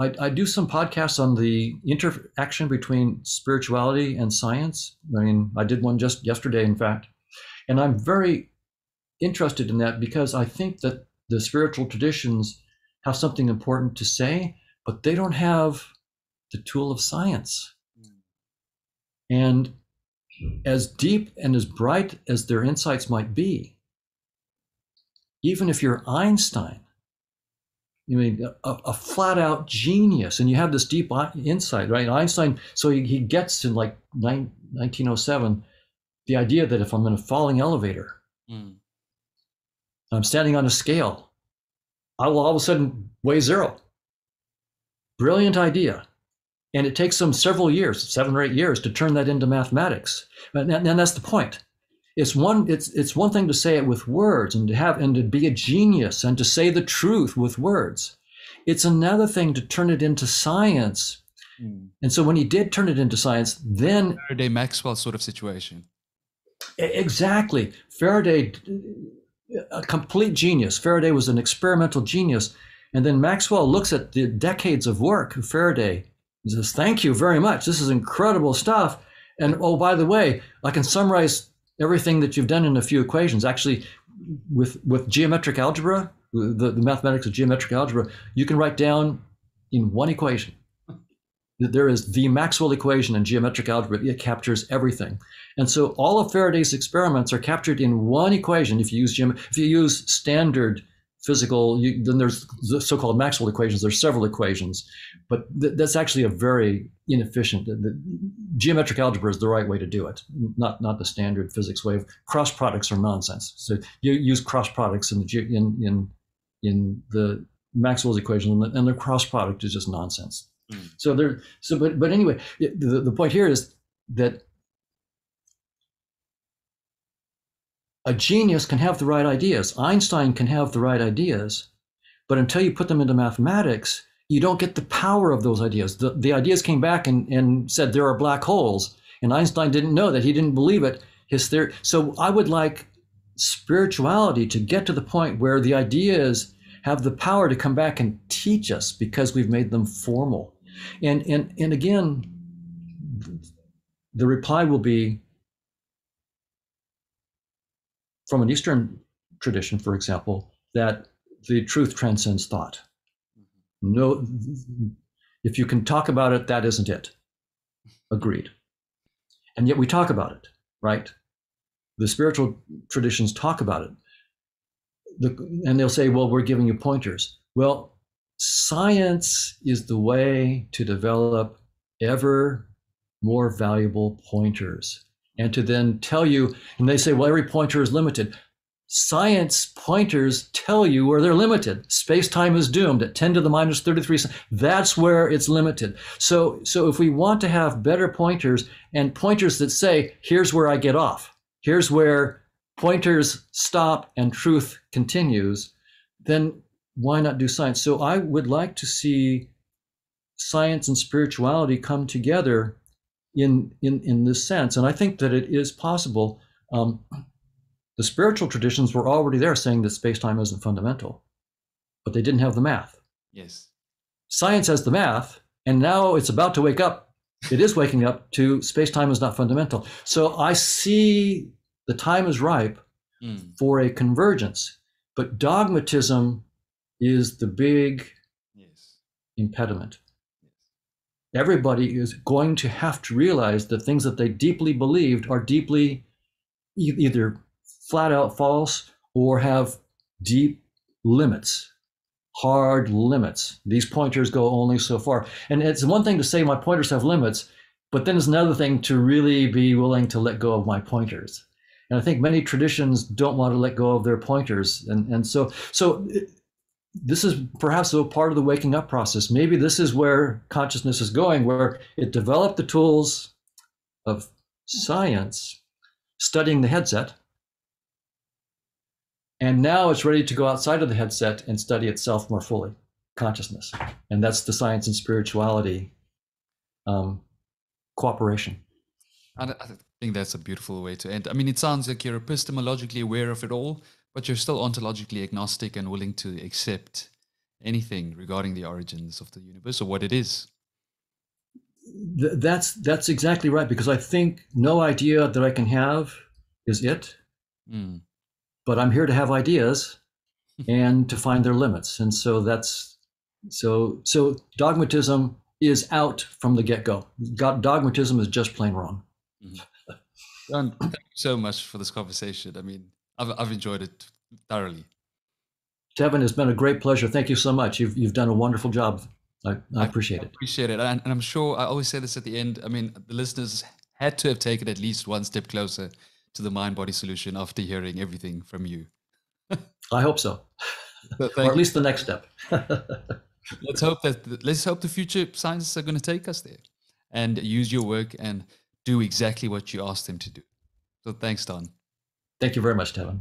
I, I do some podcasts on the interaction between spirituality and science. I mean, I did one just yesterday, in fact, and I'm very interested in that because I think that the spiritual traditions have something important to say, but they don't have the tool of science. And as deep and as bright as their insights might be, even if you're Einstein, I mean, a, a flat-out genius, and you have this deep insight, right? Einstein, so he, he gets in like nineteen oh seven the idea that if I'm in a falling elevator, mm. I'm standing on a scale, I will all of a sudden weigh zero. Brilliant idea. And it takes them several years, seven or eight years, to turn that into mathematics. And, and that's the point. It's one, it's, it's one thing to say it with words and to have and to be a genius and to say the truth with words. It's another thing to turn it into science. Mm. And so when he did turn it into science, then Faraday Maxwell sort of situation. Exactly. Faraday, a complete genius. Faraday was an experimental genius. And then Maxwell looks at the decades of work of Faraday and says, thank you very much. This is incredible stuff. And oh, by the way, I can summarize everything that you've done in a few equations. Actually, with with geometric algebra, the, the mathematics of geometric algebra, you can write down in one equation. There is the Maxwell equation in geometric algebra. It captures everything. And so all of Faraday's experiments are captured in one equation. If you use gem, if you use standard physical, you, then there's the so-called Maxwell equations. There's several equations, but th that's actually a very inefficient. The, the, geometric algebra is the right way to do it, not not the standard physics way. Cross products are nonsense. So you use cross products in the in in in the Maxwell's equation, and the, and the cross product is just nonsense. So there, so but but anyway, the the point here is that a genius can have the right ideas. Einstein can have the right ideas, but until you put them into mathematics, you don't get the power of those ideas. The the ideas came back and and said there are black holes, and Einstein didn't know that. He didn't believe it. His theory. So I would like spirituality to get to the point where the ideas have the power to come back and teach us because we've made them formal. And, and, and again, the reply will be from an Eastern tradition, for example, that the truth transcends thought. No, if you can talk about it, that isn't it. Agreed. And yet we talk about it, right? The spiritual traditions talk about it. The, and they'll say, well, we're giving you pointers. Well, science is the way to develop ever more valuable pointers and to then tell you, and they say, well, every pointer is limited. Science pointers tell you where they're limited. Space-time is doomed at ten to the minus thirty-three. That's where it's limited. So, so if we want to have better pointers and pointers that say, here's where I get off, here's where pointers stop and truth continues, then why not do science? So I would like to see science and spirituality come together in, in, in this sense. And I think that it is possible. Um, the spiritual traditions were already there saying that space-time isn't fundamental, but they didn't have the math. Yes. Science has the math, and now it's about to wake up. It is waking up to space-time is not fundamental. So I see the time is ripe mm. for a convergence, but dogmatism is the big yes. impediment. Yes. Everybody is going to have to realize the things that they deeply believed are deeply e either flat out false or have deep limits, hard limits. These pointers go only so far. And it's one thing to say my pointers have limits, but then it's another thing to really be willing to let go of my pointers. And I think many traditions don't want to let go of their pointers. And, and so, so it, this is perhaps a part of the waking up process. Maybe this is where consciousness is going, where it developed the tools of science, studying the headset. And now it's ready to go outside of the headset and study itself more fully, consciousness. And that's the science and spirituality um, cooperation. And I think that's a beautiful way to end. I mean, it sounds like you're epistemologically aware of it all, but you're still ontologically agnostic and willing to accept anything regarding the origins of the universe or what it is. That's, that's exactly right, because I think no idea that I can have is it, mm. but I'm here to have ideas and to find their limits. And so that's, so, so dogmatism is out from the get-go. Dogmatism is just plain wrong. Mm-hmm. John, thank you so much for this conversation. I mean, I've, I've enjoyed it thoroughly. Tevin, it's been a great pleasure. Thank you so much. You've, you've done a wonderful job. I, I appreciate I it. I appreciate it. And, and I'm sure I always say this at the end. I mean, the listeners had to have taken at least one step closer to the mind-body solution after hearing everything from you. I hope so. Well, or at least you. The next step. Let's hope that, let's hope the future scientists are going to take us there and use your work and do exactly what you asked them to do. So thanks, Don. Thank you very much, Tevin.